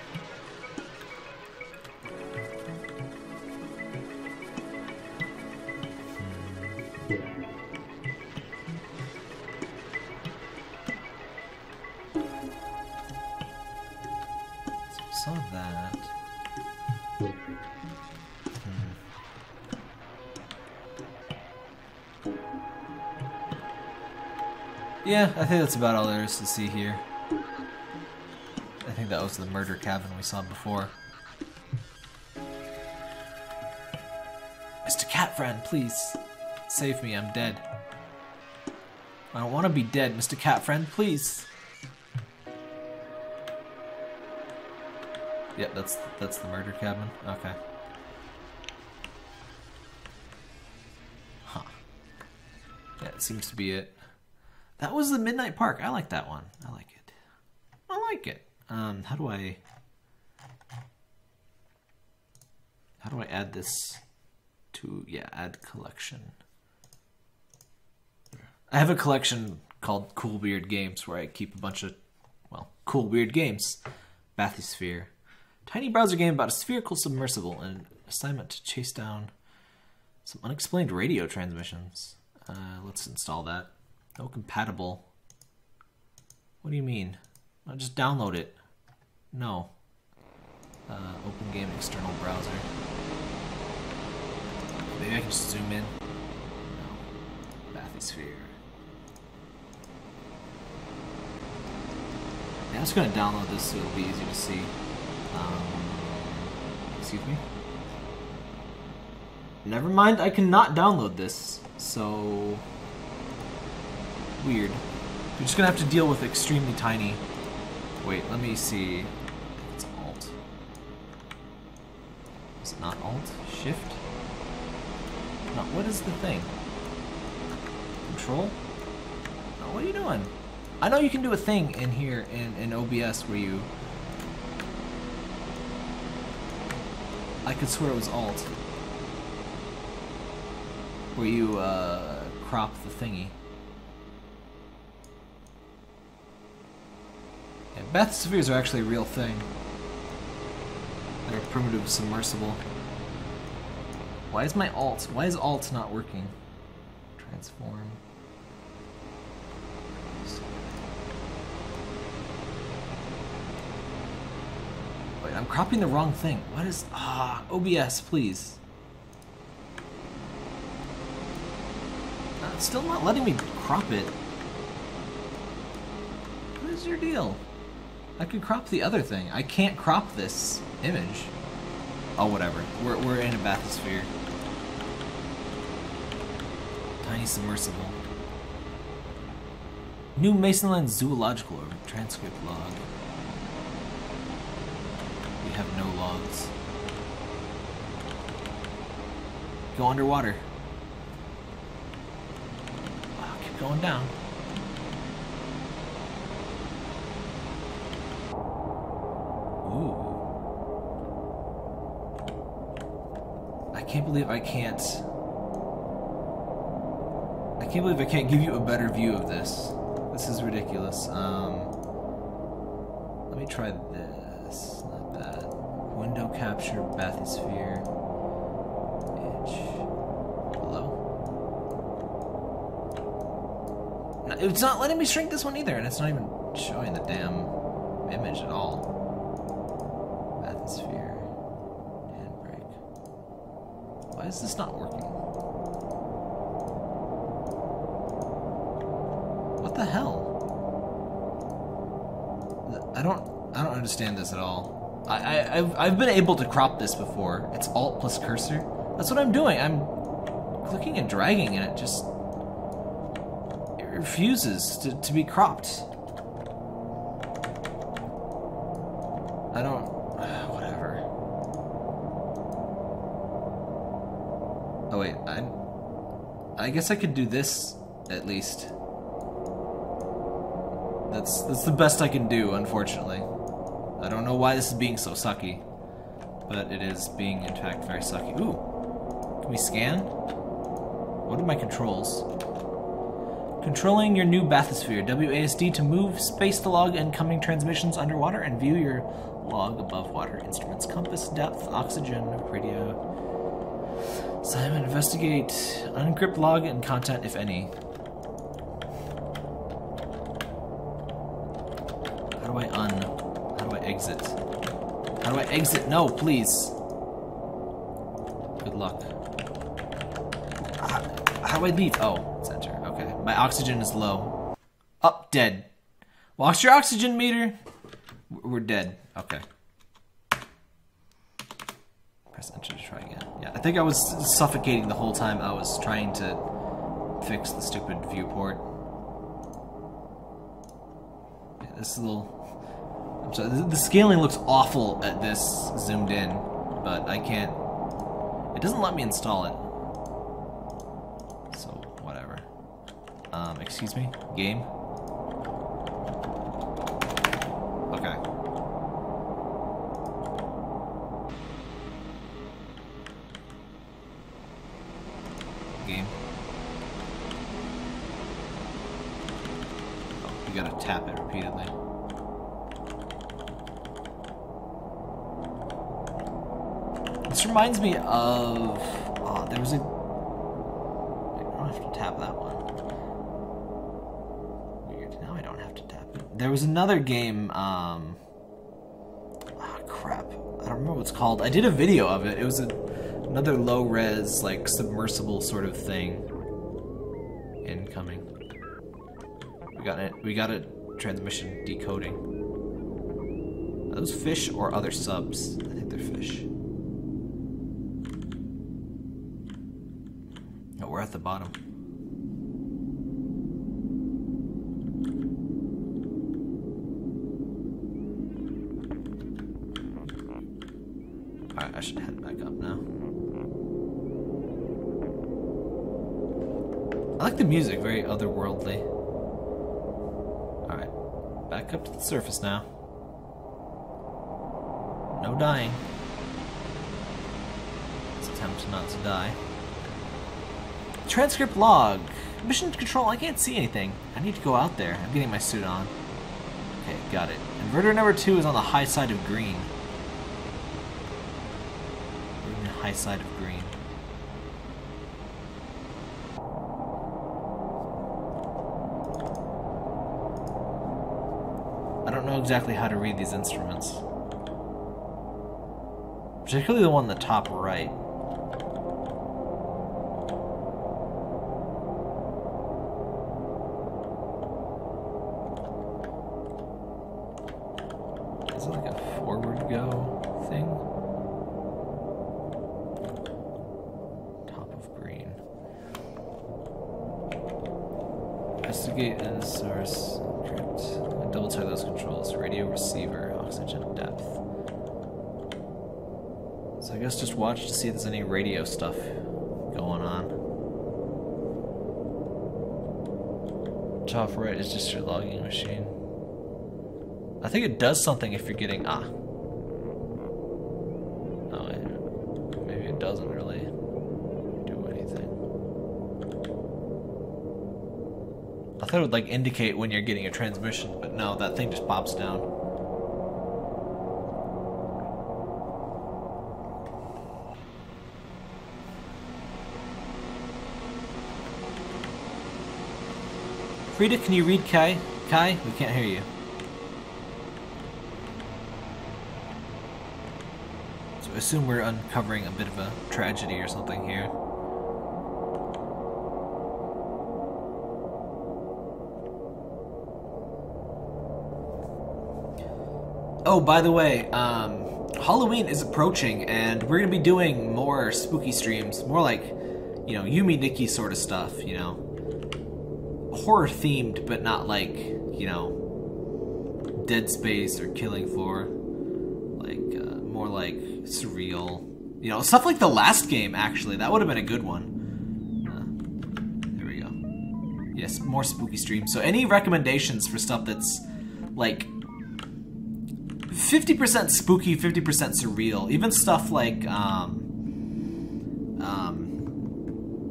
Yeah, I think that's about all there is to see here. I think that was the murder cabin we saw before. Mr. Cat Friend, please save me, I'm dead. I don't want to be dead, Mr. Cat Friend, please. Yep, that's the murder cabin. Okay. Huh. That seems to be it. That was the Midnight Park. I like that one. I like it. I like it. How do I add this to, yeah, add collection. I have a collection called Cool Weird Games where I keep a bunch of, well, cool weird games. Bathysphere. Tiny browser game about a spherical submersible and an assignment to chase down some unexplained radio transmissions. Let's install that. No compatible. What do you mean? I'll just download it. No. Open game external browser. Maybe I can just zoom in. No. Bathysphere. Yeah, I'm just gonna download this so it'll be easy to see. Excuse me. Never mind, I cannot download this. So. Weird. You're just gonna have to deal with extremely tiny. Wait, let me see. It's Alt. Is it not Alt? Shift? No, what is the thing? Control? No, what are you doing? I know you can do a thing in here in OBS where you. I could swear it was Alt. Where you crop the thingy. Yeah, bathyspheres are actually a real thing. They're a primitive submersible. Why is my alt? Why is alt not working? Transform. Wait, I'm cropping the wrong thing. What is. Ah, OBS, please. It's still not letting me crop it. What is your deal? I could crop the other thing. I can't crop this image. Oh, whatever. We're in a bathysphere. Tiny submersible. New Masonland Zoological Order. Transcript log. We have no logs. Go underwater. Wow, keep going down. I can't believe I can't give you a better view of this. This is ridiculous. Let me try this. Not that. Window capture, bathysphere, itch. Hello? No, it's not letting me shrink this one either, and it's not even showing the damn image at all. Bathysphere. Why is this not working? What the hell? I don't understand this at all. I've been able to crop this before. It's Alt plus cursor. That's what I'm doing. I'm clicking and dragging and it just it refuses to be cropped. I don't Oh wait, I guess I could do this, at least. That's the best I can do, unfortunately. I don't know why this is being so sucky. But it is being, in fact, very sucky. Ooh! Can we scan? What are my controls? Controlling your new bathysphere, WASD, to move, space to log incoming transmissions underwater, and view your log above water. Instruments, compass, depth, oxygen, radio. Simon, investigate unencrypted log and content, if any. How do I exit? No, please. Good luck. How do I leave? Oh, it's enter. Okay. My oxygen is low. Up, dead. Watch your oxygen meter. We're dead. Okay. Press enter to try again. Yeah, I think I was suffocating the whole time I was trying to fix the stupid viewport. Yeah, this little... I'm sorry, the scaling looks awful at this zoomed in, but I can't... It doesn't let me install it. So, whatever. Excuse me? Game? Okay. Game. Oh, you gotta tap it repeatedly. This reminds me of... Oh, there was a... I don't have to tap that one. Weird. Now I don't have to tap it. There was another game, Ah, crap. I don't remember what it's called. I did a video of it. It was another low-res, like, submersible sort of thing. Incoming. We got a transmission decoding. Are those fish or other subs? I think they're fish. We're at the bottom. Alright, I should head back up now. I like the music, very otherworldly. Alright, back up to the surface now. No dying. Let's attempt not to die. Transcript log. Mission control, I can't see anything. I need to go out there. I'm getting my suit on. Okay, got it. Inverter number 2 is on the high side of green. High side of green. I don't know exactly how to read these instruments. Particularly the one in the top right. Watch to see if there's any radio stuff going on. Top right is just your logging machine. I think it does something if you're getting No, maybe it doesn't really do anything. I thought it would like indicate when you're getting a transmission, but no, that thing just pops down. Rita, can you read Kai? Kai, we can't hear you. So I assume we're uncovering a bit of a tragedy or something here. Oh, by the way, Halloween is approaching and we're gonna be doing more spooky streams, more like, you know, Yumi Nikki sort of stuff, you know. Horror themed, but not like, you know, Dead Space or Killing Floor. Like, more like surreal. You know, stuff like the last game, actually. That would have been a good one. There we go. Yes, more spooky streams. So, any recommendations for stuff that's like 50% spooky, 50% surreal? Even stuff like,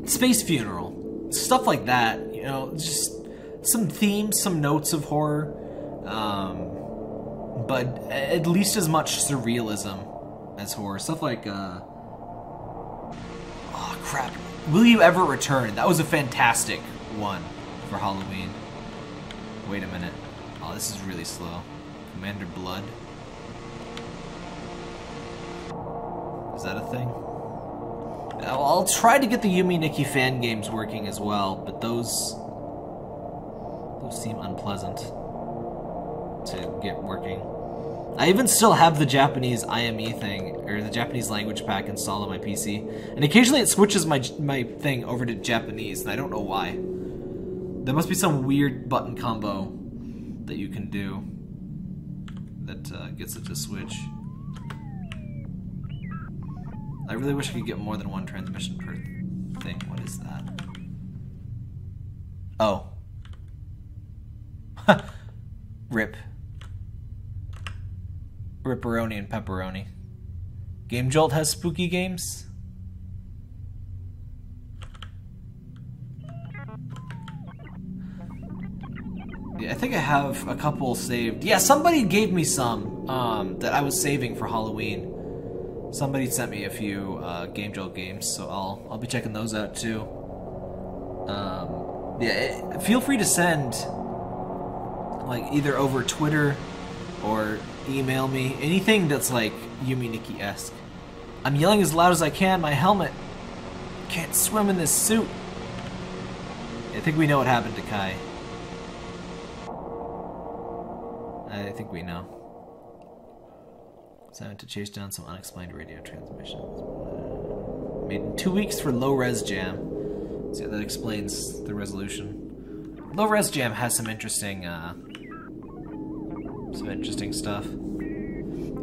Space Funeral. Stuff like that. You know, just some themes, some notes of horror, but at least as much surrealism as horror. Stuff like, oh crap, Will You Ever Return? That was a fantastic one for Halloween. Wait a minute. Oh, this is really slow. Commander Blood. Is that a thing? I'll try to get the Yumi Nikki fan games working as well, but those seem unpleasant to get working. I even still have the Japanese IME thing, or the Japanese language pack installed on my PC, and occasionally it switches my thing over to Japanese, and I don't know why. There must be some weird button combo that you can do that gets it to switch. I really wish I could get more than one transmission per thing. What is that? Oh. Rip. Ripperoni and pepperoni. Game Jolt has spooky games? Yeah, I think I have a couple saved. Yeah, somebody gave me some that I was saving for Halloween. Somebody sent me a few Game Jolt games, so I'll be checking those out too. Yeah, feel free to send, like, either over Twitter or email me anything that's like Yumi Nikki-esque. I'm yelling as loud as I can. My helmet can't swim in this suit. I think we know what happened to Kai. I think we know. Sent to chase down some unexplained radio transmissions. Made in 2 weeks for Low Res Jam. So that explains the resolution. Low Res Jam has some interesting stuff.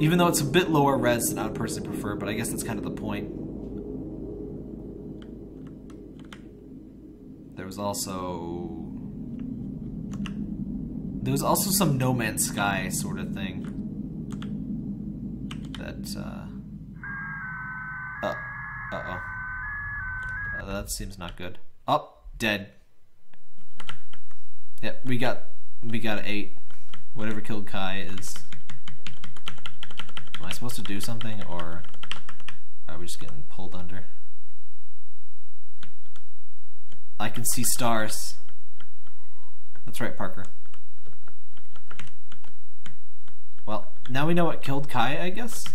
Even though it's a bit lower res than I would personally prefer, but I guess that's kind of the point. There was also some No Man's Sky sort of thing. Uh-oh. That seems not good. Oh, dead. Yep, we got 8. Whatever killed Kai is... Am I supposed to do something, or are we just getting pulled under? I can see stars. That's right, Parker. Well, now we know what killed Kai, I guess?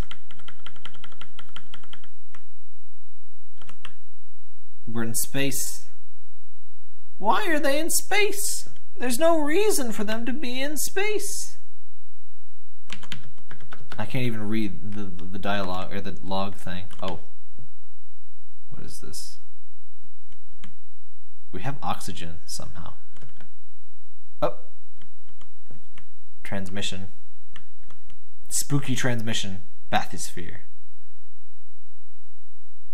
We're in space. Why are they in space? There's no reason for them to be in space. I can't even read the dialogue, or the log thing. Oh. What is this? We have oxygen somehow. Oh. Transmission. Spooky transmission. Bathysphere.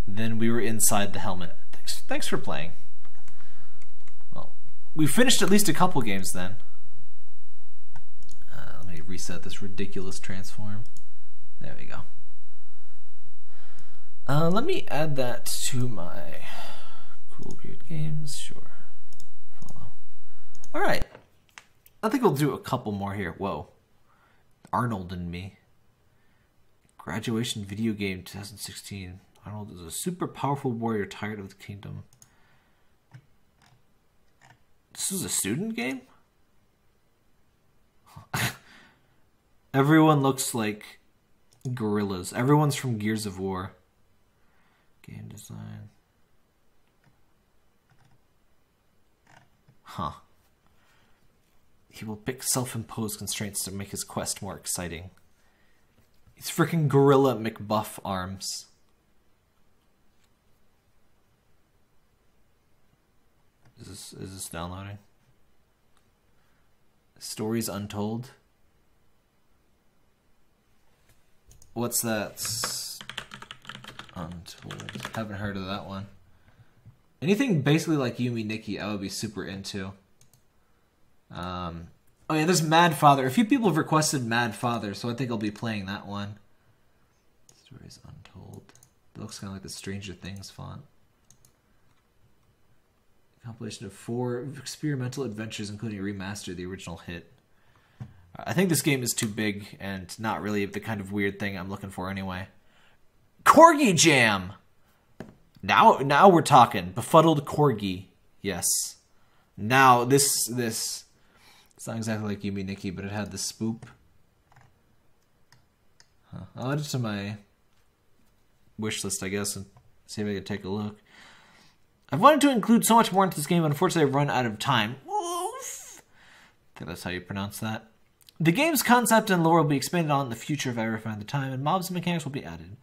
Then we were inside the helmet. Thanks for playing. Well, we finished at least a couple games then. Let me reset this ridiculous transform. There we go. Let me add that to my cool weird games. Sure. Follow. Alright. I think we'll do a couple more here. Whoa. Arnold and Me. Graduation video game 2016. Arnold is a super powerful warrior tired of the kingdom. This is a student game? Everyone looks like gorillas. Everyone's from Gears of War. Game design. Huh. He will pick self-imposed constraints to make his quest more exciting. He's freaking gorilla McBuff arms. Is this downloading? Stories Untold? What's that? Untold. Haven't heard of that one. Anything basically like Yumi Nikki I would be super into. Oh yeah, there's Mad Father. A few people have requested Mad Father, so I think I'll be playing that one. Stories Untold. It looks kind of like the Stranger Things font. Compilation of 4 experimental adventures, including a remaster of the original hit. I think this game is too big and not really the kind of weird thing I'm looking for anyway. Corgi Jam! Now we're talking. Befuddled Corgi. Yes. Now, this... It's not exactly like Yumi Nikki, but it had the spoop. Huh. I'll add it to my wish list, I guess, and see if I can take a look. I've wanted to include so much more into this game, but unfortunately I've run out of time. Oof. I think that's how you pronounce that. The game's concept and lore will be expanded on in the future if I ever find the time, and mobs and mechanics will be added.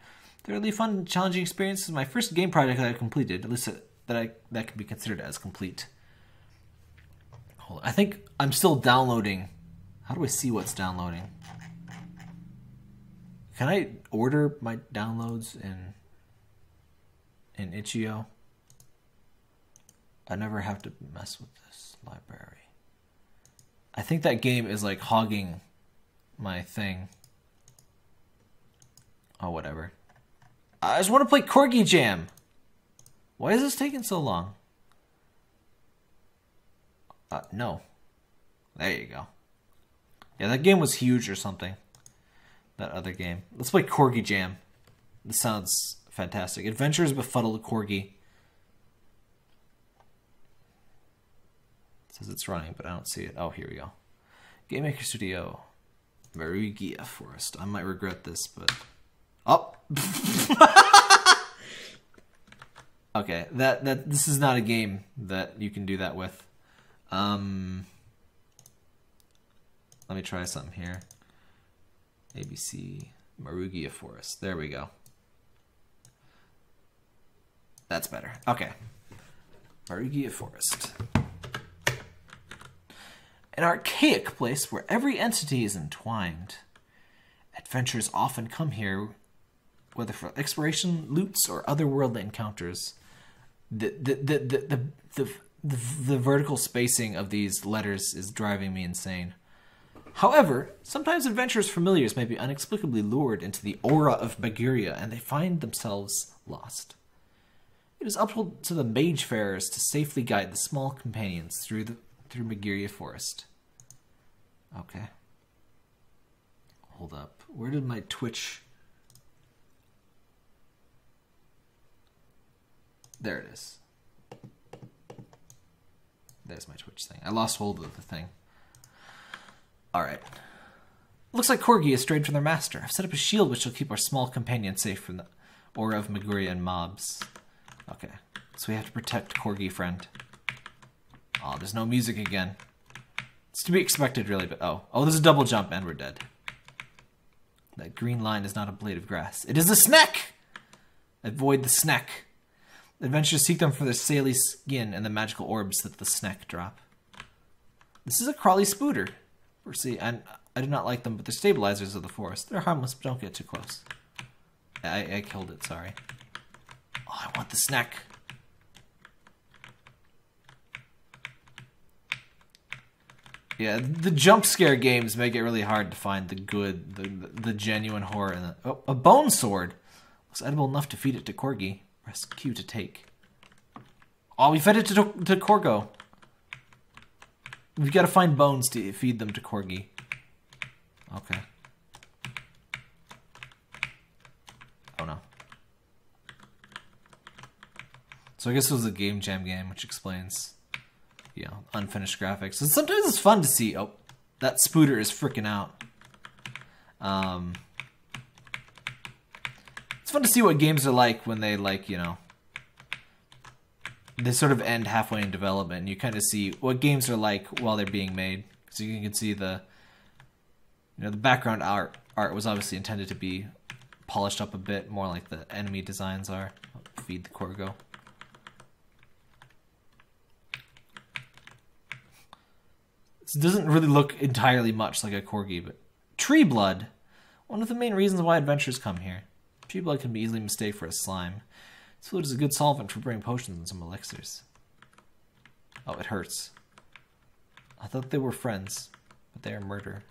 The really fun and challenging experience is my first game project that I completed, at least that can be considered as complete. Hold on. I think I'm still downloading. How do I see what's downloading? Can I order my downloads in Itch.io? I never have to mess with this library. I think that game is like hogging my thing. Oh, whatever. I just want to play Corgi Jam. Why is this taking so long? No. There you go. Yeah, that game was huge or something. That other game. Let's play Corgi Jam. This sounds fantastic. Adventures Befuddled Corgi. Says it's running, but I don't see it. Oh, here we go. Game Maker Studio. Marugia Forest. I might regret this, but... Oh! Okay, this is not a game that you can do that with. Let me try something here. ABC. Marugia Forest. There we go. That's better. Okay. Marugia Forest. An archaic place where every entity is entwined. Adventurers often come here, whether for exploration, loots, or otherworldly encounters. The vertical spacing of these letters is driving me insane. However, sometimes adventurers' familiars may be inexplicably lured into the aura of Baguria, and they find themselves lost. It is up to the magefarers to safely guide the small companions through Maguria Forest. Okay. Hold up. Where did my Twitch... There it is. There's my Twitch thing. I lost hold of the thing. Alright. Looks like Corgi is strayed from their master. I've set up a shield which will keep our small companion safe from the aura of Maguria and mobs. Okay. So we have to protect Corgi, friend. Oh, there's no music again. It's to be expected, really, but oh. Oh, there's a double jump, and we're dead. That green line is not a blade of grass. It is a snack! Avoid the snack. Adventurers seek them for their saily skin and the magical orbs that the snack drop. This is a crawly spooter. See, and I do not like them, but they're stabilizers of the forest. They're harmless, but don't get too close. I killed it, sorry. Oh, I want the snack. Yeah, the jump scare games make it really hard to find the good, the genuine horror. And oh, a bone sword! Looks edible enough to feed it to Corgi. Press Q to take. Oh, we fed it to Corgo. We've got to find bones to feed them to Corgi. Okay. Oh no. So I guess it was a Game Jam game, which explains... Yeah, unfinished graphics. And sometimes it's fun to see. Oh, that spooter is freaking out. It's fun to see what games are like when they, like, you know, they sort of end halfway in development, and you kind of see what games are like while they're being made. So you can see the, you know, the background art was obviously intended to be polished up a bit more, like the enemy designs are. I'll feed the Corgo. It doesn't really look entirely much like a Corgi, but... Tree blood! One of the main reasons why adventurers come here. Tree blood can be easily mistaken for a slime. This fluid is a good solvent for brewing potions and some elixirs. Oh, it hurts. I thought they were friends, but they are murder.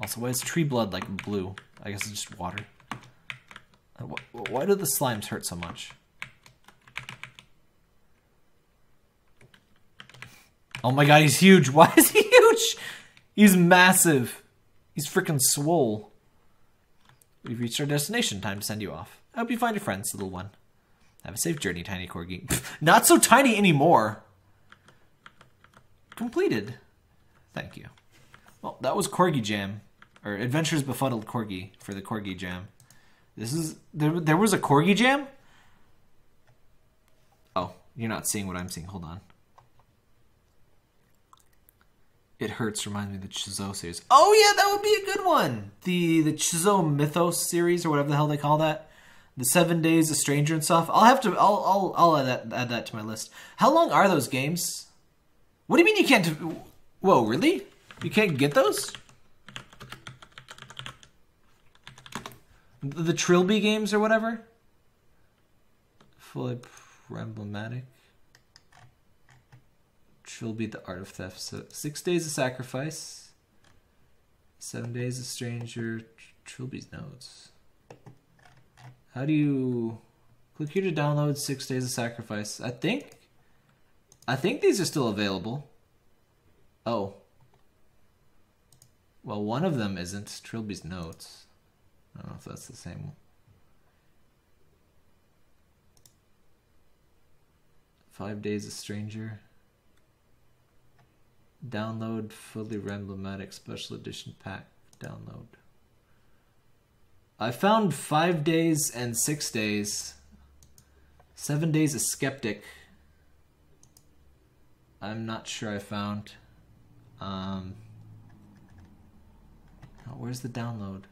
Also, why is tree blood like blue? I guess it's just water. Why do the slimes hurt so much? Oh my god, he's huge. Why is he huge? He's massive. He's freaking swole. We've reached our destination. Time to send you off. I hope you find your friends, little one. Have a safe journey, tiny corgi. Not so tiny anymore. Completed. Thank you. Well, that was Corgi Jam. Or Adventures Befuddled Corgi for the Corgi Jam. This is... There was a Corgi Jam? Oh, you're not seeing what I'm seeing. Hold on. It Hurts reminds me of the Chizo series. Oh yeah, that would be a good one! The Chizo Mythos series, or whatever the hell they call that. The 7 Days a Stranger and stuff. I'll have to... I'll add that to my list. How long are those games? What do you mean you can't... Whoa, really? You can't get those? The Trilby games or whatever? Fully problematic. Trilby, The Art of Theft. So 6 Days of Sacrifice. 7 Days of Stranger. Trilby's Notes. How do you... Click here to download 6 Days of Sacrifice. I think these are still available. Oh. Well, one of them isn't. Trilby's Notes. I don't know if that's the same one. Five Days a Stranger. Download fully emblematic special edition pack. Download. I found 5 days and 6 days. 7 days a skeptic. I'm not sure I found. Oh, where's the download?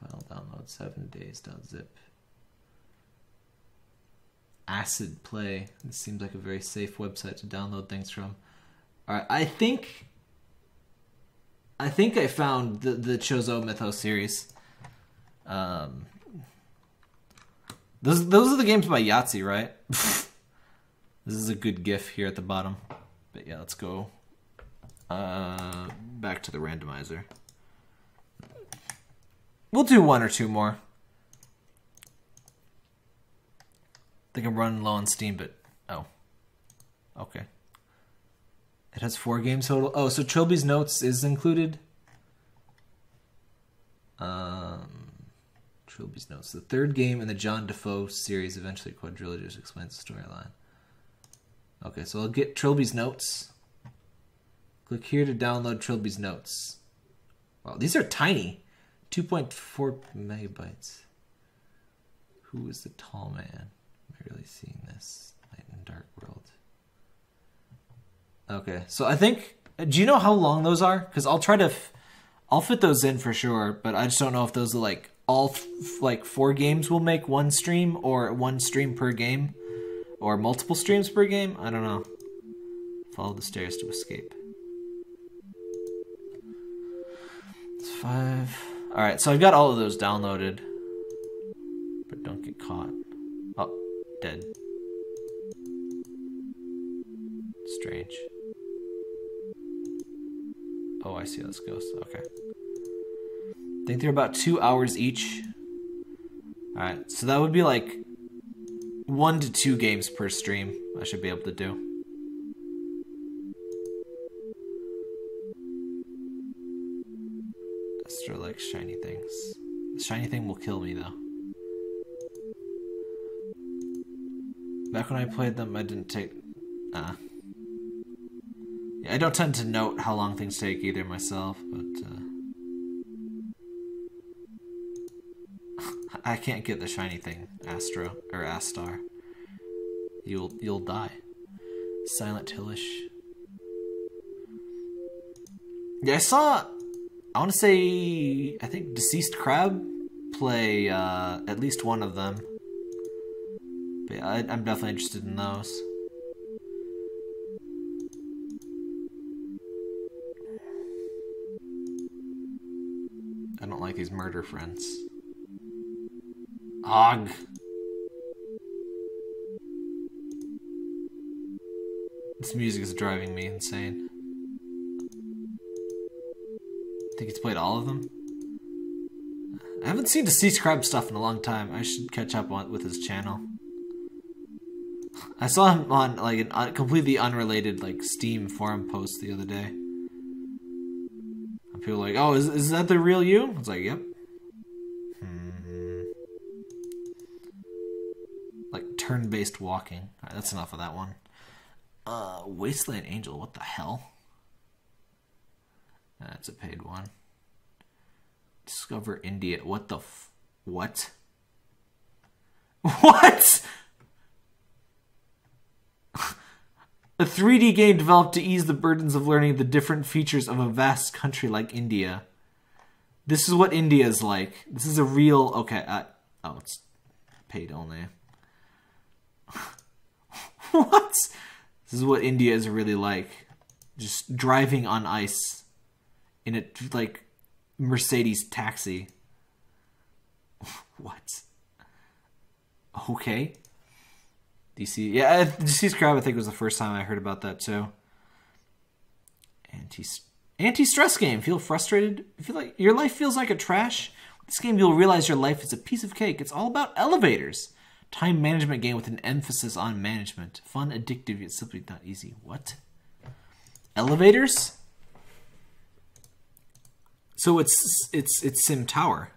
File download 7days.zip. Acid Play. This seems like a very safe website to download things from. Alright, I think I found the Chozo Mythos series. Those are the games by Yahtzee, right? This is a good GIF here at the bottom. But yeah, let's go back to the randomizer. We'll do one or two more. I think I'm running low on Steam, but... Oh. Okay. It has 4 games total. Oh, so Trilby's Notes is included. Trilby's Notes. The 3rd game in the John Defoe series, eventually quadrilogy, just explains the storyline. Okay, so I'll get Trilby's Notes. Click here to download Trilby's Notes. Wow, these are tiny. 2.4 megabytes. Who is the tall man? Am I really seeing this? Light and Dark World. Okay, so I think... Do you know how long those are? Because I'll try to... I'll fit those in for sure, but I just don't know if those are like... All like 4 games will make one stream, or one stream per game. Or multiple streams per game? I don't know. Follow the stairs to escape. It's 5... Alright, so I've got all of those downloaded. But don't get caught. Oh, dead. Strange. Oh, I see those ghosts. Okay. I think they're about 2 hours each. Alright, so that would be like 1 to 2 games per stream I should be able to do. I still like shiny things. The shiny thing will kill me though. Back when I played them, I didn't take... Yeah, I don't tend to note how long things take either myself, but... I can't get the shiny thing, Astro, or Astar. You'll die. Silent Hillish. Yeah, I saw... I want to say, I think Deceased Crab play at least one of them. But yeah, I'm definitely interested in those. I don't like these murder friends. Og. This music is driving me insane. I think he's played all of them. I haven't seen Deceased Crab stuff in a long time. I should catch up with his channel. I saw him on like an completely unrelated like Steam forum post the other day. And people were like, oh, is that the real you? I was like, yep. Like turn-based walking. All right, that's enough of that one. Wasteland Angel, what the hell? That's a paid one. Discover India, what the f... What? What? A 3D game developed to ease the burdens of learning the different features of a vast country like India. This is what India is like. This is a real... Okay, oh, it's paid only. What? This is what India is really like. Just driving on ice. In a, like, Mercedes taxi. What? Okay. DC, yeah, DC's Crab, I think, was the first time I heard about that, too. Anti-stress game. Feel frustrated? Feel like your life feels like a trash? With this game, you'll realize your life is a piece of cake. It's all about elevators. Time management game with an emphasis on management. Fun, addictive, yet simply not easy. What? Elevators? So it's Sim Tower.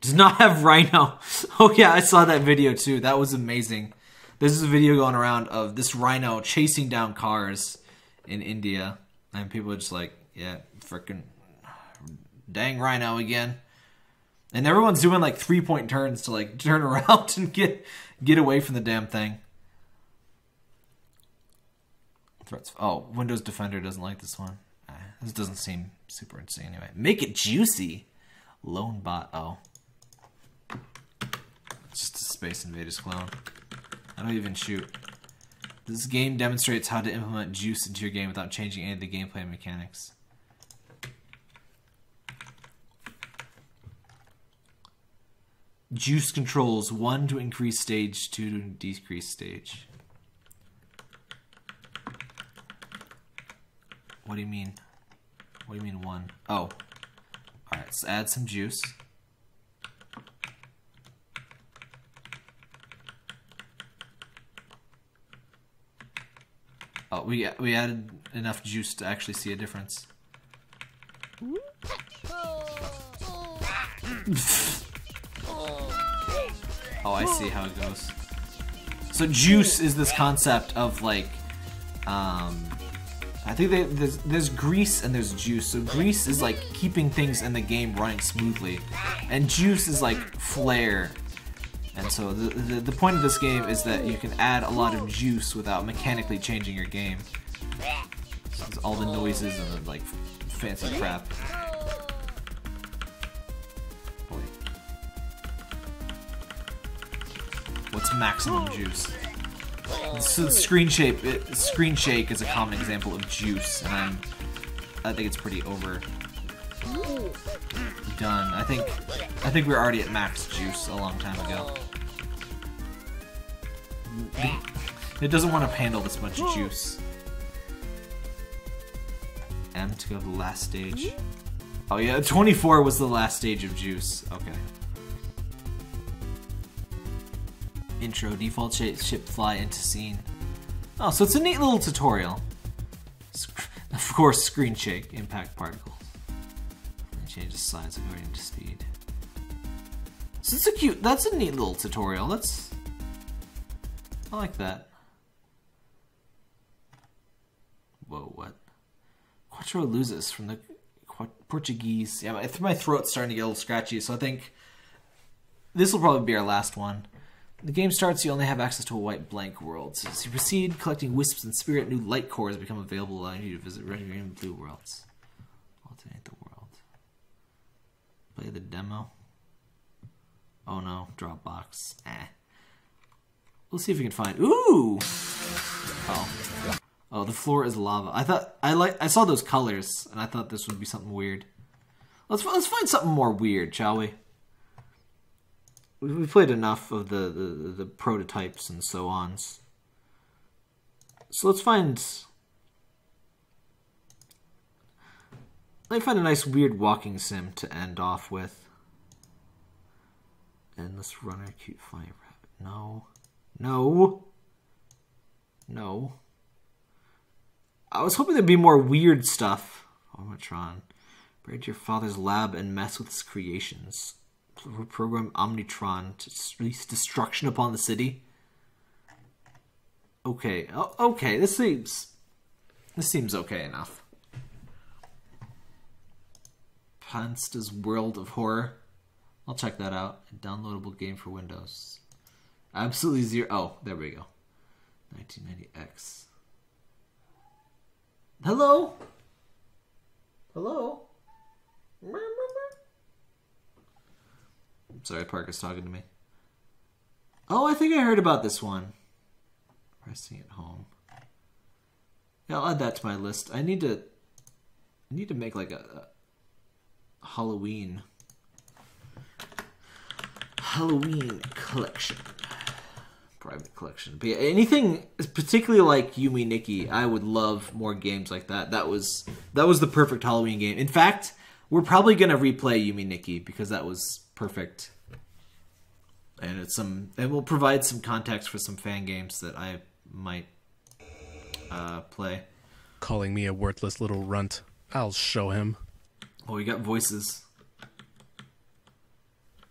Does not have rhino. Oh yeah, I saw that video too. That was amazing. There's a video going around of this rhino chasing down cars in India, and people are just like, yeah, frickin' dang rhino again. And everyone's doing like 3-point turns to like turn around and get away from the damn thing. Threats. Oh, Windows Defender doesn't like this one. This doesn't seem super interesting anyway. Make it juicy. Lone bot. Oh. It's just a Space Invaders clone. I don't even shoot. This game demonstrates how to implement juice into your game without changing any of the gameplay mechanics. Juice controls 1 to increase stage, 2 to decrease stage. What do you mean? What do you mean 1? Oh. All right, let's add some juice. Oh, we added enough juice to actually see a difference. Oh, I see how it goes. So juice is this concept of like, I think there's grease and there's juice. So grease is like keeping things in the game running smoothly, and juice is like flair. And so the point of this game is that you can add a lot of juice without mechanically changing your game. So it's all the noises and the like fancy crap. Boy. What's maximum juice? So screen shake is a common example of juice, and I think it's pretty overdone. I think we were already at max juice a long time ago. It doesn't want to handle this much juice. M to go to the last stage. Oh yeah, 24 was the last stage of juice. Okay. Intro, default ship fly into scene. Oh, so it's a neat little tutorial. Of course, screen shake, impact particles. And change the size according to speed. So it's a cute, that's a neat little tutorial. That's, I like that. Whoa, what? Quattro loses from the Portuguese. Yeah, my throat's starting to get a little scratchy, so I think this will probably be our last one. The game starts, you only have access to a white blank world. So as you proceed, collecting wisps and spirit, new light cores become available, allowing you to visit red, green, and blue worlds. Alternate the world. Play the demo. Oh no, Dropbox. Eh. We'll see if we can find. Ooh! Oh. Oh, the floor is lava. I saw those colors, and I thought this would be something weird. Let's find something more weird, shall we? We've played enough of the prototypes and so on. So let's find... Let me find a nice weird walking sim to end off with. Endless runner, cute flying rabbit. No. No. No. I was hoping there'd be more weird stuff. Omnitron. Raid your father's lab and mess with his creations. Program Omnitron to release destruction upon the city. Okay. Oh, okay. This seems okay enough. Pansta's World of Horror. I'll check that out. A downloadable game for Windows. Absolutely zero. Oh, there we go. 1990X. Hello? Hello? I'm sorry, Parker's talking to me. Oh, I think I heard about this one. Resting at home. Yeah, I'll add that to my list. I need to make like a Halloween collection. Private collection. But yeah, anything particularly like Yumi Nikki, I would love more games like that. That was the perfect Halloween game. In fact, we're probably gonna replay Yumi Nikki because that was perfect. And we'll provide some context for some fan games that I might play. Calling me a worthless little runt. I'll show him. Oh, we got voices.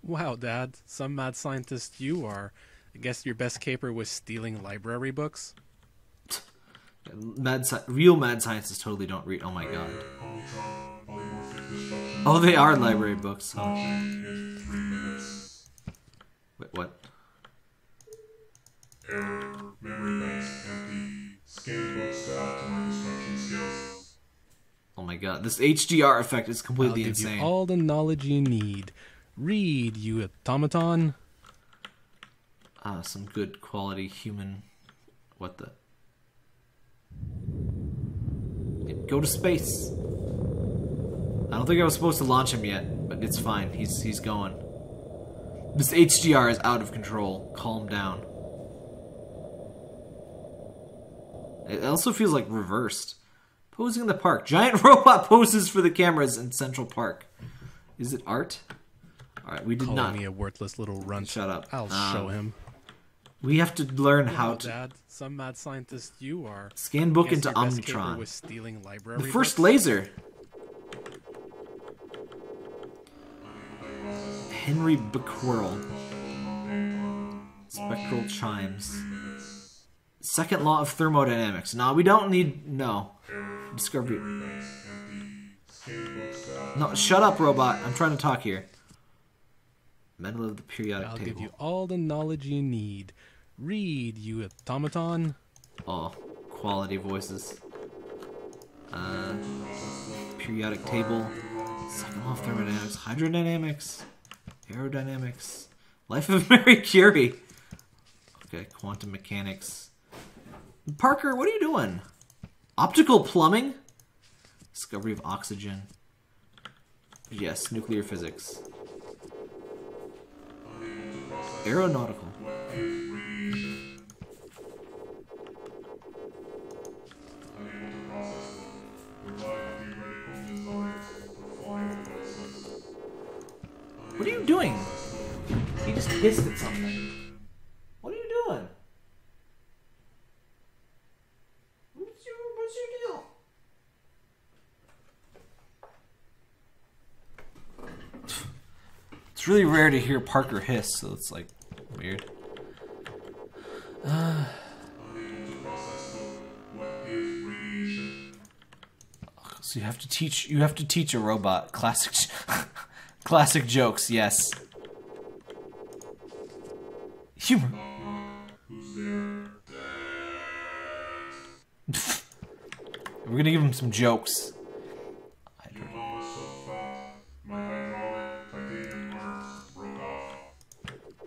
Wow, Dad, some mad scientist you are. I guess your best caper was stealing library books? Real mad scientists totally don't read. Oh my god. Oh, they are library books. Huh? Wait, what? Error, memory banks empty, scan books to optimize instruction skills. Oh my god, this HDR effect is completely insane. I'll give you all the knowledge you need. Read, you automaton. Ah, some good quality human. What the? Go to space. I don't think I was supposed to launch him yet, but it's fine. He's going. This HDR is out of control. Calm down. It also feels like reversed. Posing in the park. Giant robot poses for the cameras in Central Park. Is it art? All right, we did not. Call me a worthless little runt. Shut up. I'll show him. We have to learn how to. Dad, some mad scientist you are. Scan book into Omnitron. Was stealing library the first books? Laser. Henry Becquerel. Spectral chimes. Second law of thermodynamics. No, we don't need. No. Discovery. No, shut up, robot. I'm trying to talk here. Medal of the periodic table. I'll give you all the knowledge you need. Read, you automaton. Oh, quality voices. Periodic table. Second law of thermodynamics. Hydrodynamics. Aerodynamics. Life of Marie Curie. Okay, quantum mechanics. Parker, what are you doing? Optical plumbing? Discovery of oxygen. Yes, nuclear physics. Aeronautical. What are you doing? He just hissed at something. What are you doing? What's your deal? It's really rare to hear Parker hiss, so it's like weird. So you have to teach a robot classic classic jokes, yes. Humor. We're gonna give him some jokes.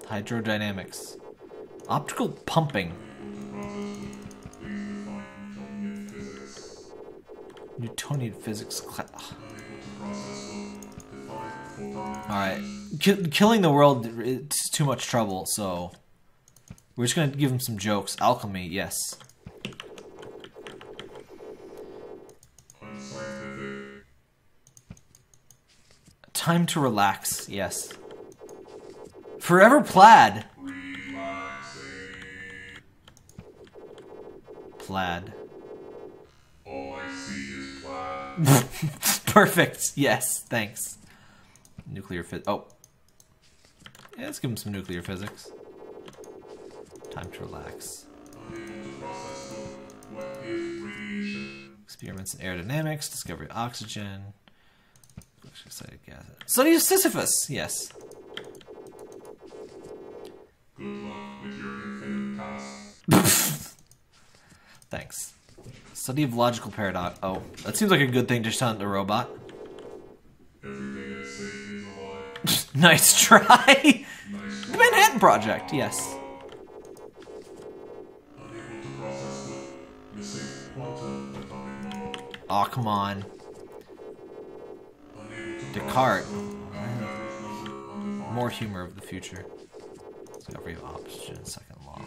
Hydrodynamics. Optical pumping. Newtonian physics class. Alright. Killing the world is too much trouble, so we're just gonna give him some jokes. Alchemy, yes. Time to relax, yes. Forever plaid. Relaxing. plaid. All I see is plaid. Perfect. Yes, thanks. Nuclear physics. Oh. Yeah, let's give him some nuclear physics. Time to relax. Experiments in aerodynamics, discovery of oxygen. Study of Sisyphus, yes. Good luck with your infinite tasks. Thanks. Study of logical paradox. Oh, that seems like a good thing to tell a robot. Everything is safe is a lie. Nice try. Nice try. The Manhattan Project, yes. Unable to process the missing quantum atomic model. Aw, oh, come on. Descartes. More humor of the future. Discovery of oxygen, second law.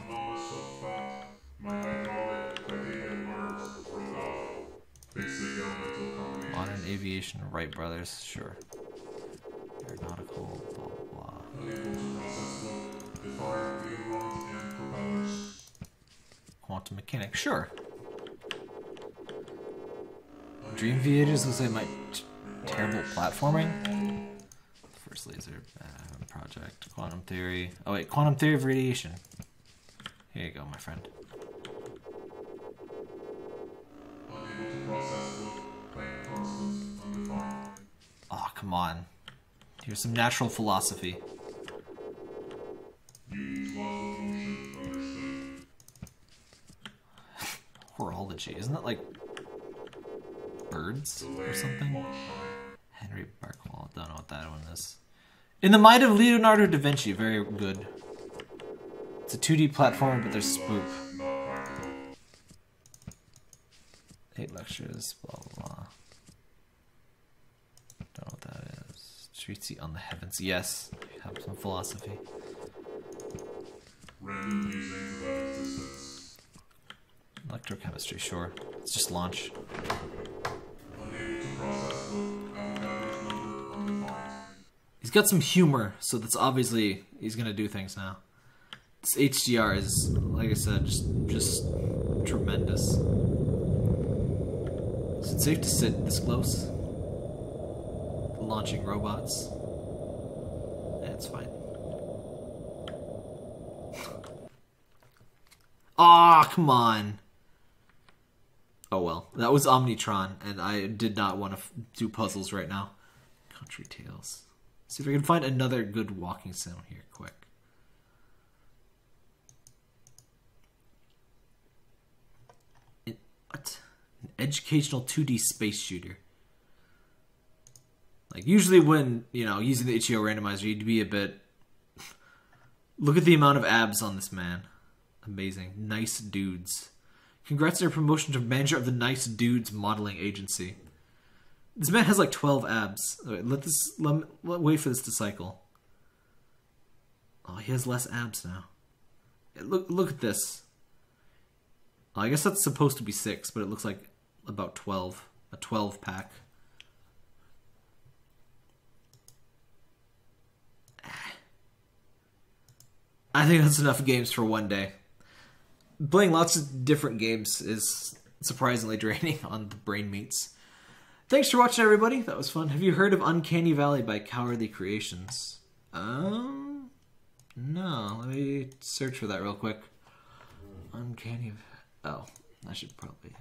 Modern aviation, Wright brothers, sure. Aeronautical, blah blah. Quantum mechanics, sure. Dream Voyages was they might. Terrible platforming. First laser project. Quantum theory. Oh wait, quantum theory of radiation. Here you go, my friend. Oh, come on. Here's some natural philosophy. Horology. Isn't that like birds or something? Henry Barkwell, don't know what that one is. In the Mind of Leonardo da Vinci, very good. It's a 2D platformer, but they're spook. 8 lectures, blah blah blah. Don't know what that is. Treatise on the Heavens, yes. I have some philosophy. Electrochemistry, sure. Let's just launch. He's got some humor, so that's obviously he's gonna do things now. This HDR is, like I said, just tremendous. Is it safe to sit this close? Launching robots. That's fine. Ah, oh, come on. Oh well, that was Omnitron, and I did not want to do puzzles right now. Country Tales. See if we can find another good walking sim here, quick. What? An educational 2D space shooter. Like, usually when, you know, using the Itch.io randomizer, you'd be a bit... Look at the amount of abs on this man. Amazing. Nice dudes. Congrats on your promotion to manager of the Nice Dudes modeling agency. This man has like 12 abs. Wait, wait for this to cycle. Oh, he has less abs now. Look at this. Oh, I guess that's supposed to be 6, but it looks like about 12. A 12-pack. I think that's enough games for one day. Playing lots of different games is surprisingly draining on the brain meats. Thanks for watching, everybody. That was fun. Have you heard of Uncanny Valley by Cowardly Creations? No. Let me search for that real quick. Uncanny... Oh, I should probably...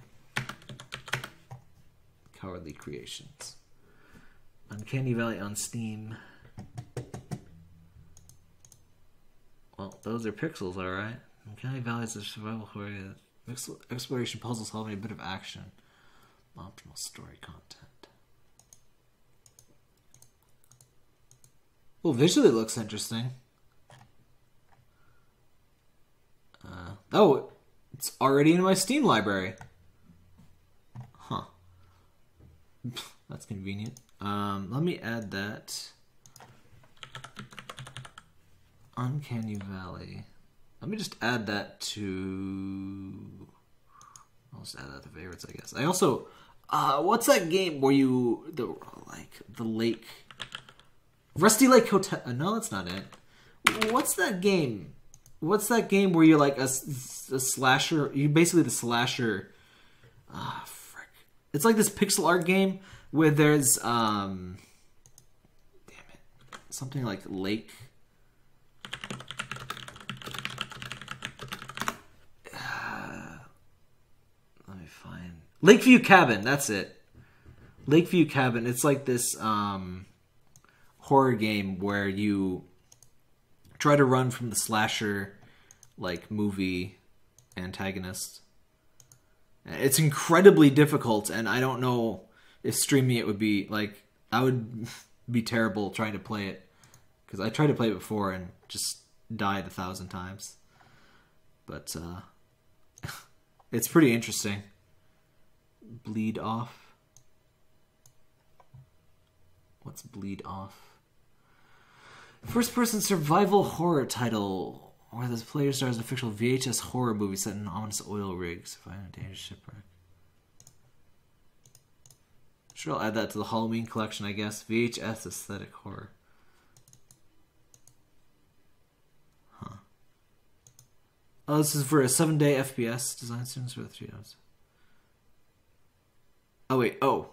Cowardly Creations. Uncanny Valley on Steam. Well, those are pixels, alright. Uncanny Valley is a survival horror, exploration, puzzles, solving, a bit of action, optimal story content. Well, visually it looks interesting. Oh, it's already in my Steam library. Huh. That's convenient. Let me add that. Uncanny Valley. Let me just add that to... I'll just add that to favorites, I guess. I also... what's that game where you... The lake... Rusty Lake Hotel... No, that's not it. What's that game what's that game where you're like a slasher? You're basically the slasher. Ah, frick. It's like this pixel art game where there's damn it, something like Lake. Let me find Lakeview Cabin. That's it. Lakeview Cabin. It's like this horror game where you try to run from the slasher, like, movie antagonist. It's incredibly difficult, and I don't know if streaming it would be, like, I would be terrible trying to play it, because I tried to play it before and just died 1,000 times. But, it's pretty interesting. Bleed Off. What's Bleed Off? First-person survival horror title where the player stars in a fictional VHS horror movie set in an ominous oil rig, surviving a dangerous shipwreck. Sure, I'll add that to the Halloween collection, I guess. VHS aesthetic horror. Huh. Oh, this is for a 7-day FPS. Design students for 3 hours. Oh, wait. Oh.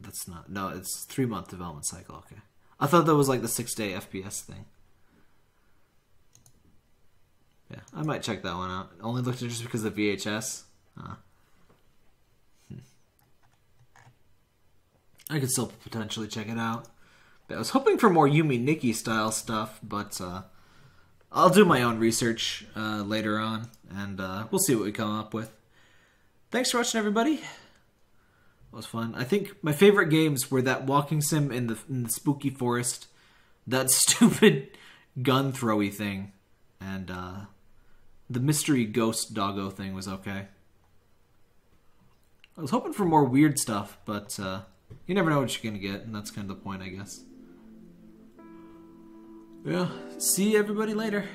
That's not... No, it's 3-month development cycle. Okay. I thought that was like the 6-day FPS thing. Yeah, I might check that one out. It only looked interesting because of the VHS. Huh. Hmm. I could still potentially check it out. But I was hoping for more Yumi Nikki style stuff, but I'll do my own research later on, and we'll see what we come up with. Thanks for watching, everybody. It was fun. I think my favorite games were that walking sim in the spooky forest, that stupid gun throwy thing, and the mystery ghost doggo thing was okay. I was hoping for more weird stuff, but you never know what you're gonna get, and that's kind of the point, I guess. Yeah, see everybody later.